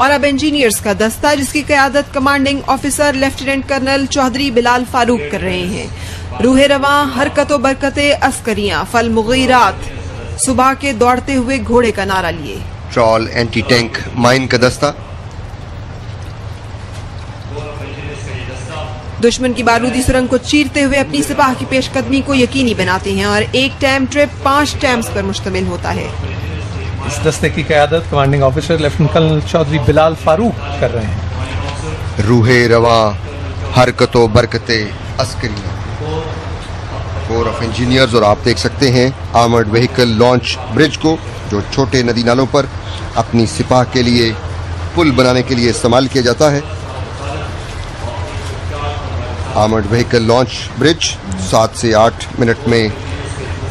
और अब इंजीनियर्स का दस्ता जिसकी क़यादत commanding officer lieutenant colonel Chaudhry Bilal Farooq कर रहे हैं। रूहे रवा हरकत बरकते अस्करियां फल मुगीरात सुबह के दौड़ते हुए घोड़े का नारा लिए। ट्रॉल एंटी टैंक माइन का दस्ता दुश्मन की बारूदी सुरंग को चीरते हुए अपनी सिपाह की पेशकदमी को यकीनी बनाते हैं और एक टैम ट्रिप 5 टैम्स पर मुश्तमिल होता है। इस दस्ते की क़यादत commanding officer lieutenant colonel Chaudhry Bilal Farooq कर रहे हैं। रूहे रवा हरकतों बरकते अस्करियां कोर ऑफ इंजीनियर्स। और आप देख सकते हैं आर्मर्ड व्हीकल लॉन्च ब्रिज को जो छोटे नदी नालों पर अपनी सिपाह के लिए पुल बनाने के लिए इस्तेमाल किया जाता है। आर्मर्ड व्हीकल लॉन्च ब्रिज 7 से 8 मिनट में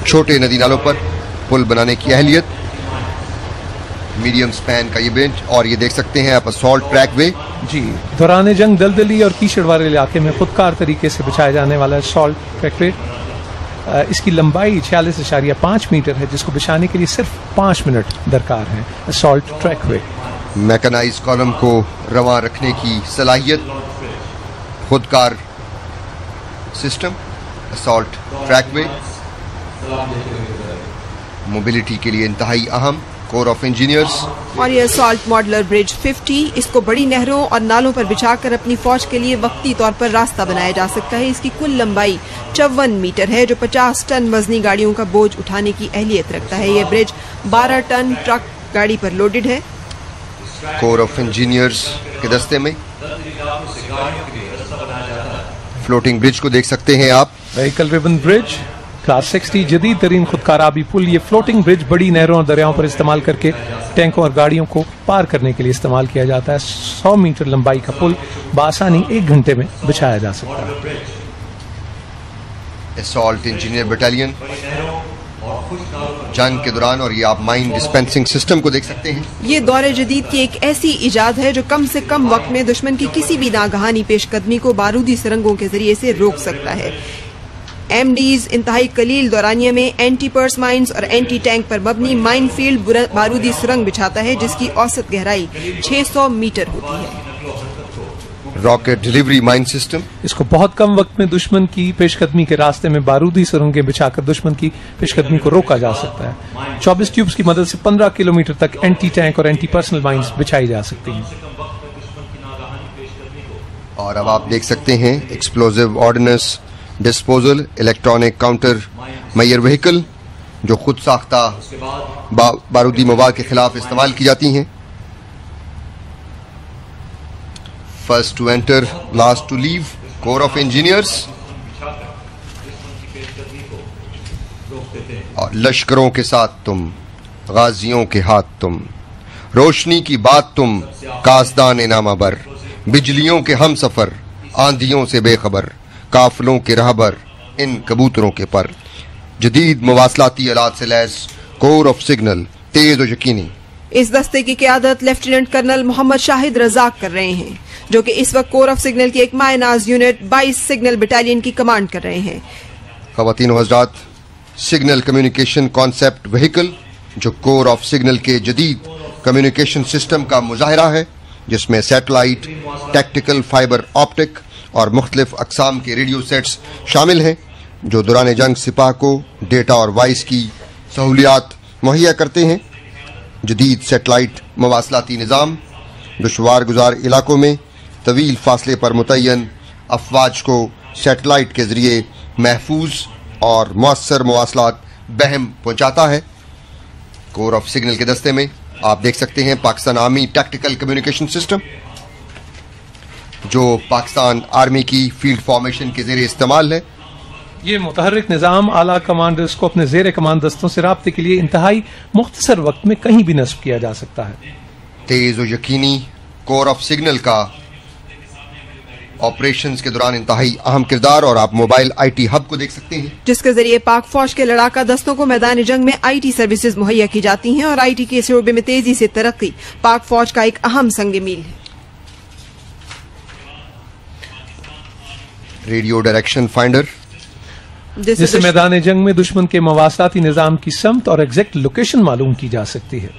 छोटे नदी नालों पर पुल बनाने की अहलियत। मीडियम स्पैन का ये ब्रिज और ये देख सकते हैं आप असॉल्ट ट्रैक वे जी दौरान जंग दलदली और कीचड़ वाले इलाके में खुदकार तरीके से बिछाया जाने वाला असॉल्ट ट्रैक वे। इसकी लंबाई 46.5 मीटर है जिसको बिछाने के लिए सिर्फ 5 मिनट दरकार है। Assault track way mechanise column को रवा रखने की सलाहियत खुदकार system assault track way mobility के लिए इंतहाई अहम कोर ऑफ इंजीनियर्स। और यह असॉल्ट मॉडलर ब्रिज 50 इसको बड़ी नहरों और नालों पर बिछाकर अपनी फौज के लिए वक्ती तौर पर रास्ता बनाया जा सकता है। इसकी कुल लंबाई 54 मीटर है जो 50 टन वजनी गाड़ियों का बोझ उठाने की अहलियत रखता है। यह ब्रिज 12 टन ट्रक गाड़ी पर लोडेड है। कोर ऑफ इंजीनियर्स के दस्ते में फ्लोटिंग ब्रिज को देख सकते हैं आप। व्हीकल रिबन ब्रिज क्लास 60 जदीद तरीन खुदकार आबी पुल। ये फ्लोटिंग ब्रिज बड़ी नहरों और दरियाओं पर इस्तेमाल करके टैंकों और गाड़ियों को पार करने के लिए इस्तेमाल किया जाता है। 100 मीटर लंबाई का पुल बासानी 1 घंटे में बिछाया जा सकता है। असॉल्ट इंजीनियर बटालियन जंग के दौरान और ये आप माइन डिस्पेंसिंग सिस्टम को देख सकते हैं। ये दौरे जदीद की एक ऐसी इजाद है जो कम से कम वक्त में दुश्मन की किसी भी नागहानी पेशकदमी को बारूदी सुरंगों के जरिए से रोक सकता है। MDs इंतहाई कलील दौरानिया में एंटी पर्स माइंस और एंटी टैंक पर मबनी माइन फील्ड बारूदी सुरंग बिछाता है जिसकी औसत गहराई 600 मीटर होती है। रॉकेट डिलीवरी माइन सिस्टम इसको बहुत कम वक्त में दुश्मन की पेशकदमी के रास्ते में बारूदी सुरंगें बिछाकर दुश्मन की पेशकदमी को रोका जा सकता है। 24 ट्यूब्स की मदद से 15 किलोमीटर तक एंटी टैंक और एंटी पर्सनल माइंस बिछाई जा सकती है। और अब आप देख सकते हैं explosive ordnance disposal electronic counter measure vehicle जो खुद साख्ता बारूदी मवाद के खिलाफ इस्तेमाल की जाती हैं। First to enter last to leave corps of engineers. और लश्करों के साथ तुम गाजियों के हाथ तुम रोशनी की बात तुम कासदान नामाबर बिजलियों के हम सफर आंधियों से बेखबर काफलों के रहबर इन कबूतरों के पर। जदीद मवासलाती आलात से लैस कोर ऑफ सिग्नल तेज और यकीनी। इस दस्ते की क़यादत लेफ्टिनेंट कर्नल मोहम्मद शाहिद रजाक कर रहे हैं जो कि इस वक्त कोर ऑफ सिग्नल की एक मायनाज यूनिट 22 सिग्नल बटालियन की कमांड कर रहे हैं। ख़वातीन और हज़रात सिग्नल कम्युनिकेशन कॉन्सेप्ट व्हीकल जो कोर ऑफ सिग्नल के जदीद कम्युनिकेशन सिस्टम का मुजाहरा है जिसमें सेटेलाइट टैक्टिकल फाइबर ऑप्टिक और मुख्तलिफ अकसाम के रेडियो सेट्स शामिल हैं जो दौरान जंग सिपाह को डेटा और वॉइस की सहूलियात मुहैया करते हैं। जदीद सेटेलाइट मवासलाती निज़ाम दुशवार गुजार इलाकों में तवील फासले पर मुतय्यन अफवाज को सेटेलाइट के ज़रिए महफूज और मौसर मवासलात बहम पहुँचाता है। कोर ऑफ सिग्नल के दस्ते में आप देख सकते हैं Pakistan army tactical communication system जो पाकिस्तान आर्मी की फील्ड फॉर्मेशन के ज़रिए इस्तेमाल है। ये मुतहर्रिक निज़ाम आला कमांडर्स को अपने ज़ेर कमांड दस्तों से राब्ते के लिए इंतहाई मुख्तसर वक्त में कहीं भी नस्ब किया जा सकता है। तेज़ और यकीनी कोर ऑफ सिग्नल का ऑपरेशंस के दौरान इंतहाई अहम किरदार। और आप मोबाइल IT हब को देख सकते हैं जिसके जरिए पाक फौज के लड़ाका दस्तों को मैदान जंग में IT सर्विसेज मुहैया की जाती हैं और IT के शोबे में तेज़ी से तरक्की पाक फौज का एक अहम संग मील है। रेडियो डायरेक्शन फाइंडर जिससे मैदान जंग में दुश्मन के मवासाती निज़ाम की समत और एग्जैक्ट लोकेशन मालूम की जा सकती है।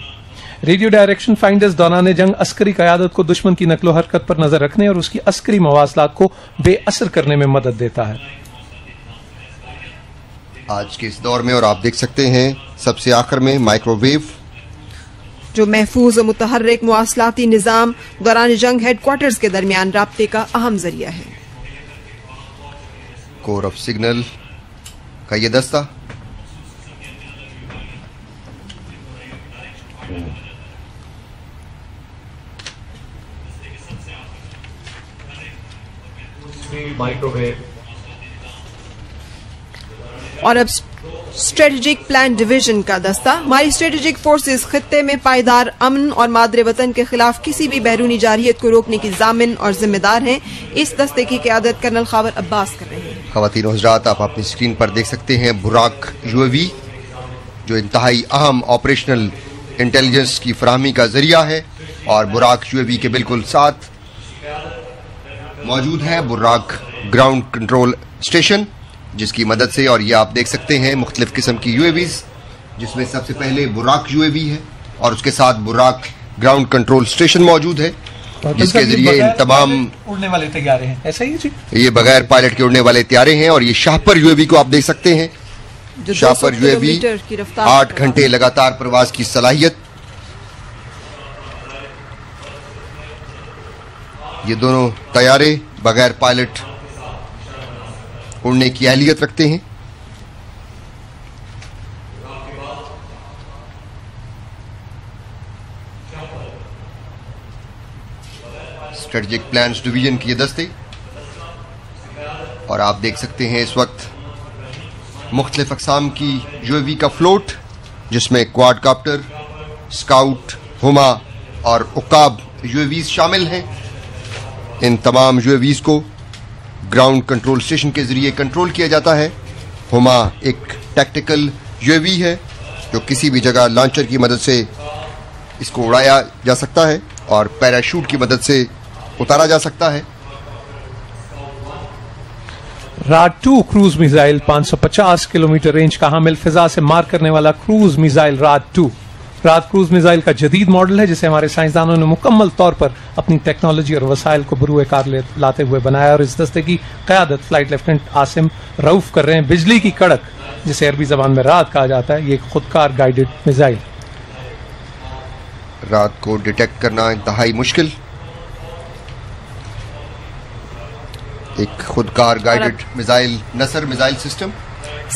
रेडियो डायरेक्शन फाइंडर्स दौरान जंग अस्करी क़यादत को दुश्मन की नकलो हरकत पर नजर रखने और उसकी अस्करी मवासलात को बेअसर करने में मदद देता है। आज के इस दौर में और आप देख सकते हैं सबसे आखिर में माइक्रोवेव जो महफूज और मुतहर्रिक मवासलाती निज़ाम दौरान जंग हेडक्वार्टर्स के दरमियान राब्ते का अहम जरिया है। कोर ऑफ सिग्नल का ये दस्ता माइक्रोवेव और अब स्ट्रेटेजिक प्लान डिवीजन का दस्ता हमारी स्ट्रेटेजिक फोर्सेस खित्ते में पायदार अमन और मादरे वतन के खिलाफ किसी भी बैरूनी जारहियत को रोकने की जामिन और जिम्मेदार हैं। इस दस्ते की क़यादत कर्नल ख़ावर अब्बास कर रहे हैं। ख़वातीन और हज़रात, आप अपनी स्क्रीन पर देख सकते हैं बुराक यूएवी जो इंतहाई अहम ऑपरेशनल इंटेलिजेंस की फराहमी का जरिया है और बुराक यूएवी के बिल्कुल साथ मौजूद है बुराक ग्राउंड कंट्रोल स्टेशन जिसकी मदद से, और ये आप देख सकते हैं मुख्तलिफ किस्म की यूएवीज़ जिसमें सबसे पहले बुराक यूएवी है और उसके साथ बुराक ग्राउंड कंट्रोल स्टेशन मौजूद है जिसके जरिए इन तमाम उड़ने वाले तैयारे हैं। ऐसा ही जी, ये बगैर पायलट के उड़ने वाले तैयारे हैं। और ये शाहपर यूएवी को आप देख सकते हैं, शाहपर यूएवी 8 घंटे लगातार प्रवास की सलाहियत। ये दोनों तैयारे बगैर पायलट उड़ने की अहलियत रखते हैं। स्ट्रेटेजिक प्लान्स डिवीजन की ये दस्ते और आप देख सकते हैं इस वक्त मुख्तलिफ अकसाम की यूएवी का फ्लोट जिसमें क्वाडकाप्टर, स्काउट, हुमा और उकाब यूएवीज शामिल हैं। इन तमाम यूएवीज को ग्राउंड कंट्रोल स्टेशन के जरिए कंट्रोल किया जाता है। हुमा एक टैक्टिकल यूएवी है जो किसी भी जगह लॉन्चर की मदद से इसको उड़ाया जा सकता है और पैराशूट की मदद से उतारा जा सकता है। राड-2 क्रूज मिसाइल 550 किलोमीटर रेंज का हामिल फिजा से मार करने वाला क्रूज मिसाइल राड-2। राड क्रूज मिसाइल का जदीद मॉडल है जिसे हमारे साइंसदानों ने मुकम्मल तौर पर अपनी टेक्नोलॉजी और वसाइल को बरूए कार लाते हुए बनाया और इस दस्ते की क़यादत फ्लाइट लेफ्टिनेंट आसिम रऊफ कर रहे हैं। बिजली की कड़क जिसे अरबी जबान में रात कहा जाता है, ये एक खुदकार गाइडेड मिसाइल। रात को डिटेक्ट करना इंतहाई मुश्किल, एक खुदकार guided missile Nasr missile system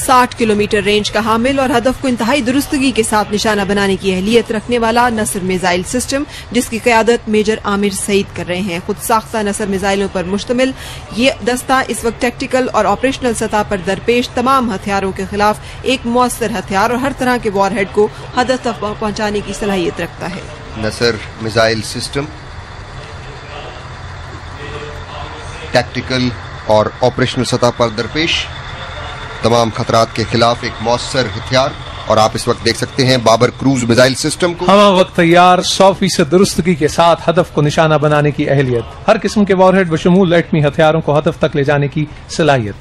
60 kilometre range का हामिल और हदफ को इंतहाई दुरुस्तगी के साथ निशाना बनाने की अहलियत रखने वाला नसर मिसाइल सिस्टम जिसकी क़यादत मेजर आमिर सईद कर रहे हैं। खुद साख्ता नसर मिसाइलों पर मुश्तमिल ये दस्ता इस वक्त टैक्टिकल और ऑपरेशनल सतह पर दरपेश तमाम हथियारों के खिलाफ एक मौसर हथियार और हर तरह के वॉरहेड को हदफ तक पहुँचाने की सलाहियत रखता है। नसर मिसाइल सिस्टम टैक्टिकल और ऑपरेशनल सतह पर दरपेश तमाम खतरात के खिलाफ एक मौसर हथियार और आप इस वक्त देख सकते हैं बाबर क्रूज मिसाइल सिस्टम को हवा वक्त तैयार 100% दुरुस्तगी के साथ हदफ को निशाना बनाने की अहलियत, हर किस्म के वॉरहेड बशमूल एटमी हथियारों को हदफ तक ले जाने की सलाहियत।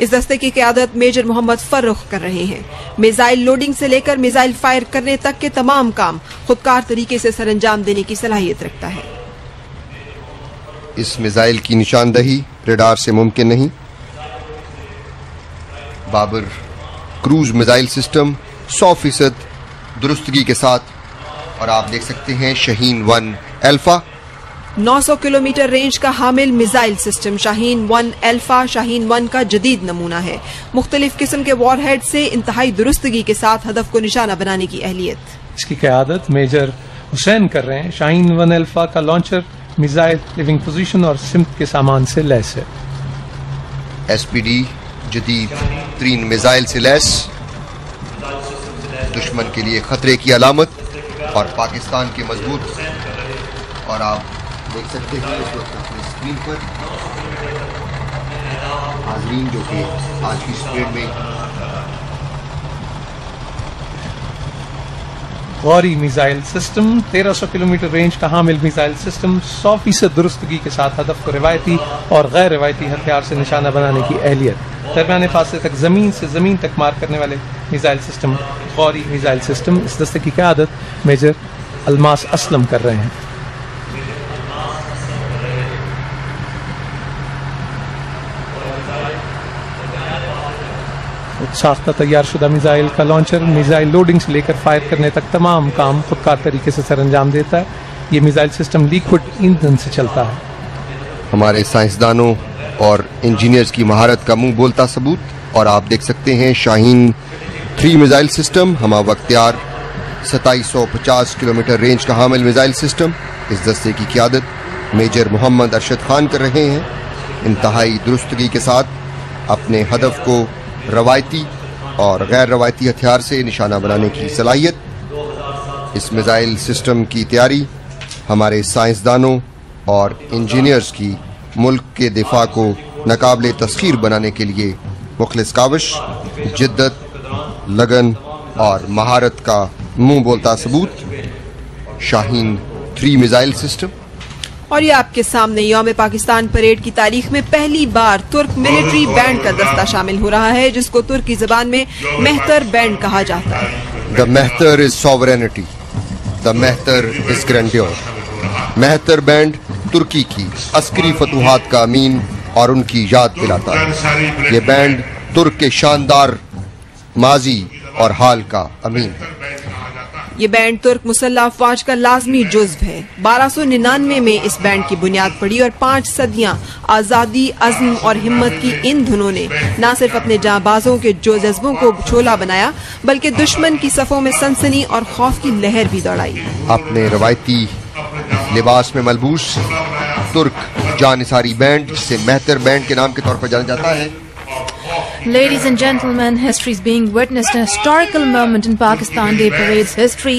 इस दस्ते की क़यादत मेजर मोहम्मद फर्रुख कर रहे हैं। मिसाइल लोडिंग से लेकर मिसाइल फायर करने तक के तमाम काम खुदकार तरीके से सरअंजाम देने की सलाहियत रखता है। इस मिसाइल की निशानदही रेडार से मुमकिन नहीं। बाबर क्रूज मिसाइल सिस्टम 100% दुरुस्तगी के साथ और आप देख सकते हैं शाहीन-1 अल्फा 900 किलोमीटर रेंज का हामिल मिसाइल सिस्टम शाहीन-1 अल्फा शाहीन-1 का जदीद नमूना है। मुख्तलिफ किस्म के वॉरहेड से इंतहाई दुरुस्तगी के साथ हदफ को निशाना बनाने की अहलियत इसकी क़यादत मेजर हुसैन कर रहे हैं। शाहीन-1 अल्फा का लॉन्चर मिसाइल लिविंग पोजीशन और सिम्त के सामान से लैस है। SPD जदीद तरीन मिसाइल से लैस, दुश्मन के लिए खतरे की अलामत और पाकिस्तान के मजबूत और आप देख सकते हैं इस वक्त अपनी स्क्रीन पर हाजरीन जो कि आज की स्पीड में Ghauri missile system 1300 kilometre range का हामिल मिसाइल सिस्टम 100% दुरुस्तगी के साथ हदफ को रिवायती और गैर रिवायती हथियार से निशाना बनाने की अहलियत। दरमियान फासले तक ज़मीन तक मार करने वाले मिज़ाइल सिस्टम, फौरी मिज़ाइल सिस्टम। इस दस्ते की क़यादत मेजर अल्मास असलम कर रहे हैं। साख्ता तैयार शुदा मिज़ाइल का लॉन्चर मिज़ाइल लोडिंग से लेकर फायर करने तक तमाम काम खुदकार तरीके से सर अंजाम देता है। ये मिज़ाइल सिस्टम लिक्विड ईंधन से चलता है। हमारे साइंसदानों और इंजीनियर्स की महारत का मुंह बोलता सबूत। और आप देख सकते हैं शाहीन 3 मिज़ाइल सिस्टम हमा वक्तियार 2750 किलोमीटर रेंज का हामिल मिज़ाइल सिस्टम। इस दस्ते की क़यादत मेजर मोहम्मद अरशद खान कर रहे हैं। इंतहाई दुरुस्तगी के साथ अपने हदफ को रवायती और गैर रवायती हथियार से निशाना बनाने की सलाहियत। इस मिज़ाइल सिस्टम की तैयारी हमारे साइंसदानों और इंजीनियर्स की मुल्क के दिफा को नाकाबिले तस्खीर बनाने के लिए मुखलिस काविश, जिद्दत, लगन और महारत का मुंह बोलता सबूत। Shaheen 3 missile system. और ये आपके सामने यौम पाकिस्तान परेड की तारीख में पहली बार तुर्क मिलिट्री बैंड का दस्ता शामिल हो रहा है, जिसको तुर्की जबान में मेहतर बैंड कहा जाता है। The Mehtar is sovereignty, the Mehtar is grandeur. Mehtar band तुर्की की अस्करी फतूहात का अमीन और उनकी याद दिलाता है। ये बैंड तुर्क के शानदार माजी और हाल का अमीन है। ये बैंड तुर्क मुसल्ह अफवाज का लाजमी जुज्व है। 1299 में इस बैंड की बुनियाद पड़ी और 5 सदियाँ आज़ादी, अज़्म और हिम्मत की इन धुनों ने ना सिर्फ अपने जांबाजों के जो जज्बों को छोला बनाया, बल्कि दुश्मन की सफ़ों में सनसनी और खौफ की लहर भी दौड़ाई। अपने रवायती लिबास में मलबूस तुर्क जानिसारी बैंड, जिसे मेहतर बैंड के नाम के तौर पर जाना जाता है। Ladies and gentlemen, history is being witnessed, a historical moment in Pakistan Day Parade's history.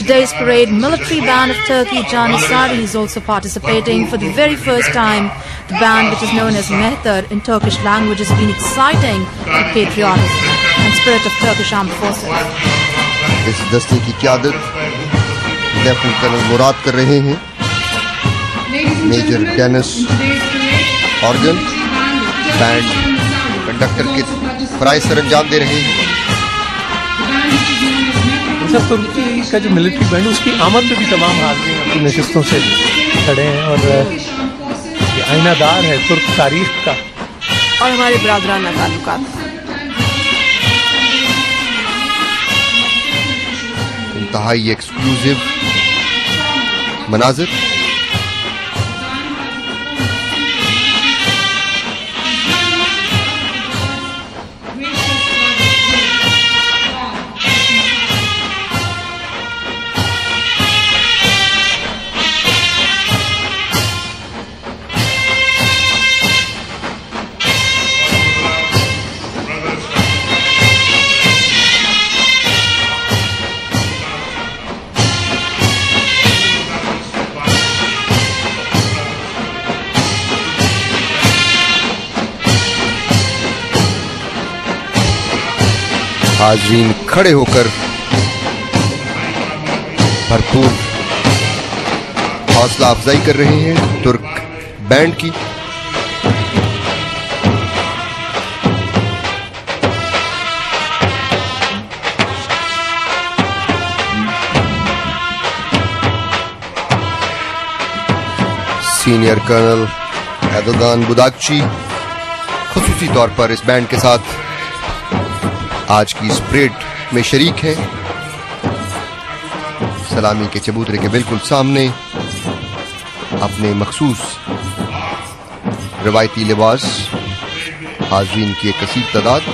Today's parade, military band of Turkey, Janissari, is also participating for the very first time. The band, which is known as Mehter in Turkish language, has been exciting and patriotic and spirit of Turkish armed forces. This daste ki qiyadat Lieutenant Colonel Murad kar rahe hain, Major Dennis Organ band conductor के प्राइस सर अंजाम दे रहे हैं। सब तुर्की का जो मिलिट्री बैंड उसकी आमद में भी तमाम हाजिर अपनी नशस्तों से खड़े हैं और ये आईनादार है तुर्क तारीख का और हमारे बरादराना ताल्लुकात। इंतहाई एक्सक्लूसिव मनाजिर। हाज़रीन खड़े होकर भरपूर हौसला अफजाई कर रहे हैं तुर्क बैंड की। सीनियर कर्नल एदोगान बुदाकची खुसूसी तौर पर इस बैंड के साथ आज की इस परेड में शरीक है। सलामी के चबूतरे के बिल्कुल सामने अपने मखसूस रवायती लिबास हाज़रीन की एक कसीद तादाद।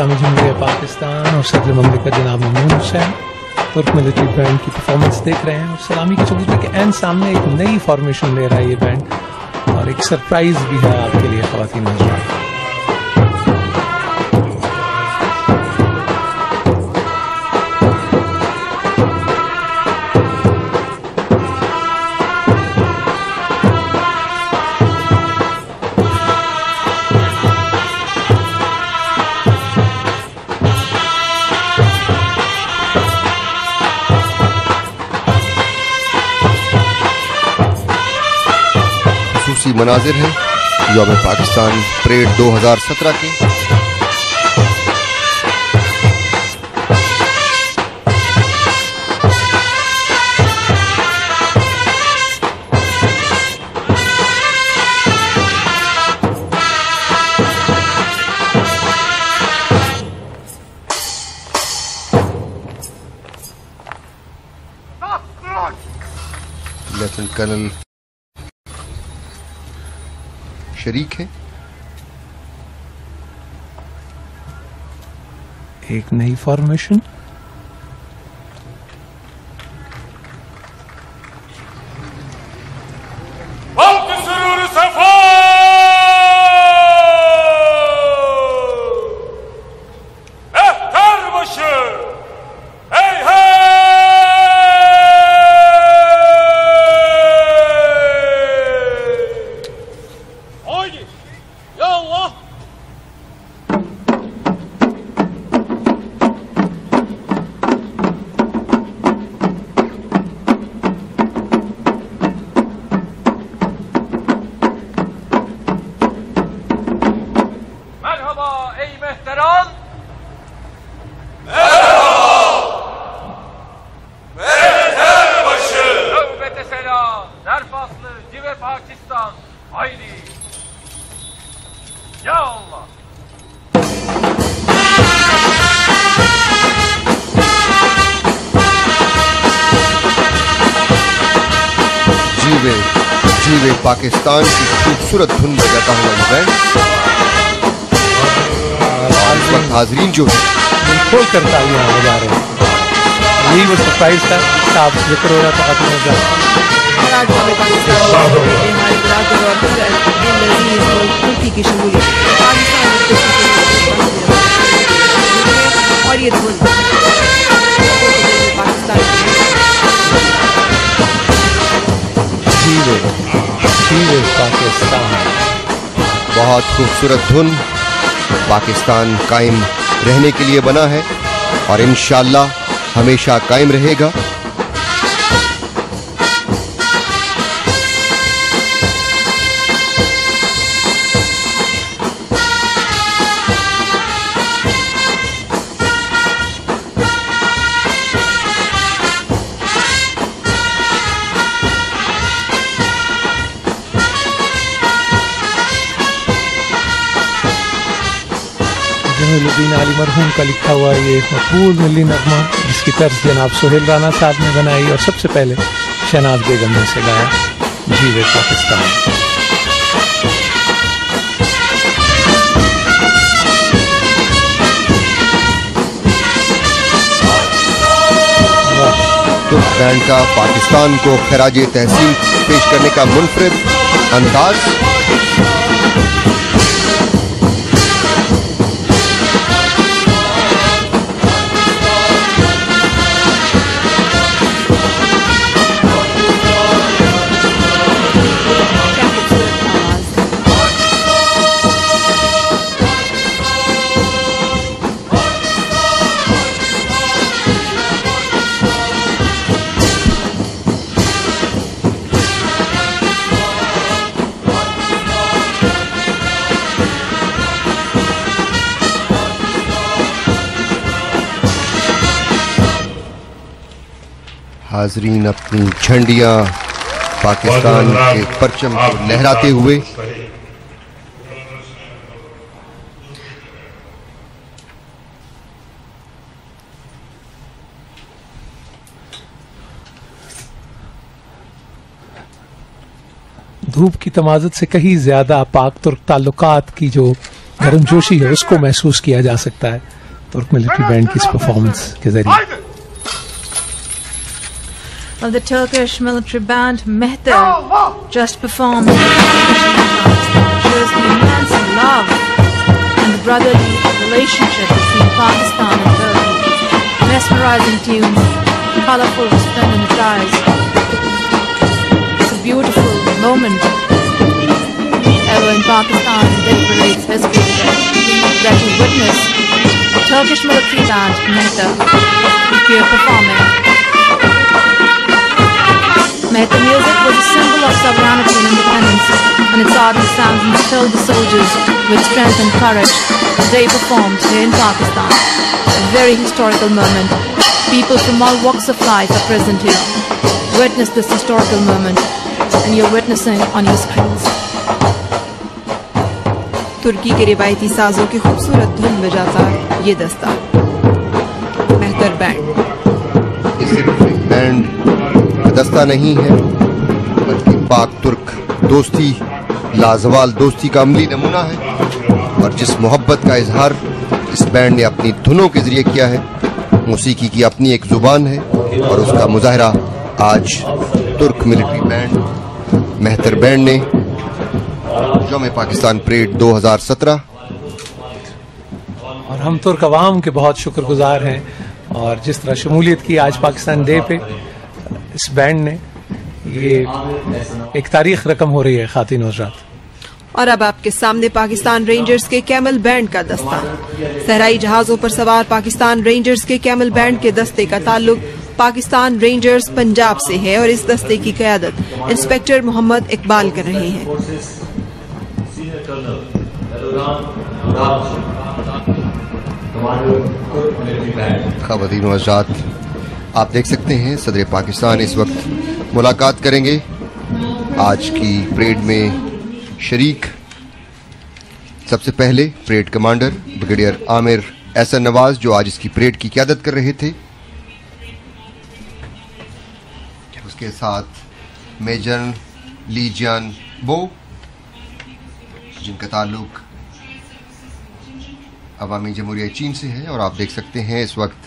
जमहूरिया पाकिस्तान और सदर ममलिकत जनाब ममनून हुसैन तुर्क मिलिट्री बैंड की परफॉर्मेंस देख रहे हैं और सलामी के चबूतरे के एन सामने एक नई फॉर्मेशन ले रहा है ये बैंड और एक सरप्राइज भी है आपके लिए ख्वातीन। मनाजिर हैं यौम पाकिस्तान परेड 2017 के। लेफ्टिनेंट कर्नल शरीक है। एक नई फॉर्मेशन, पाकिस्तान की खूबसूरत धुन बजाता हुआ ये बैंड हाजरीन जो है बिल्कुल करता हुआ बजा रहे हैं। यही वो सरप्राइज था, साफ जिक्र हो रहा था खत्म हो गया। और ये पाकिस्तान पाकिस्तान बहुत खूबसूरत धुन, पाकिस्तान कायम रहने के लिए बना है और इंशाल्लाह हमेशा कायम रहेगा। अली मरहूम का लिखा हुआ ये मकबूल मिली नगमा जिसकी तर्ज जनाब सोहेल राना साहब ने बनाई और सबसे पहले शहनाज बेगम ने से गाया। जी वे पाकिस्तान। तो बैंड का पाकिस्तान को खराजे तहसीन पेश करने का मुनफरद अंदाज। हाजरीन अपनी झंडियां पाकिस्तान के परचम को लहराते हुए धूप की तमाजत से कहीं ज्यादा पाक तुर्क ताल्लुकात की जो गर्मजोशी है उसको महसूस किया जा सकता है तुर्क मिलिट्री बैंड की इस परफॉर्मेंस के जरिए। Of the Turkish military band Mehter just performed shows the immense love and the brotherly relationship between Pakistan and Turkey. Mesmerizing tunes, colorful resplendent dyes. It's a beautiful moment ever in Pakistan deliberates history that we witness the Turkish military band Mehter here performing. Mehta music was a symbol of sovereignty and independence, and its ardent sounds instilled the soldiers with strength and courage as they performed here in Pakistan. A very historical moment. People from all walks of life are present here. Witness this historical moment, and you're witnessing on your screens. तुर्की के रिवायती साजों की खूबसूरत धुन बजाता ये दस्ता मेहतर बैंड। इस बैंड दस्ता नहीं है बल्कि पाक तुर्क दोस्ती, लाजवाल दोस्ती का अमली नमूना है, और जिस मोहब्बत का इजहार इस बैंड ने अपनी धुनों के जरिए किया है, मौसीकी की अपनी एक जुबान है और उसका मुजाहरा आज तुर्क मिलिट्री बैंड मेहतर बैंड ने यौम पाकिस्तान परेड 2017। और हम तुर्क अवाम के बहुत शुक्रगुजार हैं, और जिस तरह शमूलियत की आज पाकिस्तान डे पे इस बैंड ने, ये एक तारीख रकम हो रही है खातिन हजरात। और अब आपके सामने पाकिस्तान रेंजर्स के कैमल बैंड का दस्ता। सहराई जहाज़ों पर सवार पाकिस्तान रेंजर्स के कैमल बैंड के दस्ते का ताल्लुक पाकिस्तान रेंजर्स पंजाब से है, और इस दस्ते की क़यादत इंस्पेक्टर मोहम्मद इकबाल कर रहे हैं। आप देख सकते हैं सदर पाकिस्तान इस वक्त मुलाकात करेंगे आज की परेड में शरीक। सबसे पहले parade commander brigadier Aamir Ahsan Nawaz, जो आज इसकी परेड की क़यादत कर रहे थे। उसके साथ मेजर ली जियानबो, जिनका ताल्लुक अवामी जमहूरिया चीन से है। और आप देख सकते हैं इस वक्त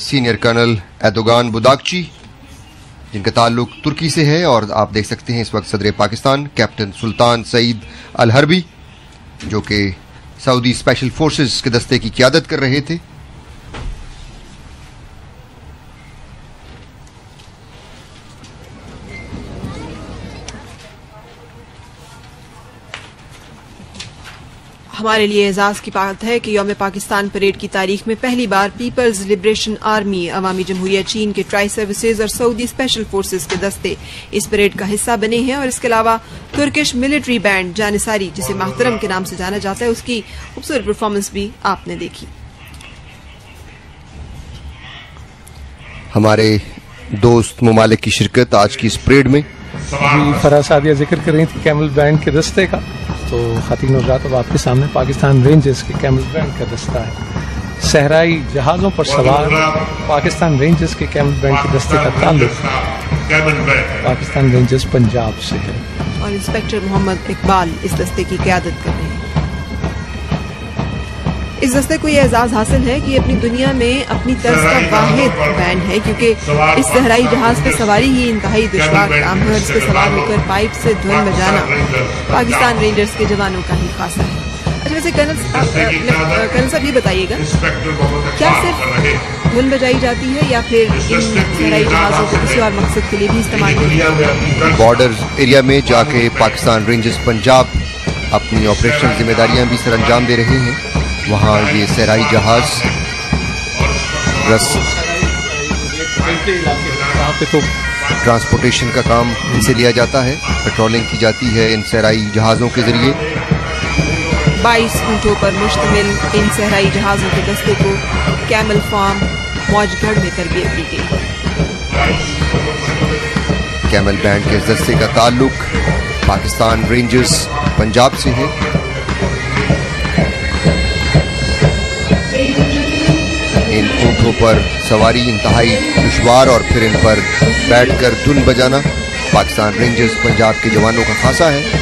सीनियर कर्नल एदोगान बुदाकची, जिनका ताल्लुक तुर्की से है। और आप देख सकते हैं इस वक्त सदर पाकिस्तान कैप्टन सुल्तान सईद अल हरबी, जो कि सऊदी स्पेशल फोर्सेस के दस्ते की क़यादत कर रहे थे। हमारे लिए एजाज़ की बात है कि यौम पाकिस्तान परेड की तारीख में पहली बार पीपल्स लिबरेशन आर्मी, अवामी जमहूरिया चीन के ट्राई सर्विसेज और सऊदी स्पेशल फोर्सेस के दस्ते इस परेड का हिस्सा बने हैं। और इसके अलावा तुर्किश मिलिट्री बैंड जानिसारी, जिसे महतरम के नाम से जाना जाता है, उसकी खूबसूरत परफॉर्मेंस भी आपने देखी। हमारे दोस्त मुमालिक की शिरकत आज की इस परेड में। फराह सादिया जिक्र कर रही थी कैमल बैंड के दस्ते का, तो खातिन और रात अब आपके सामने पाकिस्तान रेंजर्स के कैमल बैंड का दस्ता है। सहराई जहाज़ों पर सवार पाकिस्तान रेंजर्स के कैमल बैंड के दस्ते का ताल्लुक पाकिस्तान रेंजर्स पंजाब से है, और इंस्पेक्टर मोहम्मद इकबाल इस दस्ते की क़यादत कर रहे हैं। इस दस्ते को ये एजाज़ हासिल है कि ये अपनी दुनिया में अपनी तर्ज का वाहिद बैंड है, क्योंकि इस सहराई जहाज़ पर सवारी ही इंतहाई दुश्वार काम है। इस पर सवार होकर पाइप से धुन बजाना पाकिस्तान रेंजर्स के जवानों का ही खासा है। अच्छा, वैसे कर्नल साहब, ये बताइएगा, क्या सिर्फ धुन बजाई जाती है या फिर किसी और मकसद के लिए भी इस्तेमाल? बॉर्डर एरिया में जाके पाकिस्तान रेंजर्स पंजाब अपनी ऑपरेशन जिम्मेदारियां भी सर अंजाम दे रहे हैं। वहाँ ये सहराई जहाज तो ट्रांसपोर्टेशन का काम इनसे लिया जाता है, पेट्रोलिंग की जाती है इन सहराई जहाज़ों के जरिए। 22 ऊँटों पर मुश्तमिल इन सहराई जहाज़ों के दस्ते को कैमल फार्म मौजगढ़ में तरबियत दी गई। कैमल बैंड के दस्ते का ताल्लुक पाकिस्तान रेंजर्स पंजाब से है। इन ऊँटों पर सवारी इंतहाई दुश्वार और फिर इन पर बैठकर धुन बजाना पाकिस्तान रेंजर्स पंजाब के जवानों का खासा है,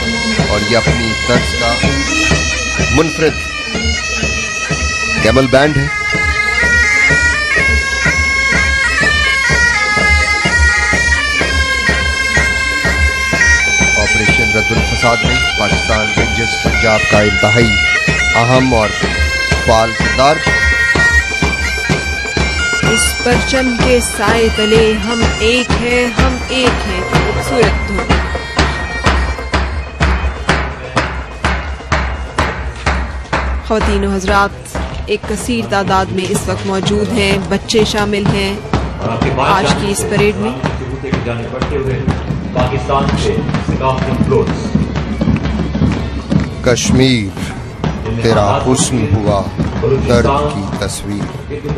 और यह अपनी तर्ज का मुनफरद कैमल बैंड है। ऑपरेशन रद्दुल फसाद में पाकिस्तान रेंजर्स पंजाब का इंतहाई अहम और फाल किरदार। इस परचम के साए तले हम एक हैं, हम एक हैं। खूबसूरत धुन। ख़वातीन और हज़रात एक कसीर तादाद में इस वक्त मौजूद हैं। बच्चे शामिल हैं, आज की इस परेड में पाकिस्तान के कश्मीर तेरा हुस्न हुआ दर्द की तस्वीर,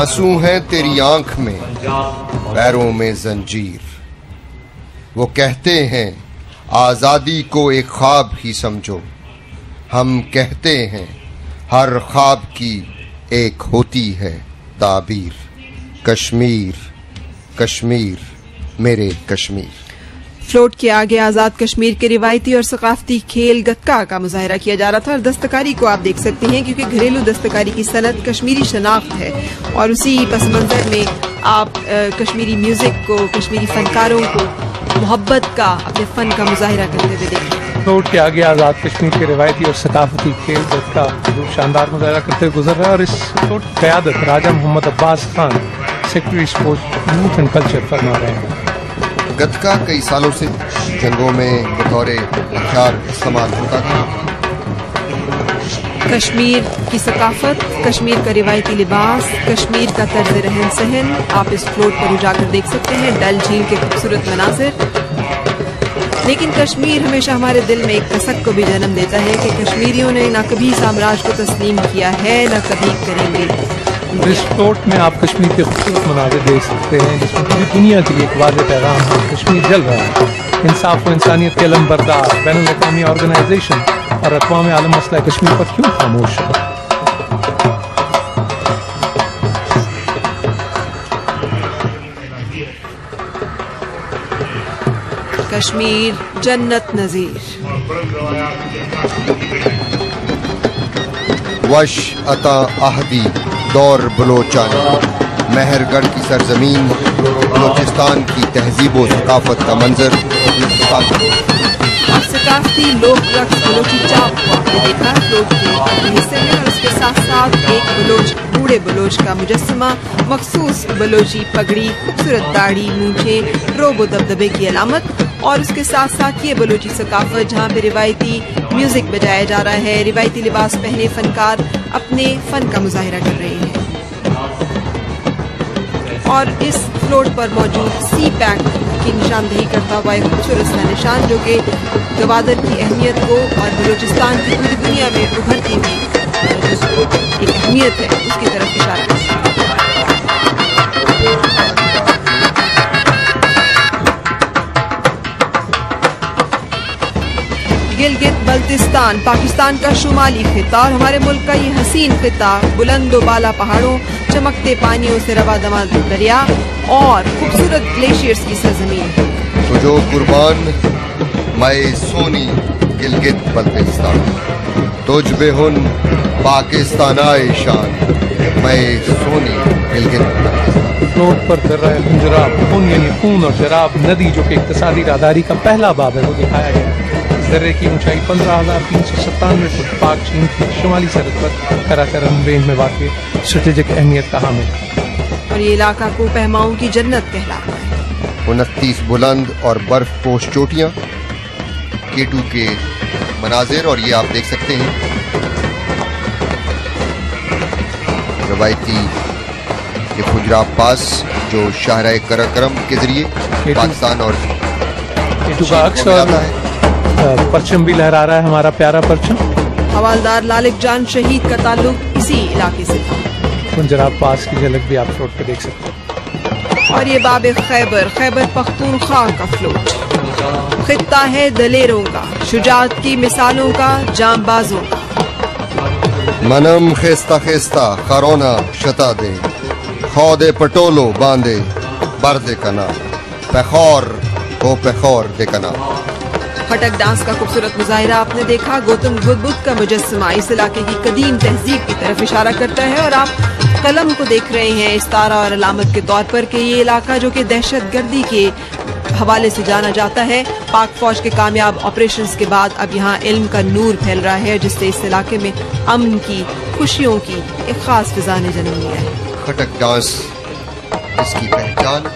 आंसू हैं तेरी आंख में, पैरों में जंजीर। वो कहते हैं आज़ादी को एक ख्वाब ही समझो, हम कहते हैं हर ख्वाब की एक होती है ताबीर। कश्मीर कश्मीर मेरे कश्मीर। फ्लोट के आगे आज़ाद कश्मीर के रिवायती और सकाफती खेल गतका का मुजाहरा किया जा रहा था और दस्तकारी को आप देख सकते हैं क्योंकि घरेलू दस्तकारी की सनत कश्मीरी शनाख्त है और उसी पस मंजर में आप कश्मीरी म्यूज़िक को, कश्मीरी फनकारों को, मोहब्बत का, अपने फ़न का मुजाहरा करते हुए देखें। फ्लोट के आगे आज़ाद कश्मीर के रिवायती और सकाफती खेल गतका शानदार मुजाहरा करते हुए गुजर रहा है और इस फ्लोट की क़यादत Raja Mohammad Abbas Khan secretary sports youth and culture फरमा रहे हैं। गतका कई सालों से जंगों में बतौर हथियार इस्तेमाल होता था। कश्मीर की सकाफत, कश्मीर का रिवायती लिबास, कश्मीर का तर्ज रहन सहन आप इस फ्लोट पर उजाकर देख सकते हैं, डल झील के खूबसूरत मनाजिर। लेकिन कश्मीर हमेशा हमारे दिल में एक कसक को भी जन्म देता है कि कश्मीरियों ने ना कभी साम्राज्य को तस्लीम किया है ना कभी करेंगे। इस फ्लोट में आप कश्मीर के खूबसूरत मनाज़र देख सकते हैं जिसमें पूरी दुनिया के लिए एक वाज़ेह पैगाम है, कश्मीर जल रहा है। इंसाफ व इंसानियत के अलम बरदार बैनुल अक़वामी ऑर्गेनाइजेशन और अक़वाम आलम मसला कश्मीर पर क्यों खामोश है? कश्मीर जन्नत नज़ीर। वश अता अहदी दौर बलोचानी, मेहरगढ़ की सरजमीन, बलोचिस्तान की तहजीब व सकाफत का मंजर। सकाफती लोक रक्स बलोची चाप आपने देखा फ्लोट के हिस्से में और उसके साथ साथ एक बलोच, बूढ़े बलोच का मुजस्समा, मखसूस बलोची पगड़ी, खूबसूरत दाढ़ी, मूछे, रोब व दबदबे की अलामत और उसके साथ साथ ये बलोची सकाफत जहाँ पे रिवायती म्यूज़िक बजाया जा रहा है, रिवायती लिबास पहने फनकार अपने फ़न का मुजाहिरा कर रहे हैं और इस फ्लोट पर मौजूद सी पैक की निशानदेही करता हुआ एक खूबसूरत सा निशान जो कि गवादर की अहमियत को और बलूचिस्तान की पूरी दुनिया में उभरती हुई एक अहमियत है उसकी तरफ इशारा करता है। गिलगित बल्तिस्तान पाकिस्तान का शुमाली खिता और हमारे मुल्क का ये हसीन खिता, बुलंद बाला पहाड़ों, चमकते पानियों से रवा दमा दरिया और खूबसूरत ग्लेशियर्स की सरजमीन। तो जो कुर्बान मैं सोनी गिलगित बल्तिस्तान, तुझ बेहुन पाकिस्तान आए शान, मैं सोनी गिलगित बल्तिस्तान। फ्लोट पर कर रहा है पंजराब खून यानी खून और शराब नदी जो कि इकतसादी राहदारी का पहला बाब है वो दिखाया गया। दर्रे की ऊंचाई 15,397 फुट पाक चीन की शुमाली सरहद पर कराकरम रेंज में वाक़ई स्ट्रेटेजिक अहमियत का हामिल है और ये इलाका को पहमाओं की जन्नत कहलाता है। 29 बुलंद और बर्फ पोश चोटियाँ, केटू के मनाजिर और ये आप देख सकते हैं रवायती ये खुजराब पास जो शाहराह कराकरम के जरिए पाकिस्तान और केटू का अक्स है। परचम भी लहरा रहा है हमारा प्यारा परचम। हवालदार लालिक जान शहीद का ताल्लुक इसी इलाके से था। पंजराब पास की झलक भी आप फ्लोट पे देख सकते हैं और ये बाबे खैबर, खैबर पख्तूनख्वा का फ्लोट खिता है दलेरों का, शुजात की मिसालों का, जांबाजों का। मनम खेस्ता खेस्ता खरोना शता दे, खौदे पटोलो बांधे बर्दे कना, पेखौर हो पेखौर दे कना। खटक डांस का खूबसूरत मुजाहिरा आपने देखा। गौतम बुद्ध का मुजस्समा इस इलाके की कदीम तहजीब की तरफ इशारा करता है और आप कलम को देख रहे हैं इस तारा और अलामत के तौर पर कि ये इलाका जो कि दहशत गर्दी के हवाले से जाना जाता है, पाक फौज के कामयाब ऑपरेशंस के बाद अब यहाँ इल्म का नूर फैल रहा है जिससे इस इलाके में अमन की, खुशियों की एक खास फिजा ने जन्म लिया है। खटक डांस इसकी पहचान।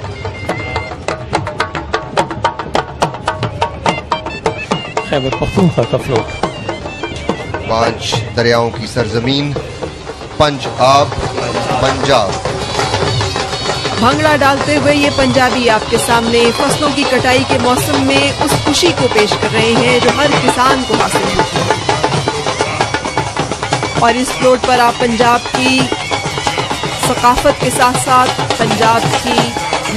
खैबर पख्तूनख्वा का फ्लोट 5 दरियाओं की सरजमीन, पंजाब पंजाब भांगड़ा डालते हुए ये पंजाबी आपके सामने फसलों की कटाई के मौसम में उस खुशी को पेश कर रहे हैं जो हर किसान को हासिल होती है। और इस फ्लोट पर आप पंजाब की सकाफत के साथ साथ पंजाब की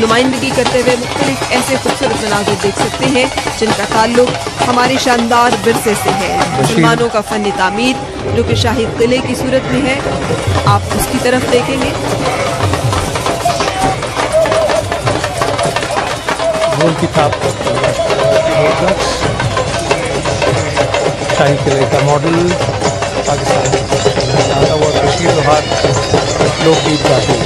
नुमाइंदगी करते हुए मुख्तलिफ ऐसे खूबसूरत मनाज़िर देख सकते हैं जिनका ताल्लुक हमारे शानदार विरसे से है। मुसलमानों का फन तामीर जो कि शाही किले की सूरत में है, आप उसकी तरफ देखेंगे। शाही किले का मॉडल पाकिस्तान लोग गीत गाते हैं।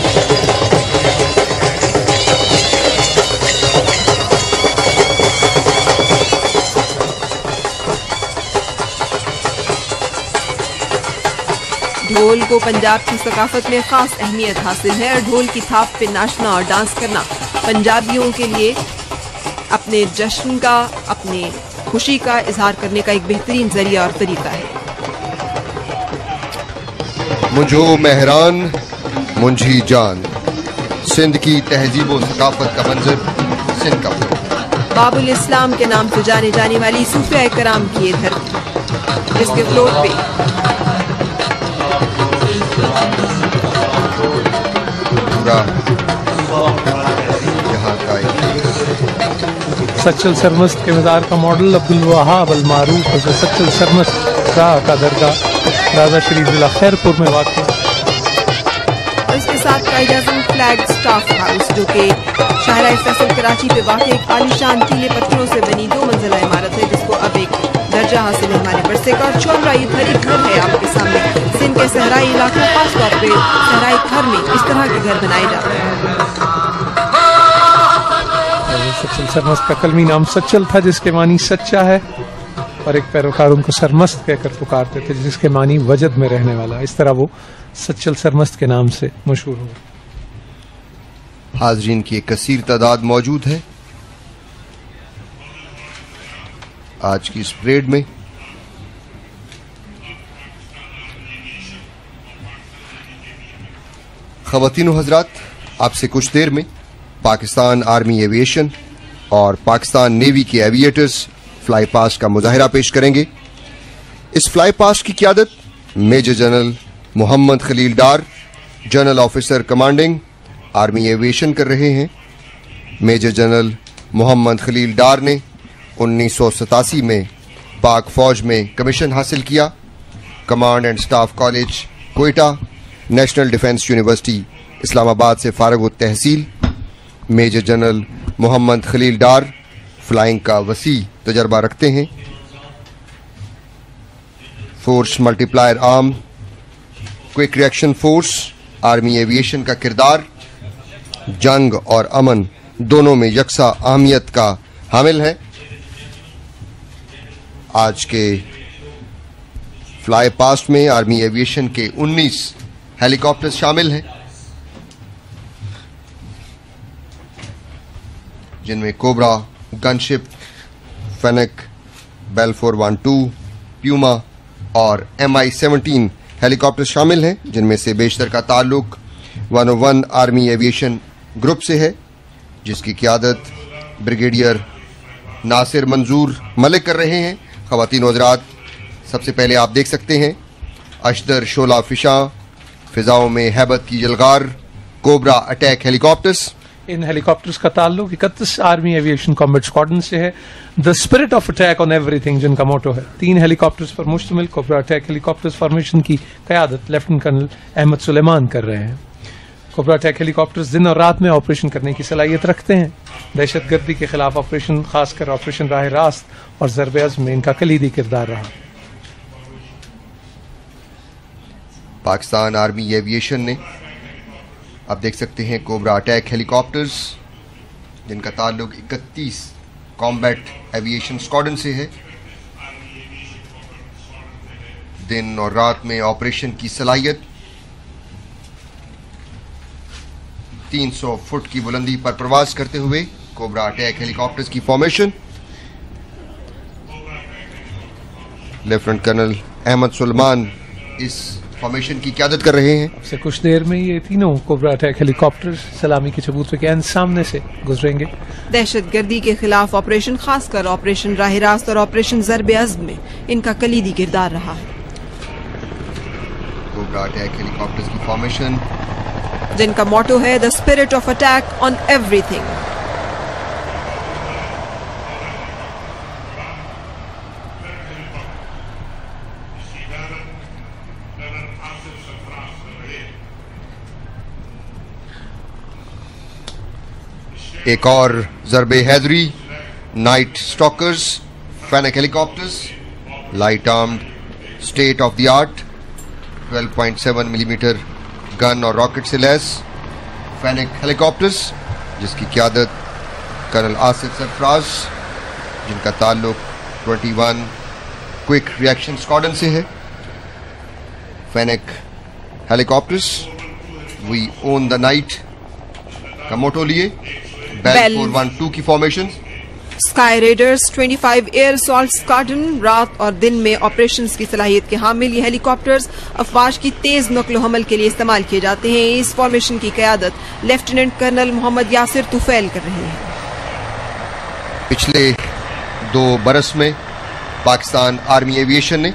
ढोल को पंजाब की सकाफत में खास अहमियत हासिल है और ढोल की थाप पे नाचना और डांस करना पंजाबियों के लिए अपने जश्न का, अपने खुशी का इजहार करने का एक बेहतरीन जरिया और तरीका है। मुझो मेहरान मुंझी जान, सिंध की तहजीब और सकाफत का मंजर, सिंध का बाबुल इस्लाम के नाम से जाने जाने वाली सूफिया कराम की ये धरती, जिसके फ्लोर पे पूरा यहाँ का सचल सरमस्त के मज़ार का मॉडल अब्दुल वहाब अल मारूफ सचल सरमस्त का दरगाह राजा शरीफ जिला खैरपुर में वाक़ है। इसके साथ कायद-ए-आज़म फ्लैग स्टाफ हाउस जो कि शाहराह फैसल कराची पे वाक़ एक आलीशान पीले पत्थरों से बनी दो मंजिला इमारत है जिसको अब एक दर्जा हासिल है हमारे वर्से का। और चौरा ये घर एक घर है आपके सामने। सिंध के सहराई इलाकों खासतौर पर सहराई घर में इस तरह के घर बनाए जाते हैं। सचल सरमस्त का कलमी नाम सचल था जिसके मानी सच्चा है, और एक पैरोकार उनको सरमस्त कहकर पुकारते थे जिसके मानी वजद में रहने वाला। इस तरह वो सच्चल सरमस्त के नाम से मशहूर हुए। हाजरीन की एक कसीर तादाद मौजूद है आज की इस परेड में। खवातीन और हजरात, आपसे कुछ देर में पाकिस्तान आर्मी एविएशन और पाकिस्तान नेवी के एविएटर्स फ्लाई पास्ट का मुजाहिरा पेश करेंगे। इस फ्लाई पास्ट की क्यादत major general Mohammad Khalil Dar, general officer commanding army aviation कर रहे हैं। मेजर जनरल मोहम्मद खलील डार ने 1987 में पाक फौज में कमीशन हासिल किया। Command and staff college Quetta, national defence university Islamabad से फारग तहसील। Major general Mohammad Khalil Dar flying का वसी तजर्बा रखते हैं। Force multiplier arm, quick reaction force, army aviation का किरदार जंग और अमन दोनों में यकसा अहमियत का हामिल है। आज के फ्लाई पास्ट में आर्मी एविएशन के 19 हेलीकॉप्टर्स शामिल हैं, जिनमें Cobra, gunship, Fennec, Bell 412, Puma और MI-17 हेलीकॉप्टर शामिल हैं, जिनमें से बेशतर का ताल्लुक 101 आर्मी एविएशन ग्रुप से है जिसकी क़ियादत ब्रिगेडियर नासिर मंजूर मलिक कर रहे हैं। ख़वातीन हज़रात, सबसे पहले आप देख सकते हैं अशदर शोला फिशां, फिज़ाओं में हैबत की जलगार, कोबरा अटैक हेलीकॉप्टर्स। इन हेलीकॉप्टर्स का ताल्लुक 31 आर्मी एविएशन कॉम्बैट स्क्वाड्रन से है। The spirit of attack on everything जिनका मोटो है। 3 हेलीकॉप्टर्स पर मुश्तमिल कोबरा अटैक हेलीकॉप्टर्स फॉर्मेशन की क़यादत लेफ्टिनेंट कर्नल अहमद सुलेमान कर रहे हैं। कोबरा अटैक हेलीकॉप्टर्स दिन और रात में ऑपरेशन करने की सलाहियत रखते हैं। दहशतगर्दी के खिलाफ ऑपरेशन, खासकर ऑपरेशन राह रास्त और ज़रब अज़म में इनका कलीदी किरदार रहा। पाकिस्तान आर्मी एविएशन ने आप देख सकते हैं कोबरा अटैक हेलीकॉप्टर्स जिनका ताल्लुक 31 कॉम्बैट एविएशन स्क्वाड्रन से है। दिन और रात में ऑपरेशन की सलाहियत, 300 फुट की बुलंदी पर प्रवास करते हुए कोबरा अटैक हेलीकॉप्टर्स की formation. Lieutenant colonel Ahmad Suleman इस फॉर्मेशन की क्यादत कर रहे हैं। अब से कुछ देर में ये तीनों कोबरा अटैक हेलीकॉप्टर सलामी के चबूतरे के सामने से गुजरेंगे। दहशतगर्दी के खिलाफ ऑपरेशन, खासकर ऑपरेशन राह रास्त और ऑपरेशन ज़रब अज़म में इनका कलीदी किरदार रहा है। कोबरा अटैक हेलीकॉप्टर्स की फॉर्मेशन जिनका मोटो है the spirit of attack on everything. एक और ज़रबे हैदरी, night stalkers, Fennec helicopters, light armed, state of the art 12.7 millimetre gun और रॉकेट से लैस फैनक हेलीकॉप्टर्स जिसकी क्यादत कर्नल आसिफ सरफराज जिनका ताल्लुक 21 क्विक रिएक्शन स्क्वाडन से है। Fennec helicopters we own the night का मोटो लिए बैल 412 की formation. Sky Raiders 25 air assault squadron रात और दिन में ऑपरेशंस की सलाहियत के हामिल। ये हेलीकॉप्टर्स अफवाज की तेज नकलो हमल के लिए इस्तेमाल किए जाते हैं। इस फॉर्मेशन की क्यादत लेफ्टिनेंट कर्नल मोहम्मद यासिर तुफैल कर रहे हैं। पिछले 2 बरस में पाकिस्तान आर्मी एविएशन ने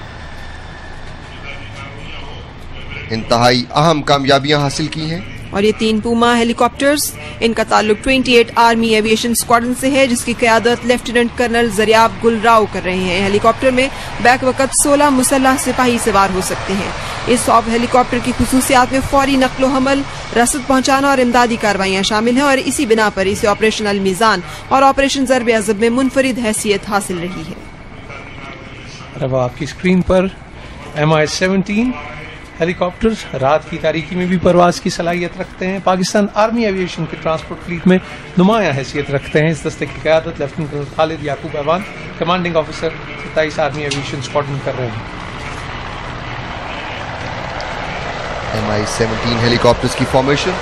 इंतहाई अहम कामयाबियां हासिल की हैं। और ये 3 पूमा हेलीकॉप्टर्स इनका ताल्लुक 28 आर्मी एविएशन स्क्वाड्रन से है जिसकी क्यादत लेफ्टिनेंट कर्नल जरियाब गुलराव कर रहे हैं। हेलीकॉप्टर में बैक वक़्त 16 मुसल्लह सिपाही सवार हो सकते हैं। इस ऑफ हेलीकॉप्टर की खसूसियात में फौरी नकलो हमल, रसद पहुँचाना और इमदादी कार्रवाइयाँ शामिल हैं और इसी बिना पर इसे ऑपरेशन अल मीज़ान और ऑपरेशन ज़रब अज़म में मुनफरिद हैसियत हासिल रही है। अब आपकी स्क्रीन पर MI-17 हेलीकॉप्टर्स रात की तारीकी में भी परवाज की सलाहियत रखते हैं। पाकिस्तान आर्मी एविएशन के ट्रांसपोर्ट फ्लीट में नुमाया हैसियत रखते हैं। इस दस्ते की क़यादत लेफ्टिनेंट कर्नल खालिद याकूब Awan commanding officer 27 army aviation squadron कर रहे हैं। MI-17 हेलीकॉप्टर्स की फॉर्मेशन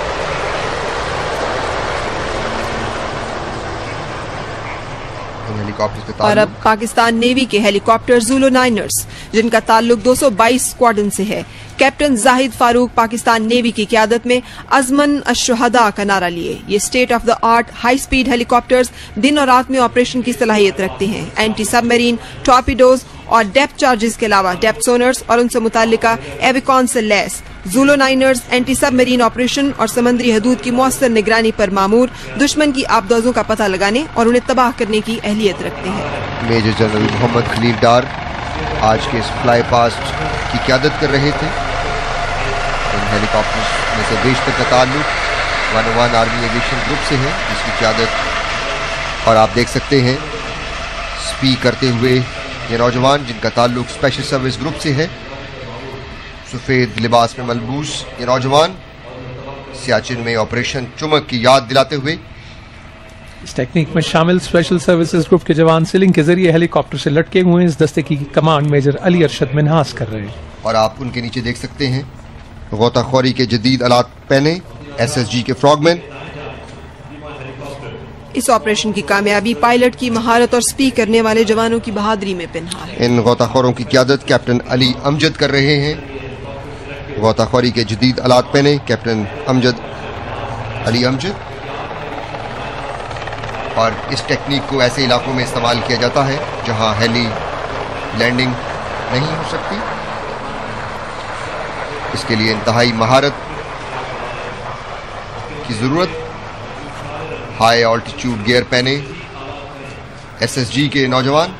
और अब पाकिस्तान नेवी के हेलीकॉप्टर ज़ूलो नाइनर्स जिनका ताल्लुक 222 स्क्वाड्रन से है। कैप्टन जाहिद फारूक पाकिस्तान नेवी की क्यादत में अजमन अशुहदा का नारा लिए। ये state of the art high speed helicopters दिन और रात में ऑपरेशन की सलाहियत रखते हैं। एंटी सबमरीन, टॉर्पीडोज और डेप्थ चार्जेस के अलावा डेप्थ सोनर्स और उनसे मुतालिका एविकॉन से लैस ज़ूलो नाइनर्स एंटी सबमरीन ऑपरेशन और समंदरी हदूद की मौसर निगरानी पर मामूर दुश्मन की आबदोजों का पता लगाने और उन्हें तबाह करने की अहलियत रखते हैं। मेजर जनरल मोहम्मद खलील डार आज के इस फ्लाई पास्ट की क्यादत कर रहे थे। इन हेलीकॉप्टर्स में से बेशतर का ताल्लुक 101 आर्मी एविएशन ग्रुप से है जिसकी क्यादत और आप देख सकते हैं स्पीक करते हुए ये नौजवान जिनका ताल्लुक स्पेशल सर्विस ग्रुप से है। सफ़ेद लिबास में मलबूस ये नौजवान सियाचिन में ऑपरेशन चुमक की याद दिलाते हुए। इस टेक्निक में शामिल स्पेशल सर्विसेज ग्रुप के जवान सिलिंग के जरिए हेलीकॉप्टर से लटके हुए इस दस्ते की कमांड मेजर अली अरशद मिन्हास कर रहे हैं। और आप उनके नीचे देख सकते हैं गोताखोरी के जदीद आलात पहने SSG के फ्रॉगमैन। इस ऑपरेशन की कामयाबी पायलट की महारत और स्पीक करने वाले जवानों की बहादुरी में पिन्हा है। इन गोताखोरों की क्यादत कैप्टन अली अमजद कर रहे हैं। गोताखोरी के जदीद आलात पहने कैप्टन अली अमजद। और इस टेक्निक को ऐसे इलाकों में इस्तेमाल किया जाता है जहां हेली लैंडिंग नहीं हो सकती। इसके लिए इंतहाई महारत की ज़रूरत। हाई ऑल्टीट्यूड गियर पहने SSG के नौजवान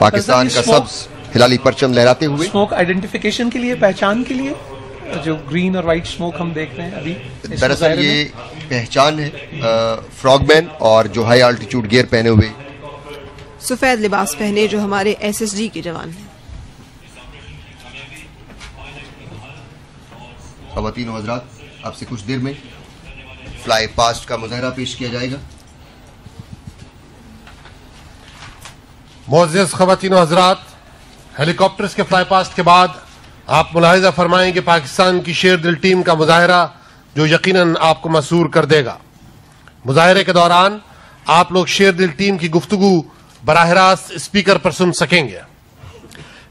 पाकिस्तान का सब्ज हिलाली परचम लहराते हुए। स्मोक आइडेंटिफिकेशन के लिए, पहचान के लिए जो ग्रीन और वाइट स्मोक हम देख रहे हैं अभी दरअसल ये पहचान है फ्रॉगमैन और जो हाई आल्टीट्यूड गियर पहने हुए सफेद लिबास पहने जो हमारे SSG के जवान हैं। खवातीन और हजरात, आपसे कुछ देर में फ्लाई पास्ट का मुजाहरा पेश किया जाएगा। मोअज़्ज़ज़ खवातीन और हजरात, हेलीकॉप्टर्स के फ्लाई पास्ट के बाद आप मुलाहिजा फरमाएं कि पाकिस्तान की शेर दिल टीम का मुजाहरा जो यकीनन आपको मसरूर कर देगा। मुजाहरे के दौरान आप लोग शेर दिल टीम की गुफ्तगू बराह रास्त स्पीकर पर सुन सकेंगे।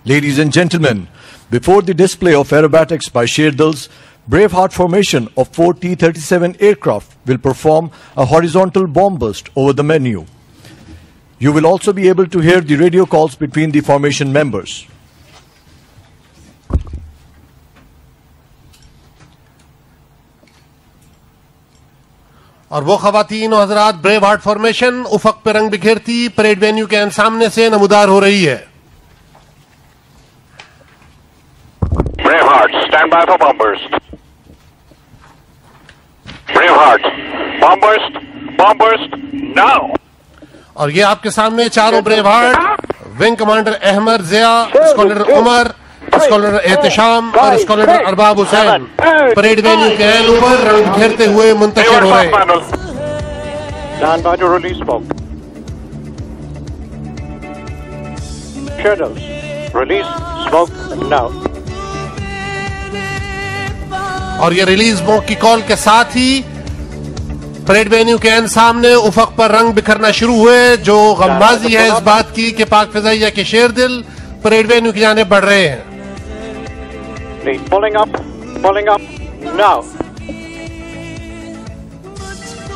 Ladies and gentleman, Before the display of aerobatics by Sherdil's, Braveheart formation of 4 T-37 aircraft will perform a horizontal bomb burst over the menu. You will also be able to hear the radio calls between the formation members. और वो खवातीन और हजरात ब्रेव हार्ट फॉर्मेशन उफक पर रंग बिखेरती परेड वेन्यू के सामने से नमूदार हो रही है. Brave heart stand by for bomb burst. Brave heart bomb burst bomb burst now. और ये आपके सामने चारों brave heart wing commander Ahmad Zia, scholar Umar, scholar Ehtesham और scholar Arbab Hussain parade venue के ऊपर रंग घेरते हुए मुंतशिर हो रहे. और ये रिलीज स्मोक की कॉल के साथ ही परेड वेन्यू के सामने उफक पर रंग बिखरना शुरू हुए, जो गमबाजी है इस बात की कि पाक फिजाइया के शेरदिल परेड वेन्यू की जाने बढ़ रहे हैं. Pulling up now.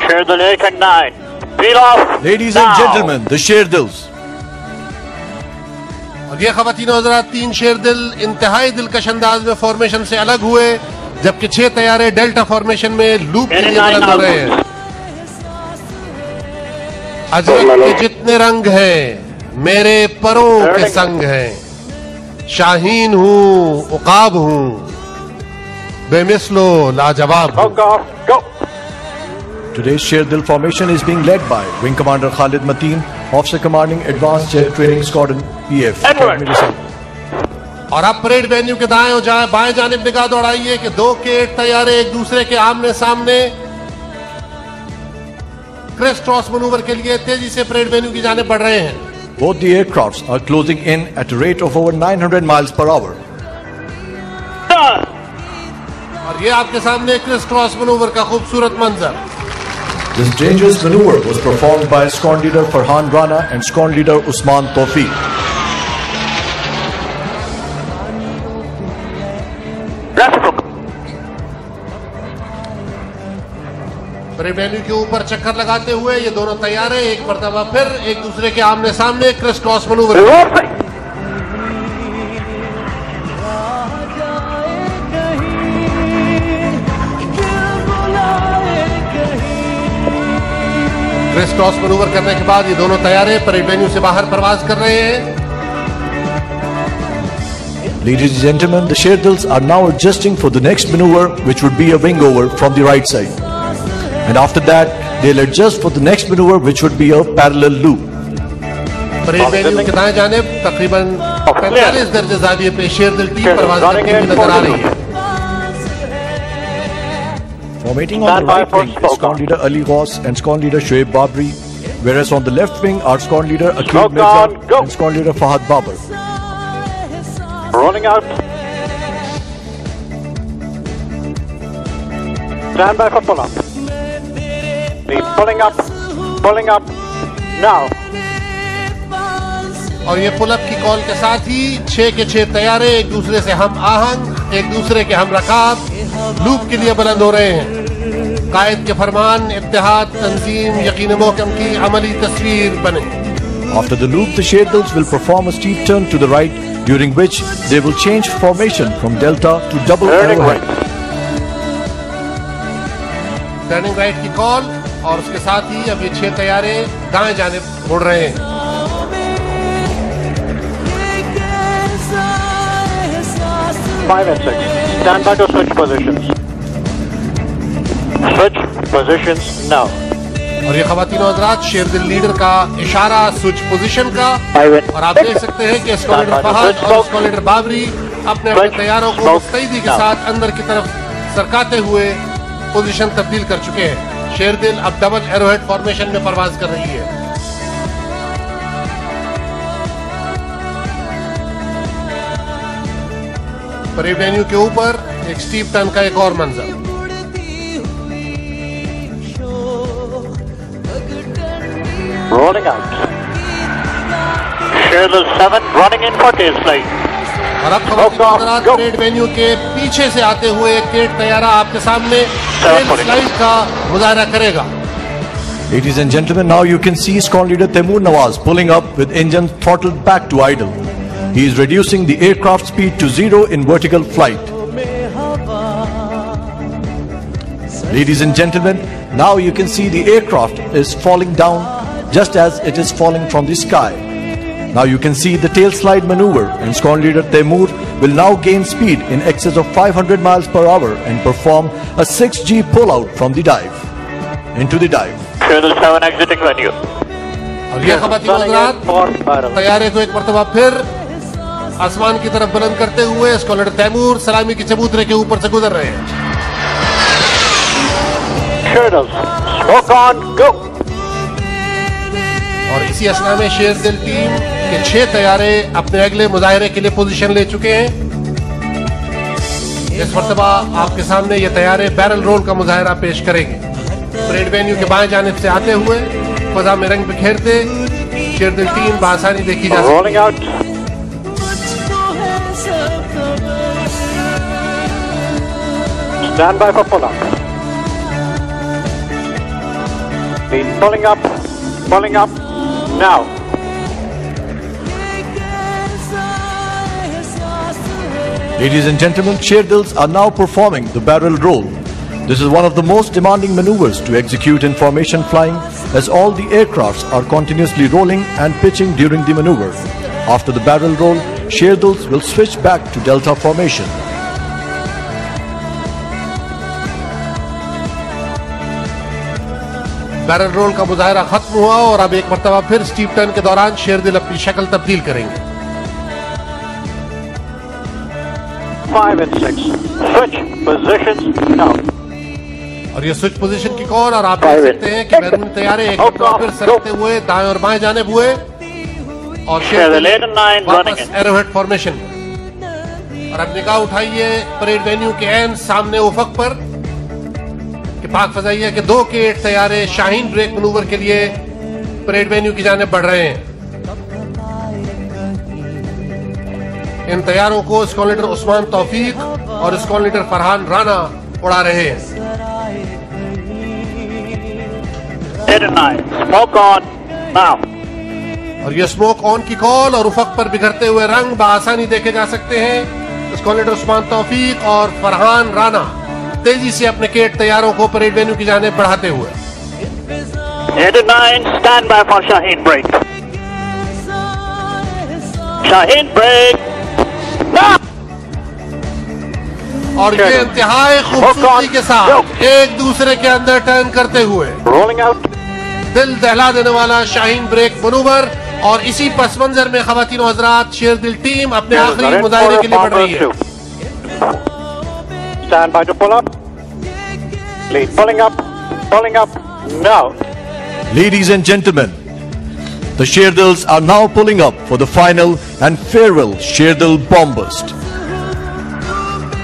Sherdil 8 and 9. Peel off. Ladies and gentlemen, the Sherdils. और ये ख़वातीनो हज़रात तीन शेरदिल इंतहाई दिलकश अंदाज में फॉर्मेशन से अलग हुए, जबकि 6 तैयारे डेल्टा फॉर्मेशन में लूप के लिए अलग हो रहे हैं. अजरक के जितने रंग हैं मेरे परों के संग हैं, शाहीन हूँ उकाब हूँ बेमिसलो लाजवाब. Today's Sherdil formation is being led by Wing Commander Khalid Mateen, Officer Commanding Advanced Jet Training Squadron (EF). और अब परेड वेन्यू के दाएं और बाएं जानिब निगाह दौड़ाइए कि दो केट तैयारे एक दूसरे के आमने सामने क्रेस्ट क्रॉस मनूवर के लिए तेजी से परेड वेन्यू की जानिब बढ़ रहे हैं. Both the aircrafts are closing in at a rate of over 900 miles per hour. और ये आपके सामने क्रिस क्रॉस मनूवर का खूबसूरत मंजर. This dangerous maneuver was performed by Squadron Leader Farhan Rana and Squadron Leader Usman Taufiq. Parade venue के ऊपर चक्कर लगाते हुए ये दोनों तैयार हैं, एक मरतबा फिर एक दूसरे के आमने सामने criss cross manoeuvre. Criss cross manoeuvre करने के बाद ये दोनों तैयारे परेड वेन्यू से बाहर परवाज कर रहे हैं. Ladies and gentlemen, the Sherdils are now adjusting for the next maneuver, which would be a wing over from the right side, and after that they'll adjust for the next maneuver, which would be a parallel loop. Parade venue के दाएं जानिब तकरीबन 45 दर्जे जाविये पे शेरदिल टीम परवाज करते हुए नजर आ रही है. Formating on the right wing is Squadron Leader Ali Ghaus and Squadron Leader Shoaib Babri, whereas on the left wing are Squadron Leader Aqib Mirza and Squadron Leader Fahad Babar. Rolling out. Stand by for pull-up. Pulling up now. और ये पुल अप की कॉल के साथ ही 6 के 6 तैयारे एक दूसरे से हम आहंग, एक दूसरे के हम रकाब लूप के लिए बुलंद हो रहे हैं. कायद के फरमान, इत्तेहाद, तंजीम, यकीन मोहकम की अमली तस्वीर बने. After the loop, the Sherdils will perform a steep turn to the right, during which they will change formation from delta to double arrow right. Turning right की कॉल और उसके साथ ही अब ये 6 तैयारे दाएं जानिब उड़ रहे हैं. Five and six. Stand by to switch positions. Switch positions now. और ये ख़वातीन और हज़रात शेरदिल लीडर का इशारा स्विच पोजीशन का, और आप देख सकते हैं कि स्कॉलर फहद और स्कॉलर बाबरी अपने अपने तैयारों को मुस्तैदी के साथ अंदर की तरफ सरकाते हुए पोजीशन तब्दील कर चुके हैं. शेरदिल अब डबल एरोहेड फॉर्मेशन में परवाज कर रही है. परेड वेन्यू के ऊपर एक स्टीप टर्न का एक और मंजर. Rolling out. Sherdil 7 running in for tail slide. और अब खबर ट्रेड वेन्यू के पीछे से आते हुए एक जेट तैयारा आपके सामने फ्लाइट का मुजाहरा करेगा। Ladies and gentlemen, now you can see squad leader Taimur Nawaz pulling up with engine throttled back to idle. He is reducing the aircraft speed to zero in vertical flight. Ladies and gentlemen, now you can see the aircraft is falling down just as it is falling from the sky. Now you can see the tail slide maneuver and squad leader Taimur will now gain speed in excess of 500 miles per hour and perform a 6G pullout from the dive into the dive. और यह खबर तैयारे को एक मरतबा फिर आसमान की तरफ बुलंद करते हुए स्कॉलर तैमूर सलामी के चबूतरे के ऊपर से गुजर रहे हैं। और इसी असना में शेर दिल टीम के 6 तैयारे अपने अगले मुजाहरे के लिए पोजीशन ले चुके हैं। इस मरतबा आपके सामने ये तैयारे बैरल रोल का मुजाहरा पेश करेंगे। परेड वेन्यू के बाएं जानिब से आते हुए फजा में रंग बिखेरते शेरदिल टीम बासानी देखी जा सकती है। Stand by for pull up. Pulling up now. Ladies and gentlemen, Sherdils are now performing the barrel roll. This is one of the most demanding maneuvers to execute in formation flying, as all the aircrafts are continuously rolling and pitching during the maneuver. After the barrel roll, Sherdils will switch back to delta formation. Barrel roll का मुजाहरा खत्म हुआ और अब एक मरतबा फिर स्टीप टर्न के दौरान शेरदिल अपनी शक्ल तब्दील करेंगे। 5 and 6 switch positions now. और ये स्विच पोजीशन की कॉल और आप देख सकते हैं कि मैरून तैयारे एक बार फिर सरकते हुए दाएं और बाएं जाने हुए और वापस एरोहेड फॉर्मेशन। और अब निगाह उठाइए परेड वेन्यू के एन सामने उफक पर कि पाक फजाइया के 2 के 8 तैयारे शाहीन ब्रेक मनूवर के लिए परेड वेन्यू की जाने बढ़ रहे हैं। इन तैयारों को स्क्वाड लीडर उस्मान तौफीक और स्क्वाड लीडर फरहान राना उड़ा रहे हैं। Smoke on now. और ये स्मोक ऑन की कॉल और उफक पर बिखरते हुए रंग बआसानी देखे जा सकते हैं। स्क्वाड लीडर उस्मान तौफीक और फरहान राना तेजी से अपने केट तैयारों को परेड वेन्यू की जाने बढ़ाते हुए। 8 and 9 stand by for Shaheen break. Shaheen break. और ये इंतहाई खूबसूरती के साथ एक दूसरे के अंदर टर्न करते हुए दिल दहला देने वाला शाहीन ब्रेक मनूवर और इसी पस मंजर में खवातीन और हजरात शेरदिल टीम अपने आखिरी मुजाहरे के लिए बढ़ रही है। Stand by to pull up. Pulling up now. Ladies and gentlemen, the Sherdils are now pulling up for the final and farewell Sherdil bombast.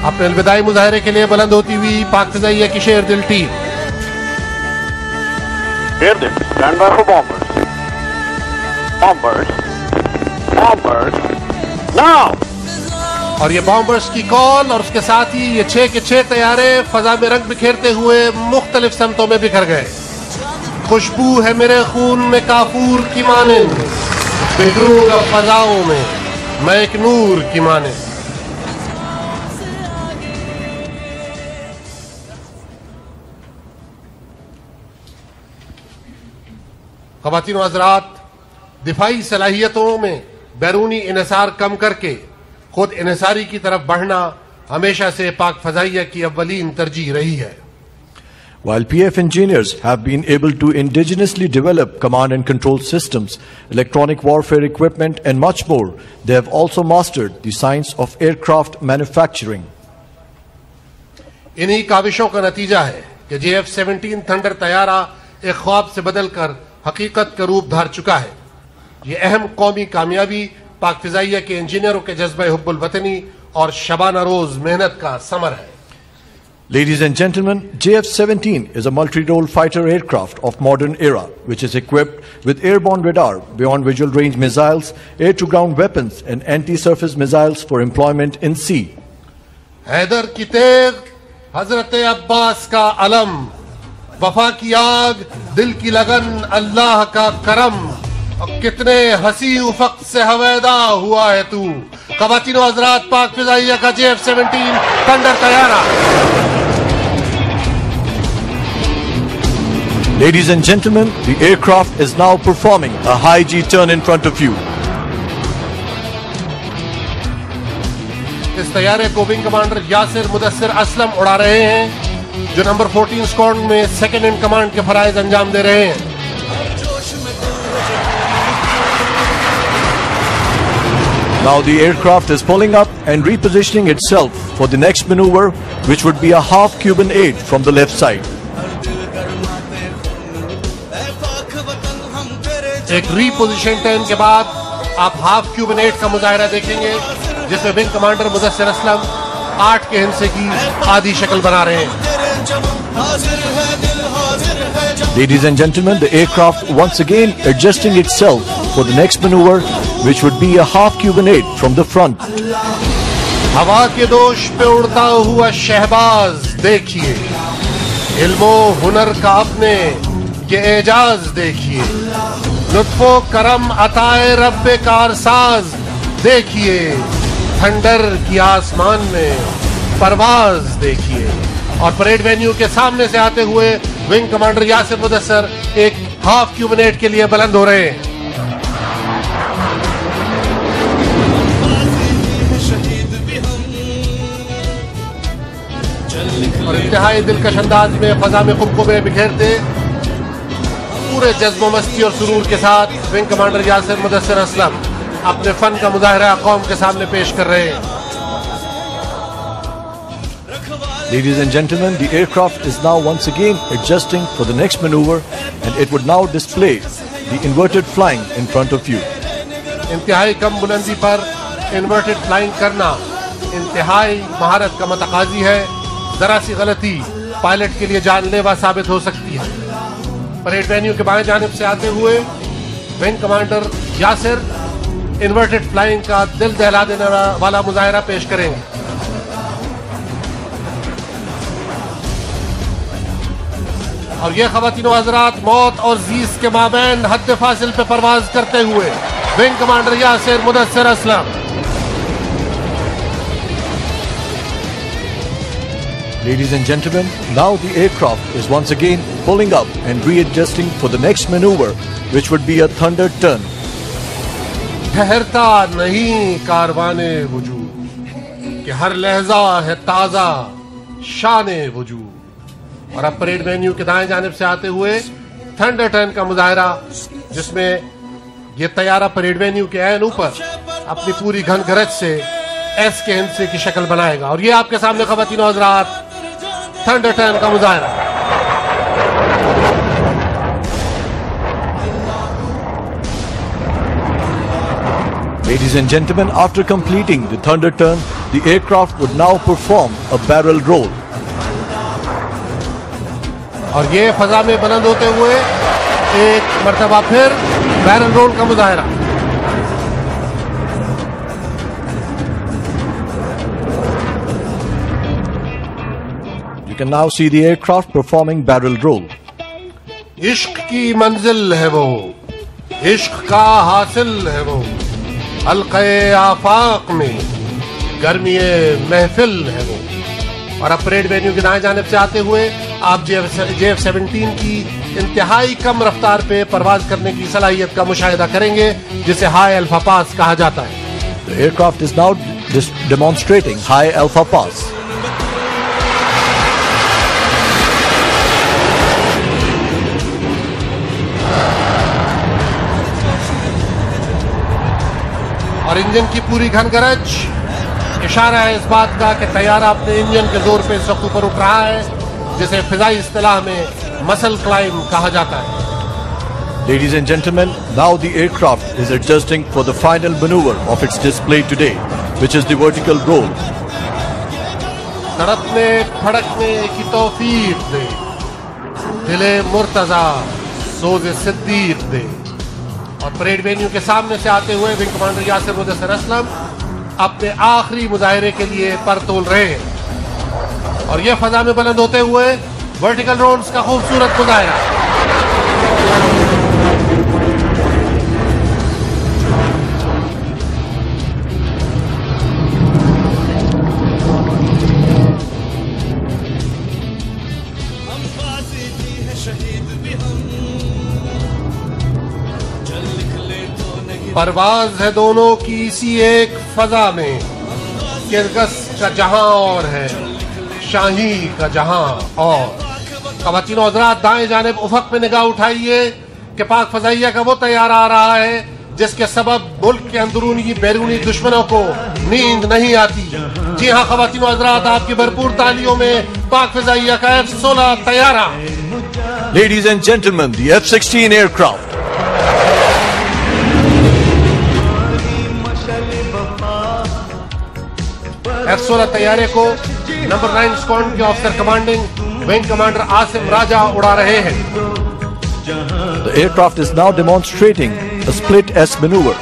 अपने अलविदाई मुजाहरे के लिए बुलंद होती हुई पाक फजाइया की Sherdil team. Sherdil stand by for bombers. Bombers. Bombers. Now. और ये बॉम्बर्स की कॉल और उसके साथ ही ये 6 के 6 तैयारे फजा में रंग बिखेरते हुए मुख्तलिफ समतों में बिखर गए। खुशबू है मेरे खून में काफूर की माने, बिखरूंगा फजाओं में मैं एक नूर की माने। खवातीन हजरात, दिफाई सलाहियतों में बैरूनी इन्हसार कम करके खुद इन्हसारी की तरफ बढ़ना हमेशा से पाक फजाइया की अव्वलीन तरजीह रही है। While PF engineers have been able to indigenously develop command and control systems, electronic warfare equipment and much more, they have also mastered the science of aircraft manufacturing. इन्हीं काविशों का नतीजा है कि JF-17 थंडर तैयारा एक ख्वाब से बदलकर हकीकत का रूप धार चुका है। ये अहम कौमी कामयाबी पाक फिजाइया के इंजीनियरों के जज्बे हुब्बुल वतनी और शबाना रोज मेहनत का समर है। Ladies and gentlemen, JF-17 is a multi-role fighter aircraft of modern era, which is equipped with airborne radar, beyond visual range missiles, air-to-ground weapons and anti-surface missiles for employment in sea. Haider की तेग, हजरत अब्बास का अलम, वफा की आग, दिल की लगन, अल्लाह का करम, और कितने हसी उफक से हवेदा हुआ है तू। खवातीन और हजरात, पाक फिजाइया का JF-17 थंडर तैयारा। Ladies and gentlemen, the aircraft is now performing a high G turn in front of you. इस तैयारे को विंग कमांडर यासिर मुदस्सिर असलम उड़ा रहे हैं, जो नंबर 14 स्क्वाड में सेकंड इन कमांड के फराइज अंजाम दे रहे हैं। Now the aircraft is pulling up and repositioning itself for the next maneuver, which would be a half Cuban aid from the left side. एक रीपोजिशन टर्न के बाद आप हाफ क्यूबन एट का मुजाहरा देखेंगे, जिसमें विंग कमांडर मुदस्सिर असलम 8 के हिस्से की आधी शक्ल बना रहे हैं। Ladies and gentlemen, the aircraft once again adjusting itself for the next maneuver, which would be a half Cuban eight from the front. हवा के दोष पे उड़ता हुआ शहबाज देखिए, इल्मो हुनर का अपने के एजाज देखिए, लुत्फो करम अताए रब्बे कारसाज देखिए, थंडर की आसमान में परवाज देखिए। और परेड वेन्यू के सामने से आते हुए विंग कमांडर यासिर मुदस्सर एक हाफ क्यूबनेट के लिए बुलंद हो रहे हैं। और इंतहाई दिलकश अंदाज में फजा में खुद को बिखेरते पूरे जज्बो मस्ती और सुरूर के साथ विंग कमांडर यासिर मुदस्सिर असलम अपने फन का मुजाहरा कौम के सामने पेश कर रहे हैं। Ladies and gentlemen, the aircraft is now once again adjusting for the next maneuver and it would now display the inverted flying in front of you. इंतहाई कम बुलंदी पर इन्वर्टेड फ्लाइंग करना इंतहाई महारत का मतकाजी है, जरा सी गलती पायलट के लिए जानलेवा साबित हो सकती है। परेड वेन्यू के बाएं जानिब से आते हुए wing commander Yasir inverted flying का दिल दहला देने वाला मुजाहरा पेश करेंगे। और ये खवातीनो हजरात, मौत और जीस के माबैन हद फासिल पे परवाज करते हुए wing commander Yasir Mudassir Aslam. Ladies and gentlemen, now the aircraft is once again pulling up and readjusting for the next maneuver, which would be a thunder turn. ठहरता नहीं कारवाने वजूद कि हर लहजा है ताजा शाने वजूद। और अब परेड वेन्यू के दाएं जानिब से आते हुए थंडर टर्न का मुजाहरा, जिसमें ये तैयारा परेड वेन्यू के ऐन ऊपर अपनी पूरी घन गरज से एस के हिंसे की शक्ल बनाएगा। और ये आपके सामने खवातीन और हजरात थंडर टर्न का मुजाहरा। Ladies and gentlemen, after completing the thunder turn, the aircraft would now perform a barrel roll. और ये फजा में बुलंद होते हुए एक मरतबा फिर बैरल रोल का मुजाहरा। You can now see the aircraft performing barrel roll. इश्क की मंजिल है वो, इश्क का हासिल है वो, हल्के आफाक में गर्मी महफिल है वो। और अब परेड वेन्यू के दाएं जानिब से आते हुए आप JF-17 की इंतहाई कम रफ्तार पे परवाज करने की सलाहियत का मुशाहिदा करेंगे, जिसे हाई अल्फा पास कहा जाता है। The aircraft is now demonstrating high alpha pass. और इंजन की पूरी घन गरज इशारा है इस बात का कि तैयारा अपने इंजन के जोर पे इस वक्त ऊपर उठ रहा है, जिसे फिजाई इस्तेलाह में मसल क्लाइम कहा जाता है। Ladies and gentlemen, now the aircraft is adjusting for the final maneuver of its display today, which is the vertical roll. तड़पने फड़कने की तौफीक दे, दिले मुर्तजा सोज सिद्दीक दे। और परेड वेन्यू के सामने से आते हुए विंग कमांडर यासिर मुदस्सर असलम अपने आखिरी मुजाहरे के लिए पर तोल रहे हैं और यह फजा में बुलंद होते हुए वर्टिकल ड्रोन्स का खूबसूरत मुजाहरा। परवाज है दोनों की इसी एक फजा में, किरगस का जहां और है शाही का जहां और। खवातीन और हज़रात, दाएं जानिब उफक में निगाह उठाइए कि पाक फजाइया का वो तैयार आ रहा है जिसके सबब मुल्क के अंदरूनी बैरूनी दुश्मनों को नींद नहीं आती। जी हाँ खवातीन और हज़रात, आपकी भरपूर तालियों में पाक फजाइया का F-16 तैयारा। Ladies and gentleman, the F-16 aircraft. F-16 तैयारे को नंबर 9 स्क्वाड्रन के officer commanding wing commander Asim Raja उड़ा रहे हैं। The aircraft is now demonstrating a split S maneuver.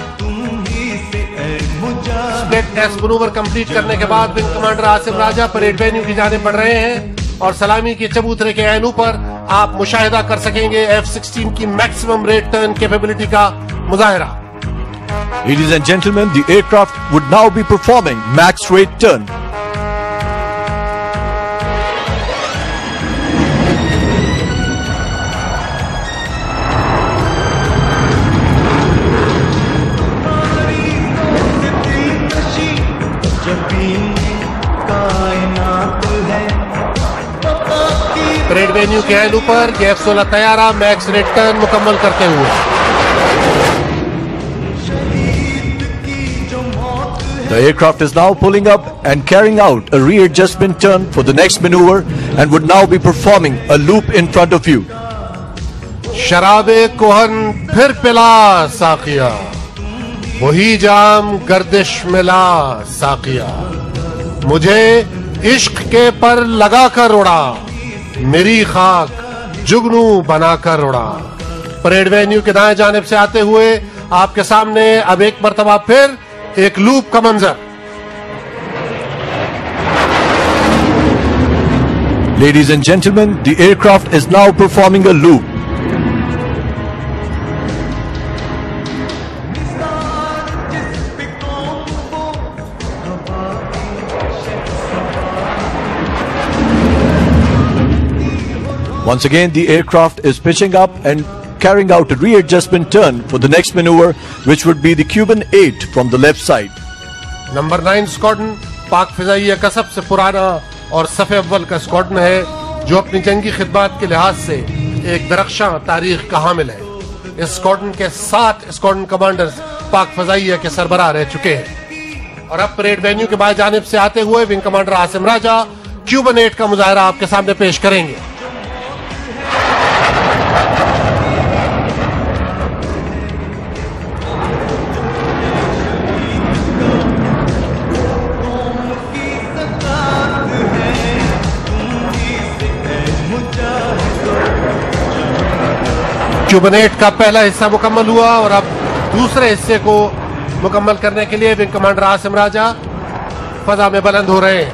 Split S maneuver complete करने के बाद wing commander Asim Raja parade venue की जाने पड़ रहे हैं और सलामी के चबूतरे के एनू पर आप मुशाहिदा कर सकेंगे F-16 की मैक्सिमम रेट टर्न कैपेबिलिटी का मुजाहिरा। Ladies and gentlemen, the aircraft would now be performing max rate turn. Parade venue के हैंड ऊपर F-16 तैयारा मैक्स रेट टर्न मुकम्मल करते हुए। The aircraft is now pulling up and carrying out a readjustment turn for the next maneuver and would now be performing a loop in front of you. शराबे कोहन फिर पिला साकिया, वही जाम गर्दिश मिला साकिया, मुझे इश्क के पर लगा कर उड़ा, मेरी खाक जुगनू बना कर उड़ा। परेड वेन्यू के दाएं जानिब से आते हुए आपके सामने अब एक मरतबा फिर एक लूप का मंजर। Ladies and gentleman, the aircraft is now performing a loop. Once again, the aircraft is pitching up and carrying out a readjustment turn for the next maneuver, which would be the Cuban 8 from the left side. Number 9 squadron, पाक फिजाइया का सबसे पुराना और सफ़े अव्वल का स्क्वाड्रन है जो अपनी जंगी खिदमत के लिहाज से एक दरख्शां तारीख का हामिल है। इस स्क्वाड्रन के 7 स्क्वाड्रन कमांडर्स पाक फिजाइया के सरबराह रह चुके हैं। और अब परेड वेन्यू के बाएं जानिब से आते हुए wing commander Asim Raja Cuban 8 का मुजाहरा आपके सामने पेश करेंगे। क्यूबनेट का पहला हिस्सा मुकम्मल हुआ और अब दूसरे हिस्से को मुकम्मल करने के लिए विंग कमांडर आसिम राजा फजा में बुलंद हो रहे हैं।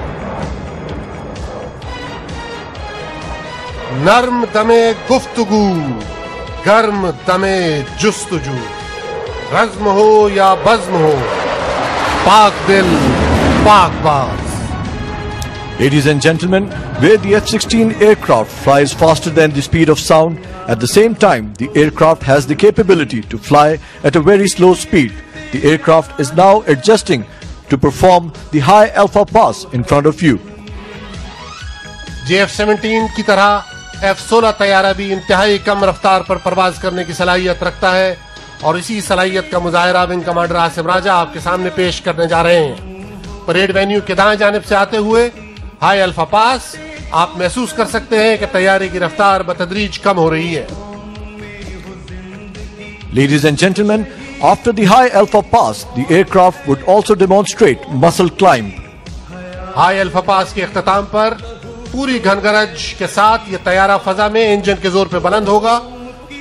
नर्म दमे गुफ्तगू, गर्म दमे जुस्तजू, रज्म हो या बज्म हो, पाक दिल पाक बाज। Ladies and gentlemen, where the F-16 aircraft flies faster than the speed of sound, at the same time the aircraft has the capability to fly at a very slow speed. The aircraft is now adjusting to perform the high alpha pass in front of you. JF-17 की तरह F-16 तैयारा भी इंतहाई कम रफ्तार पर परवाज करने की सलाहियत रखता है और इसी सलाहियत का मुजाहरा विंग कमांडर आसिम राजा आपके सामने पेश करने जा रहे हैं। परेड वेन्यू के दाएं जानिब से आते हुए हाई अल्फा पास आप महसूस कर सकते हैं कि तैयारी की रफ्तार बतदरीज कम हो रही है। Ladies and gentlemen, after the high alpha pass the aircraft would also demonstrate muscle climb. High alpha pass के अख्ताम पर पूरी घनगरज के साथ ये तैयारा फजा में इंजन के जोर पे बुलंद होगा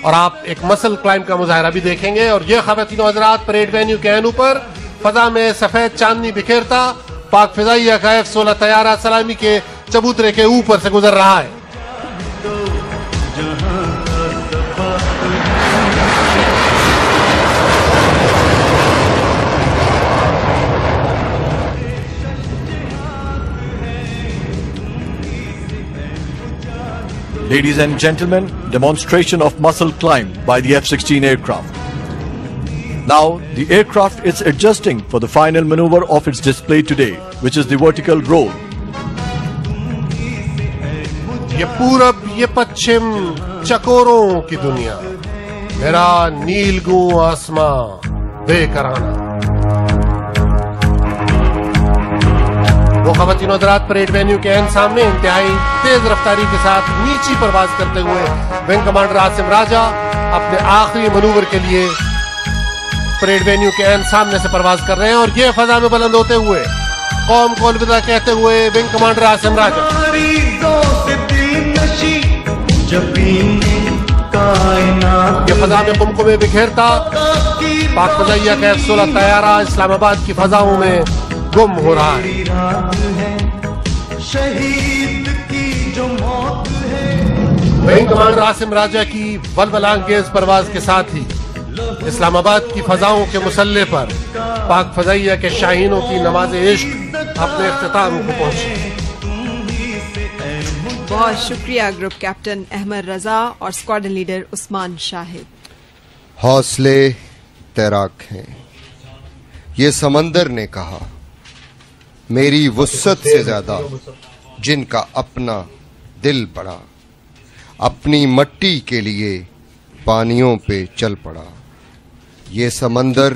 और आप एक मसल क्लाइंब का मुजाहरा भी देखेंगे। और ये खवातीन हजरात परेड वेन्यू के एन ऊपर फजा में सफेद चांदनी बिखेरता पाक फिजाई अकायफ 16 तैयारा सलामी के चबूतरे के ऊपर से गुजर रहा है। Ladies and gentlemen, demonstration of muscle climb by the F-16 aircraft. Now, the aircraft is adjusting for the final maneuver of its display today, which is the vertical roll. ये पूरब ये पश्चिम चकोरों की दुनिया, मेरा नीलगू आसमां बेकराना। वो खवातीन हज़रात परेड वेन्यू के एन सामने इंतहाई तेज रफ्तारी के साथ नीची परवाज करते हुए विंग कमांडर आसिम राजा अपने आखिरी मनूवर के लिए परेड वेन्यू के एन सामने से परवाज कर रहे हैं और ये फजा में बुलंद होते हुए कौम को अलविदा कहते हुए विंग कमांडर आसिम राजा ये फजा में कुमकुम में बिखेरता पाक फजाइया का F-16 तैयारा इस्लामाबाद की फजाओं में गुम हो रहा है। शहीद की जो मौत है विंग कमांडर आसिम राजा की बलबलांगेज परवाज के साथ ही इस्लामाबाद की फजाओं के मुसल्ले पर पाक फजाइया के शाहीनों की नमाज इश्क अपने अख्ताम को पहुंची। बहुत शुक्रिया ग्रुप कैप्टन अहमद रजा और स्क्वाड्रन लीडर उस्मान शाहिद। हौसले तैराक हैं, ये समंदर ने कहा, मेरी वुसअत से ज्यादा जिनका अपना दिल पड़ा, अपनी मट्टी के लिए पानियों पे चल पड़ा, ये समंदर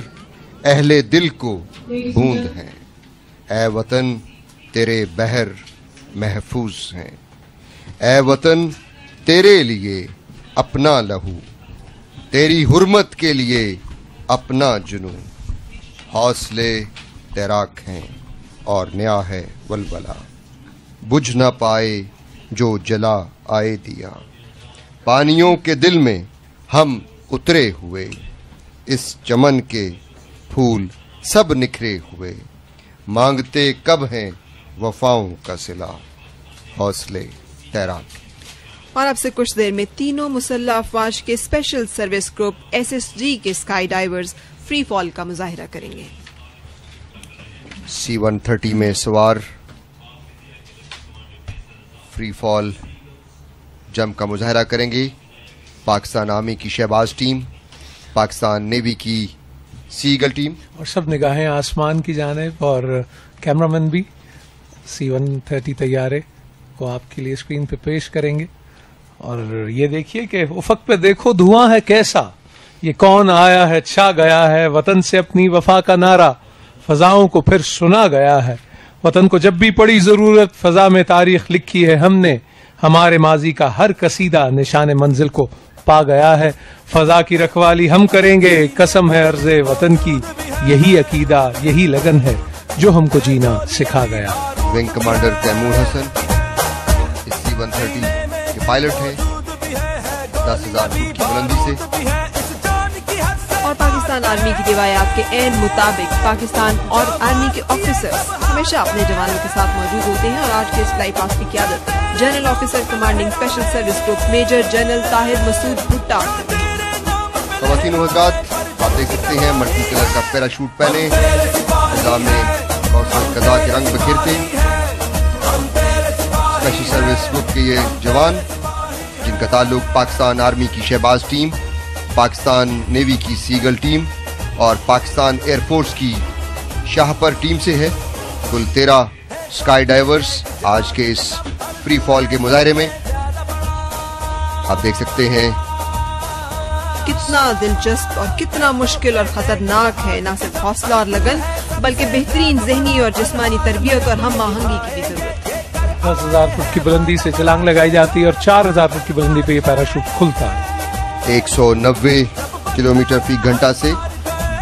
अहले दिल को बूंद है, ऐ वतन तेरे बहर महफूज हैं, ऐ वतन तेरे लिए अपना लहू, तेरी हुर्मत के लिए अपना जुनून। हौसले तैराक हैं और नया है वलवला, बुझ ना पाए जो जला आए दिया, पानियों के दिल में हम उतरे हुए, इस चमन के फूल सब निखरे हुए, मांगते कब हैं वफाओं का सिला, हौसले तैराक। और अब से कुछ देर में तीनों मुसल्ला अफवाज के स्पेशल सर्विस ग्रुप SSG के स्काई डाइवर्स फ्री फॉल का मुजाहिरा करेंगे। C-130 में सवार फ्री फॉल जंप का मुजाहरा करेंगी पाकिस्तान आर्मी की शहबाज टीम, पाकिस्तान नेवी की सीगल टीम और सब निगाहें आसमान की जानेब और कैमरामैन भी C-130 तैयारे को आपके लिए स्क्रीन पे पेश करेंगे। और ये देखिए कि उफक पे देखो धुआं है कैसा, ये कौन आया है छा गया है, वतन से अपनी वफा का नारा फजाओं को फिर सुना गया है, वतन को जब भी पड़ी जरूरत फजा में तारीख लिखी है हमने, हमारे माजी का हर कसीदा निशान मंजिल को पा गया है, फजा की रखवाली हम करेंगे, कसम है अर्ज़े वतन की, यही अकीदा यही लगन है जो हमको जीना सिखा गया। Wing commander Taimur Hasan C-130 के पायलट हैं, 10,000 फुट की बुलंदी से। पाकिस्तान आर्मी की रिवायात के ऐन मुताबिक पाकिस्तान और आर्मी के ऑफिसर्स हमेशा अपने जवानों के साथ मौजूद होते हैं और आज के फ्लाई पास की क्यादत general officer commanding special service group major general Tahir Masood Bhutta. खवातीन हज़रात आप देख सकते हैं मल्टी कलर का पैराशूट पहने कज़ा के रंग बिखेरते स्पेशल सर्विस ग्रुप के ये जवान जिनका ताल्लुक पाकिस्तान आर्मी की शहबाज टीम, पाकिस्तान नेवी की सीगल टीम और पाकिस्तान एयरफोर्स की शाहपर टीम से है। कुल 13 स्काई डाइवर्स आज के इस फ्री फॉल के मुजाहरे में आप देख सकते हैं। कितना दिलचस्प और कितना मुश्किल और खतरनाक है, ना सिर्फ हौसला और लगन बल्कि बेहतरीन जहनी और जिस्मानी तरबियत और हम आहंगी की भी जरूरत है। 10,000 फुट की बुलंदी से छलांग लगाई जाती है और 4,000 फुट की बुलंदी पे ये पैराशूट खुलता है। 190 किलोमीटर फी घंटा से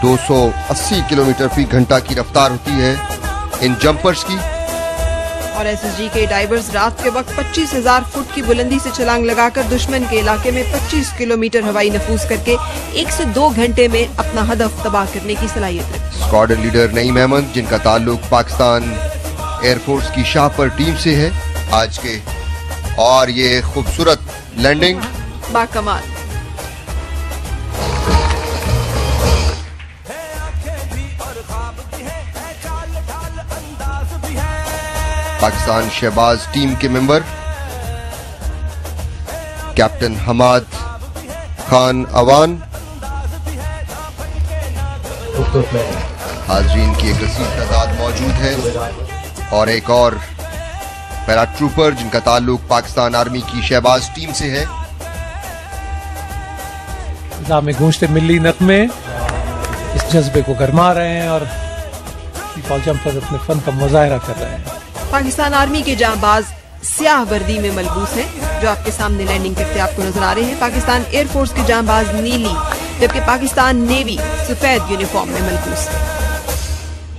280 किलोमीटर फी घंटा की रफ्तार होती है इन जंपर्स की और एसएसजी के डाइवर्स रात के वक्त 25,000 फुट की बुलंदी से छलांग लगाकर दुश्मन के इलाके में 25 किलोमीटर हवाई नफूस करके 1 से 2 घंटे में अपना हदफ तबाह करने की सलाहियत रखी। स्क्वाड्रन लीडर नईम अहमद, जिनका ताल्लुक पाकिस्तान एयरफोर्स की शाहपर टीम से है, आज के और ये खूबसूरत लैंडिंग बाकमाल। पाकिस्तान शहबाज टीम के मेंबर कैप्टन हमाद खान अवान, हाजरीन की एक रसीद तादाद मौजूद है और एक और पैरा ट्रूपर जिनका ताल्लुक पाकिस्तान आर्मी की शहबाज टीम से है। गूंजते मिली नगमे इस जज्बे को गरमा रहे हैं और अपने फन का मुजाहरा कर रहे हैं। पाकिस्तान आर्मी के जांबाज स्याह वर्दी में मलबूस हैं, जो आपके सामने लैंडिंग करते आपको नजर आ रहे हैं। पाकिस्तान एयरफोर्स के जांबाज नीली, जबकि पाकिस्तान नेवी सफेद यूनिफॉर्म में मलबूस है।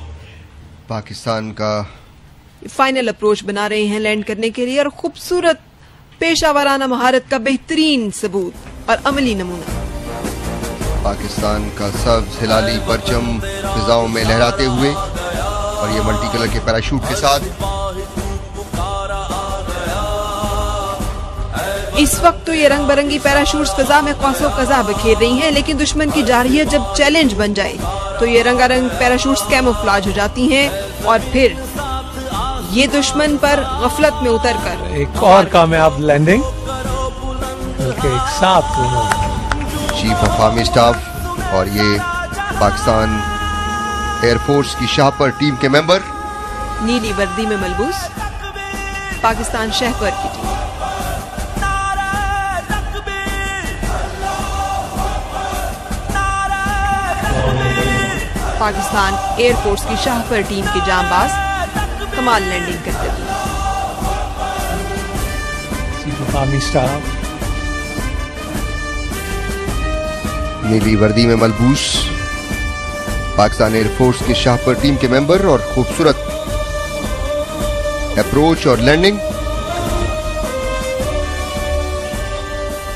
पाकिस्तान का फाइनल अप्रोच बना रहे हैं लैंड करने के लिए और खूबसूरत पेशावराना महारत का बेहतरीन सबूत और अमली नमूना। पाकिस्तान का सब्ज हिलाली परचम फिजाओं में लहराते हुए और ये मल्टी कलर के पैराशूट के साथ। इस वक्त तो ये रंग बिरंगी पैराशूट फिजा में कौसो कजा बखेर रही हैं, लेकिन दुश्मन की जारहियत जब चैलेंज बन जाए तो ये रंगारंग पैराशूट कैमोफ्लाज हो जाती है और फिर ये दुश्मन पर गफलत में उतरकर एक और कामयाब लैंडिंग एक साथ। चीफ ऑफ आर्मी स्टाफ और ये पाकिस्तान एयरफोर्स की शाहपर टीम के मेंबर नीली वर्दी में मलबूस पाकिस्तान शहपर की टीम। पाकिस्तान एयरफोर्स की शाहपर टीम के जांबाज कमाल लैंडिंग करते हुए। नीली वर्दी में मलबूस पाकिस्तान एयरफोर्स की शाहपर टीम के मेंबर और खूबसूरत अप्रोच और landing.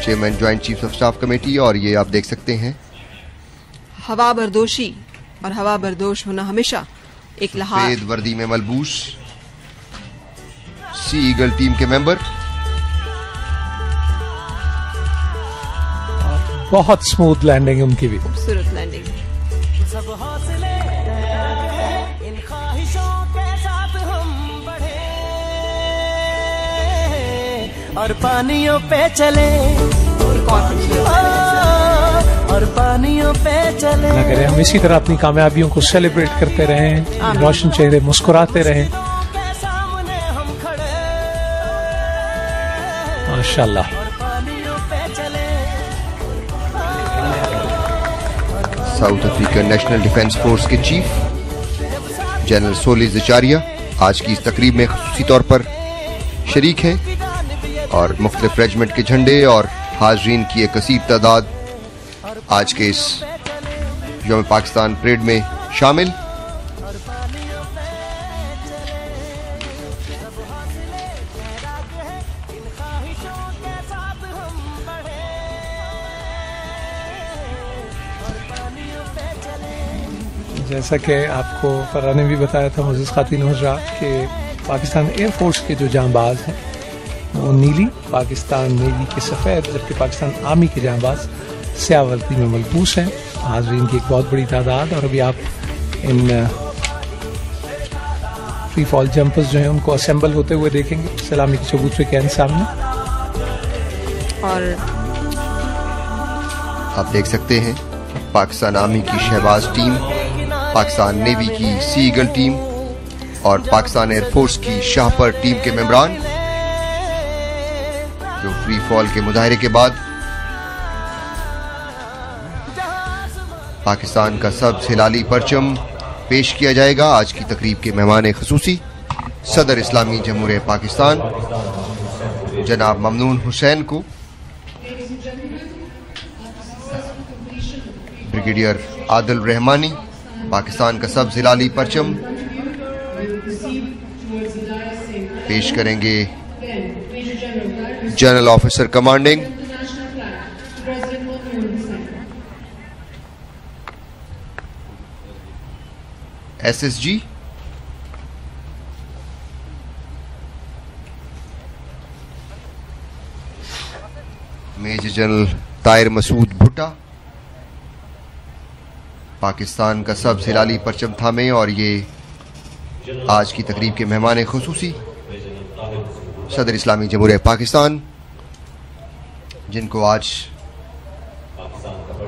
Chairman joint chief of staff committee और ये आप देख सकते हैं हवा बर्दोशी और हवा बर्दोश होना हमेशा एक सफेद वर्दी में मलबूस सी ईगल टीम के मेंबर। बहुत स्मूथ लैंडिंग, उनकी भी खूबसूरत लैंडिंग। और पानियों पे चले ना करें, हम इसी तरह अपनी कामयाबियों को सेलिब्रेट करते रहें, रोशन चेहरे मुस्कुराते रहें। माशाल्लाह। South African national defence force के चीफ जनरल सोलिस ज़कारिया आज की इस तकरीब में ख़ुसूसी तौर पर शरीक हैं और मुख्तलिफ रेजिमेंट के झंडे और हाजरीन की एक कसीर तादाद आज के इस यौम पाकिस्तान परेड में शामिल। जैसा कि आपको फरहान ने भी बताया था मुअज़्ज़िज़ खातिन हुज़रा के पाकिस्तान एयरफोर्स के जो जांबाज हैं वो नीली, पाकिस्तान नेवी के सफ़ेद, जबकि पाकिस्तान आर्मी के जांबाज स्याह वर्दी में मलबूस हैं। हाजरीन की एक बहुत बड़ी तादाद और अभी आप इन फ्री फॉल जंपर्स जो हैं उनको असेंबल होते हुए देखेंगे सलामी के चबूतरे के अंदर सामने। और आप देख सकते हैं पाकिस्तान आर्मी की शहबाज टीम, पाकिस्तान नेवी की सी ईगल टीम और पाकिस्तान एयरफोर्स की शाहपर टीम के मेंबरान जो फ्री फॉल के मुजाहरे के बाद पाकिस्तान का सब्ज हिलाली परचम पेश किया जाएगा। आज की तकरीब के मेहमान खसूसी सदर इस्लामी जमहूरियत पाकिस्तान जनाब ममनून हुसैन को ब्रिगेडियर आदिल रहमानी पाकिस्तान का सब्ज हिलाली परचम पेश करेंगे general officer commanding SSG major general Tahir Masood Bhutta. Pakistan का सब हिलाली परचम थामे और ये आज की तकरीब के मेहमान खुसूसी सदर इस्लामी जमहूरिया पाकिस्तान जिनको आज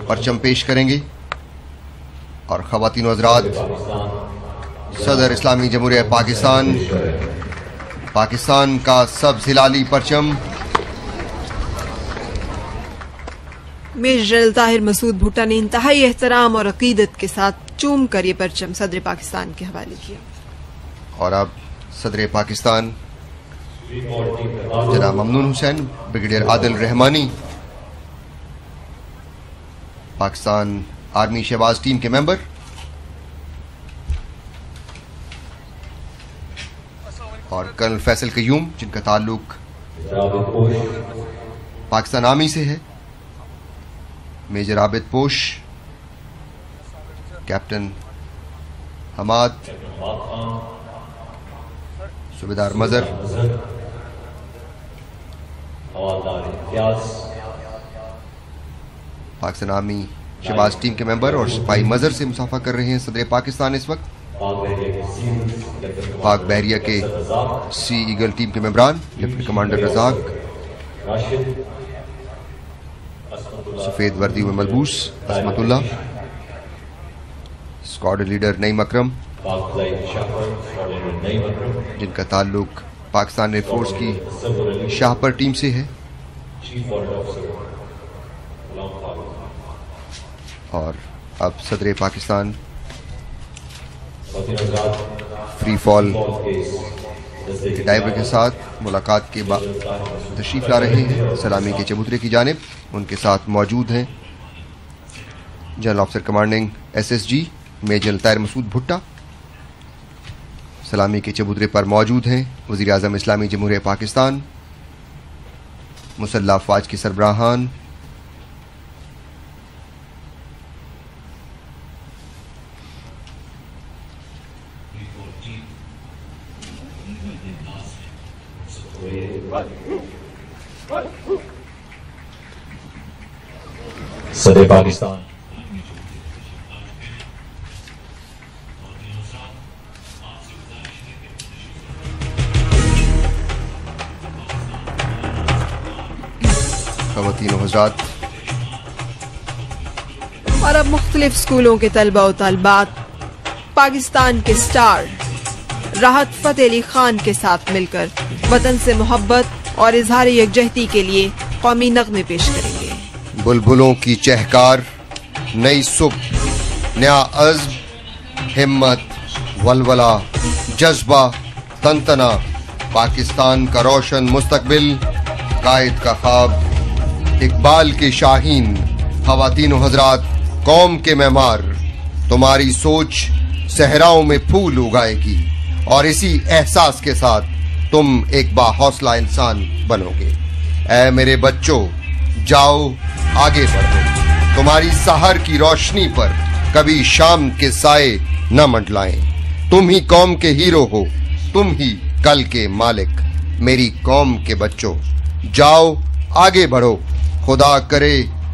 परचम पेश करेंगे और ख़वातीन व हज़रात सदर इस्लामी जमहूरिया पाकिस्तान पाकिस्तान का सब हिलाली परचम मेजर जनरल ताहिर मसूद भुट्टा ने इंतहाई एहतराम और अकीदत के साथ चूम कर ये परचम सदर पाकिस्तान के हवाले किया। और अब सदर पाकिस्तान जनाब Mamnoon Hussain brigadier Adil Rahmani Pakistan army Shahbaz team के मेंबर और कर्नल फैसल कयूम जिनका ताल्लुक पाकिस्तान आर्मी से है, major Abid Posh, captain Hammad, subedar Mazhar, Pakistan army Shahbaz team के मेंबर और सिपाही मजर से मुसाफा कर रहे हैं सदर पाकिस्तान इस वक्त। पाक बहरिया के सी ईगल टीम के मेंबरान लेफ्टिनेंट कमांडर रजाक, सफेद वर्दी में मलबूस असमतुल्ला, स्क्वाड लीडर नईम अकरम जिनका ताल्लुक पाकिस्तान एयरफोर्स की शाहपर टीम से है, और अब सदर पाकिस्तान फ्री फॉल डाइवर के साथ मुलाकात के बाद तशरीफ ला रहे हैं सलामी के चबूतरे की जानिब। उनके साथ मौजूद हैं general officer commanding SSG major Tahir Masood Bhutta. सलामी के चबूतरे पर मौजूद हैं वज़ीर आज़म इस्लामी जमहूरिया पाकिस्तान, मुसल्लह अफ़वाज के सरबराहान, सदर पाकिस्तान ख़वातीन व हज़रात। और अब मुख्तलिफ स्कूलों के तलबा और तलबात पाकिस्तान के स्टार राहत फतेह अली खान के साथ मिलकर वतन से मोहब्बत और इजहार यकजहती के लिए कौमी नगमे पेश करेंगे। बुलबुलों की चहकार, नई सुबह, नया अज़्म, हिम्मत, वलवला, जज्बा, तंतना, पाकिस्तान का रोशन मुस्तकबिल, कायद का ख्वाब, इकबाल के शाहीन, ख़वातीन व हज़रात कौम के मेमार, तुम्हारी सोच सहराओं में फूल उगाएगी और इसी एहसास के साथ तुम एक बाहौसला इंसान बनोगे। ऐ मेरे बच्चों, जाओ आगे बढ़ो, तुम्हारी सहर की रोशनी पर कभी शाम के साए न मंडलाएं। तुम ही कौम के हीरो हो, तुम ही कल के मालिक। मेरी कौम के बच्चों, जाओ आगे बढ़ो, खुदा करे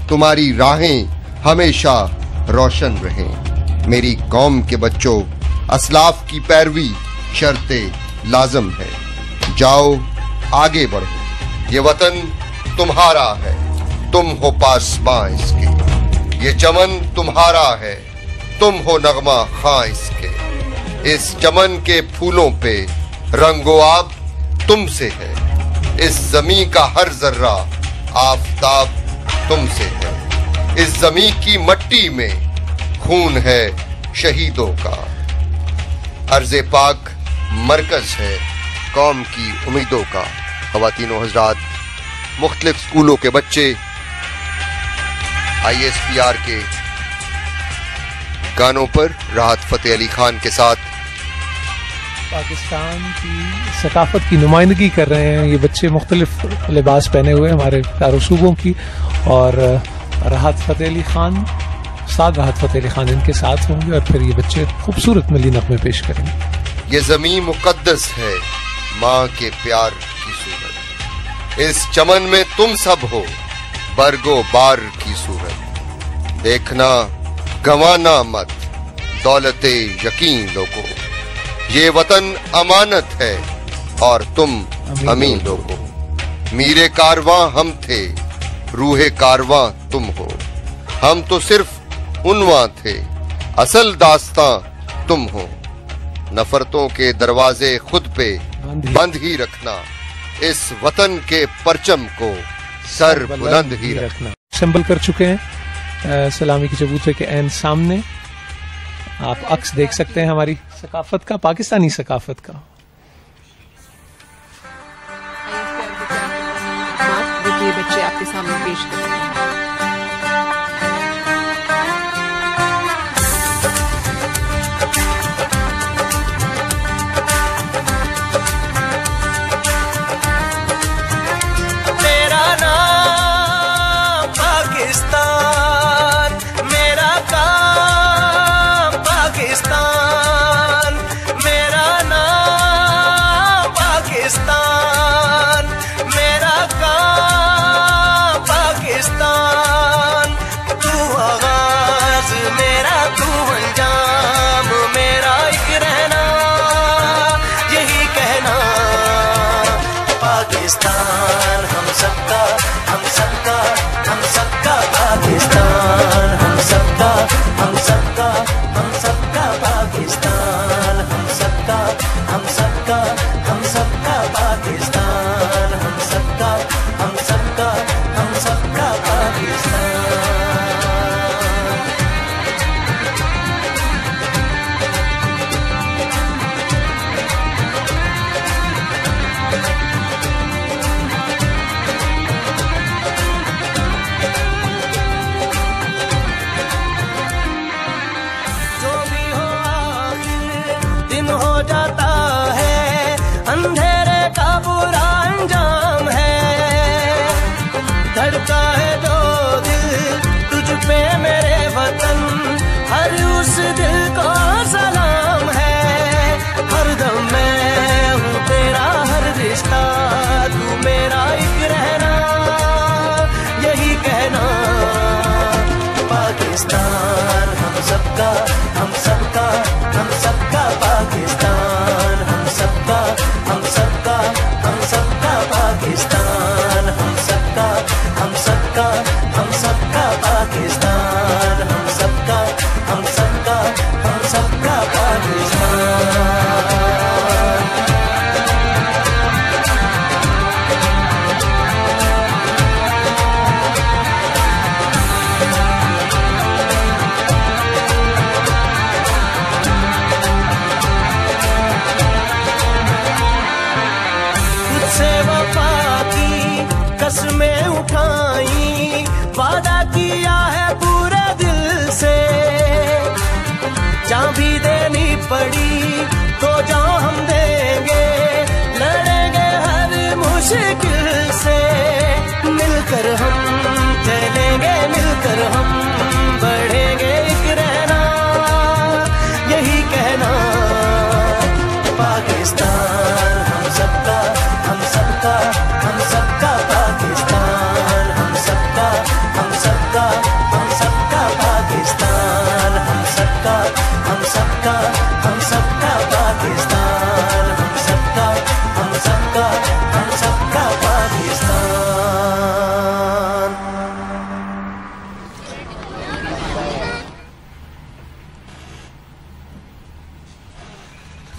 तुम्हारी राहें हमेशा रोशन रहें। मेरी कौम के बच्चों, असलाफ की पैरवी शर्ते लाजम है, जाओ आगे बढ़ो। ये वतन तुम्हारा है, तुम हो पासबां इसके। ये चमन तुम्हारा है, तुम हो नगमा खां इसके। इस चमन के फूलों पे रंगो आब तुमसे है, इस जमीन का हर जर्रा आफताब तुमसे है। इस जमीन की मट्टी में खून है शहीदों का, अर्ज़े पाक मरकज है कौम की उम्मीदों का। ख़वातीन व हज़रात, मुख्तलिफ स्कूलों के बच्चे ISPR के गानों पर राहत फ़तेह अली ख़ान के साथ पाकिस्तान की सकाफत की नुमाइंदगी कर रहे हैं। ये बच्चे मुख्तलिफ लिबास पहने हुए हमारे चारों सूबों की, और राहत फतेह अली खान, साद राहत फतेह अली खान इनके साथ होंगे और फिर ये बच्चे खूबसूरत मिली नगमे पेश करेंगे। ये जमीन मुकद्दस है माँ के प्यार की सूरत, इस चमन में तुम सब हो बरगो बार की सूरत, देखना गंवाना मत दौलते यकीन लोगो, ये वतन अमानत है और तुम अमीन लोगो, मीरे कारवां हम थे रूहे कारवां तुम हो, हम तो सिर्फ उनवां थे असल दास्तां तुम हो, नफरतों के दरवाजे खुद पे बंद ही रखना, इस वतन के परचम को सर बुलंद ही रखना। संभल कर चुके हैं सलामी के चबूतरे के एन सामने, आप अक्स देख सकते हैं हमारी सकाफत का, पाकिस्तानी सकाफत का। देखिए बच्चे आपके सामने पेश करते हैं।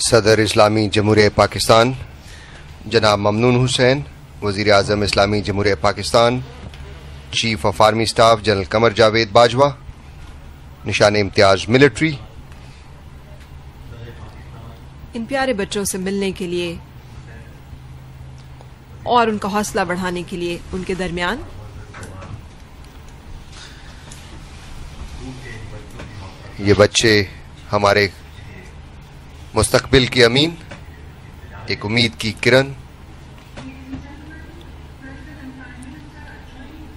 सदर इस्लामी जमहूरियत पाकिस्तान जनाब ममनून हुसैन, वज़ीर आज़म इस्लामी जमहूरियत Pakistan, chief of army staff general Qamar Javed Bajwa, निशान इम्तियाज मिलिट्री। इन प्यारे बच्चों से मिलने के लिए और उनका हौसला बढ़ाने के लिए उनके दरमियान ये बच्चे हमारे मुस्तकबिल की अमीन एक उम्मीद की किरण,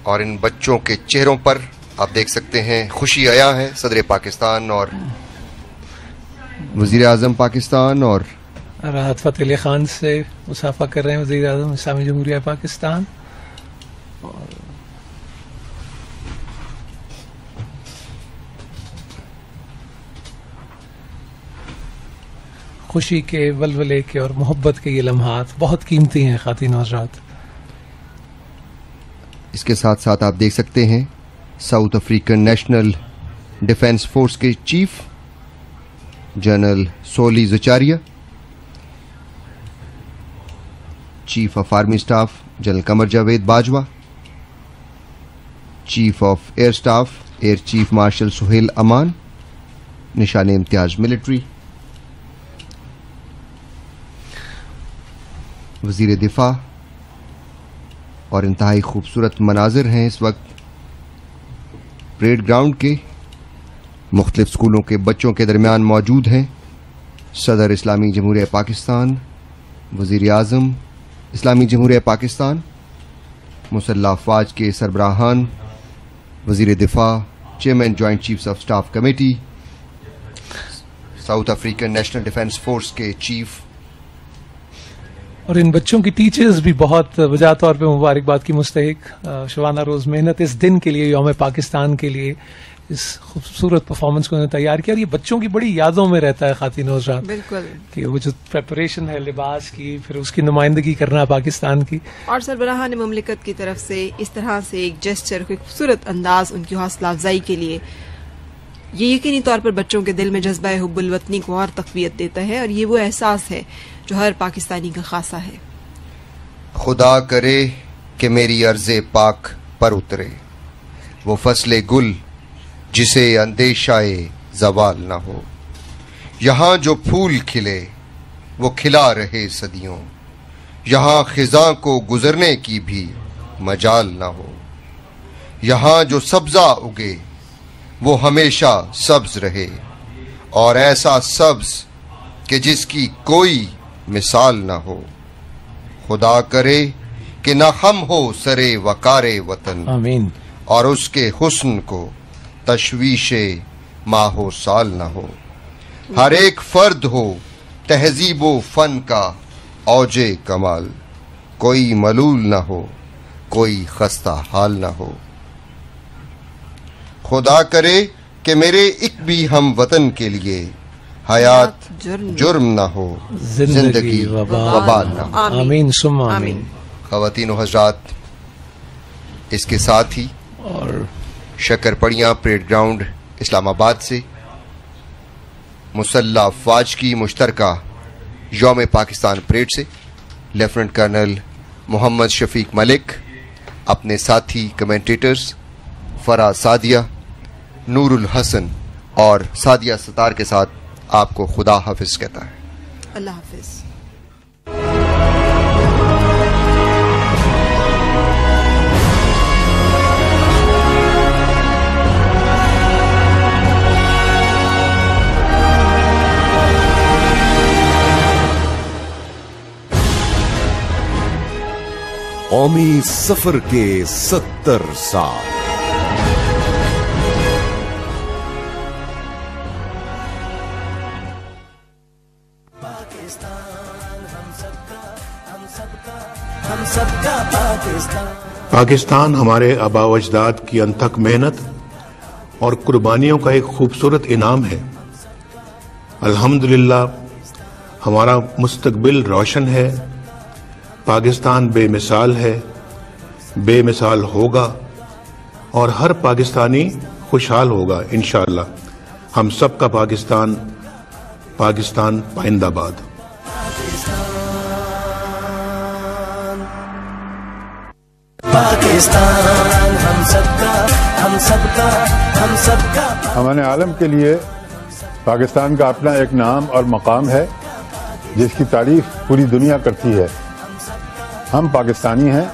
और इन बच्चों के चेहरों पर आप देख सकते हैं खुशी आया है। सदर पाकिस्तान और वज़ीर आज़म पाकिस्तान और राहत फ़तेह अली ख़ान से मुसाफा कर रहे हैं वज़ीर आज़म इस्लामी जमहूरिया पाकिस्तान। खुशी के वलवले के और मोहब्बत के ये लम्हात बहुत कीमती हैं खातिन और हज़रात। इसके साथ साथ आप देख सकते हैं South African national defence force के chief general Solly Zakaria, chief of army staff general Qamar Javed Bajwa, chief of air staff air chief marshal Sohail Aman, निशान इम्तियाज मिलिट्री, वजीर दिफा। और इंतहाई खूबसूरत मनाजिर हैं इस वक्त परेड ग्राउंड के, मुख्तलिफ स्कूलों के बच्चों के दरमियान मौजूद हैं। सदर इस्लामी जमहूरिया पाकिस्तान, वज़ीर आज़म इस्लामी जमहूरिया पाकिस्तान, मुसल्ह अफवाज के सरबराहान, वज़ीर दिफा, chairman joint chiefs of staff committee, South African national defence force के चीफ। और इन बच्चों की टीचर्स भी बहुत वजह तौर पर मुबारकबाद की मुस्तहिक, शबाना रोज़ मेहनत इस दिन के लिए, यौम पाकिस्तान के लिए इस खूबसूरत परफॉर्मेंस को उन्होंने तैयार किया। और ये बच्चों की बड़ी यादों में रहता है खातिन और हज़रात, बिल्कुल कि वो जो प्रेपरेशन है लिबास की, फिर उसकी नुमाइंदगी करना पाकिस्तान की। और सरबराहान ममलिकत की तरफ से इस तरह से एक जेस्चर, कोई खूबसूरत अंदाज उनकी हौसला अफजाई के लिए, ये यकीनी तौर पर बच्चों के दिल में जज्बा हुब्बुल वतनी को और तक़वियत देता है। और ये वो एहसास है जो हर पाकिस्तानी का खासा है। खुदा करे कि मेरी अर्ज़े पाक पर उतरे वो फसले गुल जिसे अंदेशाए ज़वाल ना हो, यहाँ जो फूल खिले वो खिला रहे सदियों, यहाँ ख़िज़ां को गुज़रने की भी मजाल ना हो, यहाँ जो सब्ज़ा उगे वो हमेशा सब्ज़ रहे और ऐसा सब्ज़ कि जिसकी कोई मिसाल ना हो। खुदा करे कि ना हम हो सरे वकारे वतन, आमीन, और उसके हुस्न को तश्वीशे माहो साल ना हो। हर एक फर्द हो तहजीब व फन का औजे कमाल, कोई मलूल ना हो कोई खस्ता हाल ना हो। खुदा करे कि मेरे एक भी हम वतन के लिए हयात जुर्म ना हो, जिंदगी वबाल ना हो, आमीन सुम्मा आमीन। ख़वातीन व हज़रात, इसके साथ ही और शकरपड़ियाँ परेड ग्राउंड इस्लामाबाद से मुसल्ह अफवाज की मुश्तरका यौम पाकिस्तान परेड से लेफ्टिनेंट कर्नल मोहम्मद शफीक मलिक अपने साथी कमेंटेटर्स फराह सादिया, नूर-उल-हसन और सादिया सतार के साथ आपको खुदा हाफिज़ कहता है। अल्लाह हाफिज़। कौमी सफर के 70 साल। पाकिस्तान हम सबका, हम सबका, हम सबका पाकिस्तान। पाकिस्तान हमारे आबा व अजदाद की अनथक मेहनत और कुर्बानियों का एक खूबसूरत इनाम है। अल्हम्दुलिल्लाह, हमारा मुस्तकबिल रोशन है। पाकिस्तान बेमिसाल है, बेमिसाल होगा और हर पाकिस्तानी खुशहाल होगा इंशाअल्लाह। हम सब का पाकिस्तान, पाकिस्तान पाइंदाबाद। पाकिस्तान हम सबका, हम सबका, हम सबका। हमारे आलम के लिए पाकिस्तान का अपना एक नाम और मकाम है जिसकी तारीफ पूरी दुनिया करती है। हम पाकिस्तानी हैं,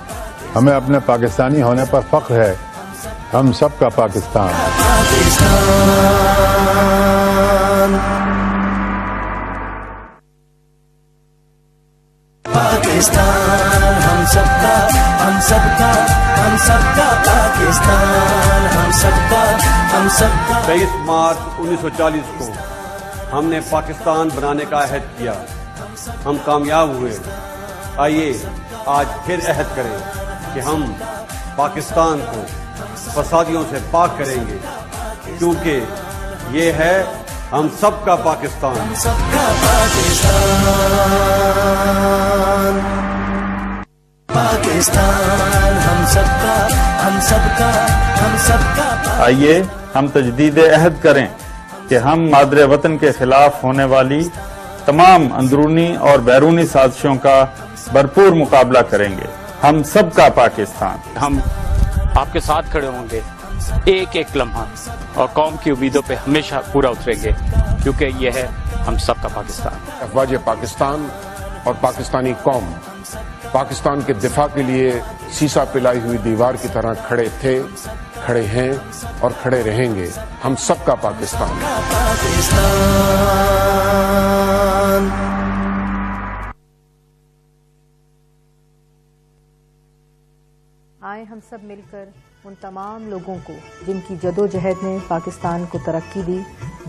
हमें अपने पाकिस्तानी होने पर फख्र है। हम सब का पाकिस्तान। पाकिस्तान हम सबका हम सबका हम सबका पाकिस्तान हम सबका हम सबका। 23 मार्च 1940 को हमने पाकिस्तान बनाने का अहद किया, हम कामयाब हुए। आइए आज फिर अहद करें कि हम पाकिस्तान को फसादियों से पाक करेंगे, क्योंकि ये है हम सबका पाकिस्तान। हम सबका पाकिस्तान पाकिस्तान हम सबका हम सबका हम सबका। आइए हम तजदीद अहद करें कि हम मादरे वतन के खिलाफ होने वाली तमाम अंदरूनी और बैरूनी साजिशों का भरपूर मुकाबला करेंगे। हम सबका पाकिस्तान, हम आपके साथ खड़े होंगे एक एक लम्हा और कौम की उम्मीदों पे हमेशा पूरा उतरेंगे, क्योंकि यह है हम सबका पाकिस्तान। अफवाज पाकिस्तान और पाकिस्तानी कौम पाकिस्तान के दिफा के लिए सीसा पिलाई हुई दीवार की तरह खड़े थे, खड़े हैं और खड़े रहेंगे। हम सबका पाकिस्तान पाकिस्तान। आए हम सब मिलकर उन तमाम लोगों को जिनकी जदोजहद ने पाकिस्तान को तरक्की दी,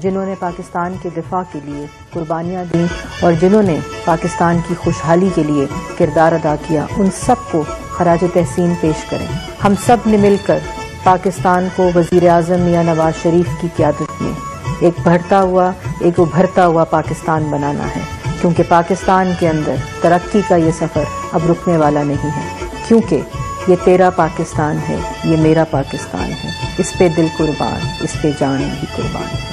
जिन्होंने पाकिस्तान के दिफा के लिए कुर्बानियाँ दी और जिन्होंने पाकिस्तान की खुशहाली के लिए किरदार अदा किया, उन सबको खराज तहसीन पेश करें। हम सब ने मिलकर पाकिस्तान को वज़ीर आज़म मियाँ नवाज शरीफ की क़यादत में एक उभरता हुआ पाकिस्तान बनाना है, क्योंकि पाकिस्तान के अंदर तरक्की का ये सफ़र अब रुकने वाला नहीं है, क्योंकि ये तेरा पाकिस्तान है, ये मेरा पाकिस्तान है, इस पे दिल कुर्बान, इस पे जान भी कुर्बान।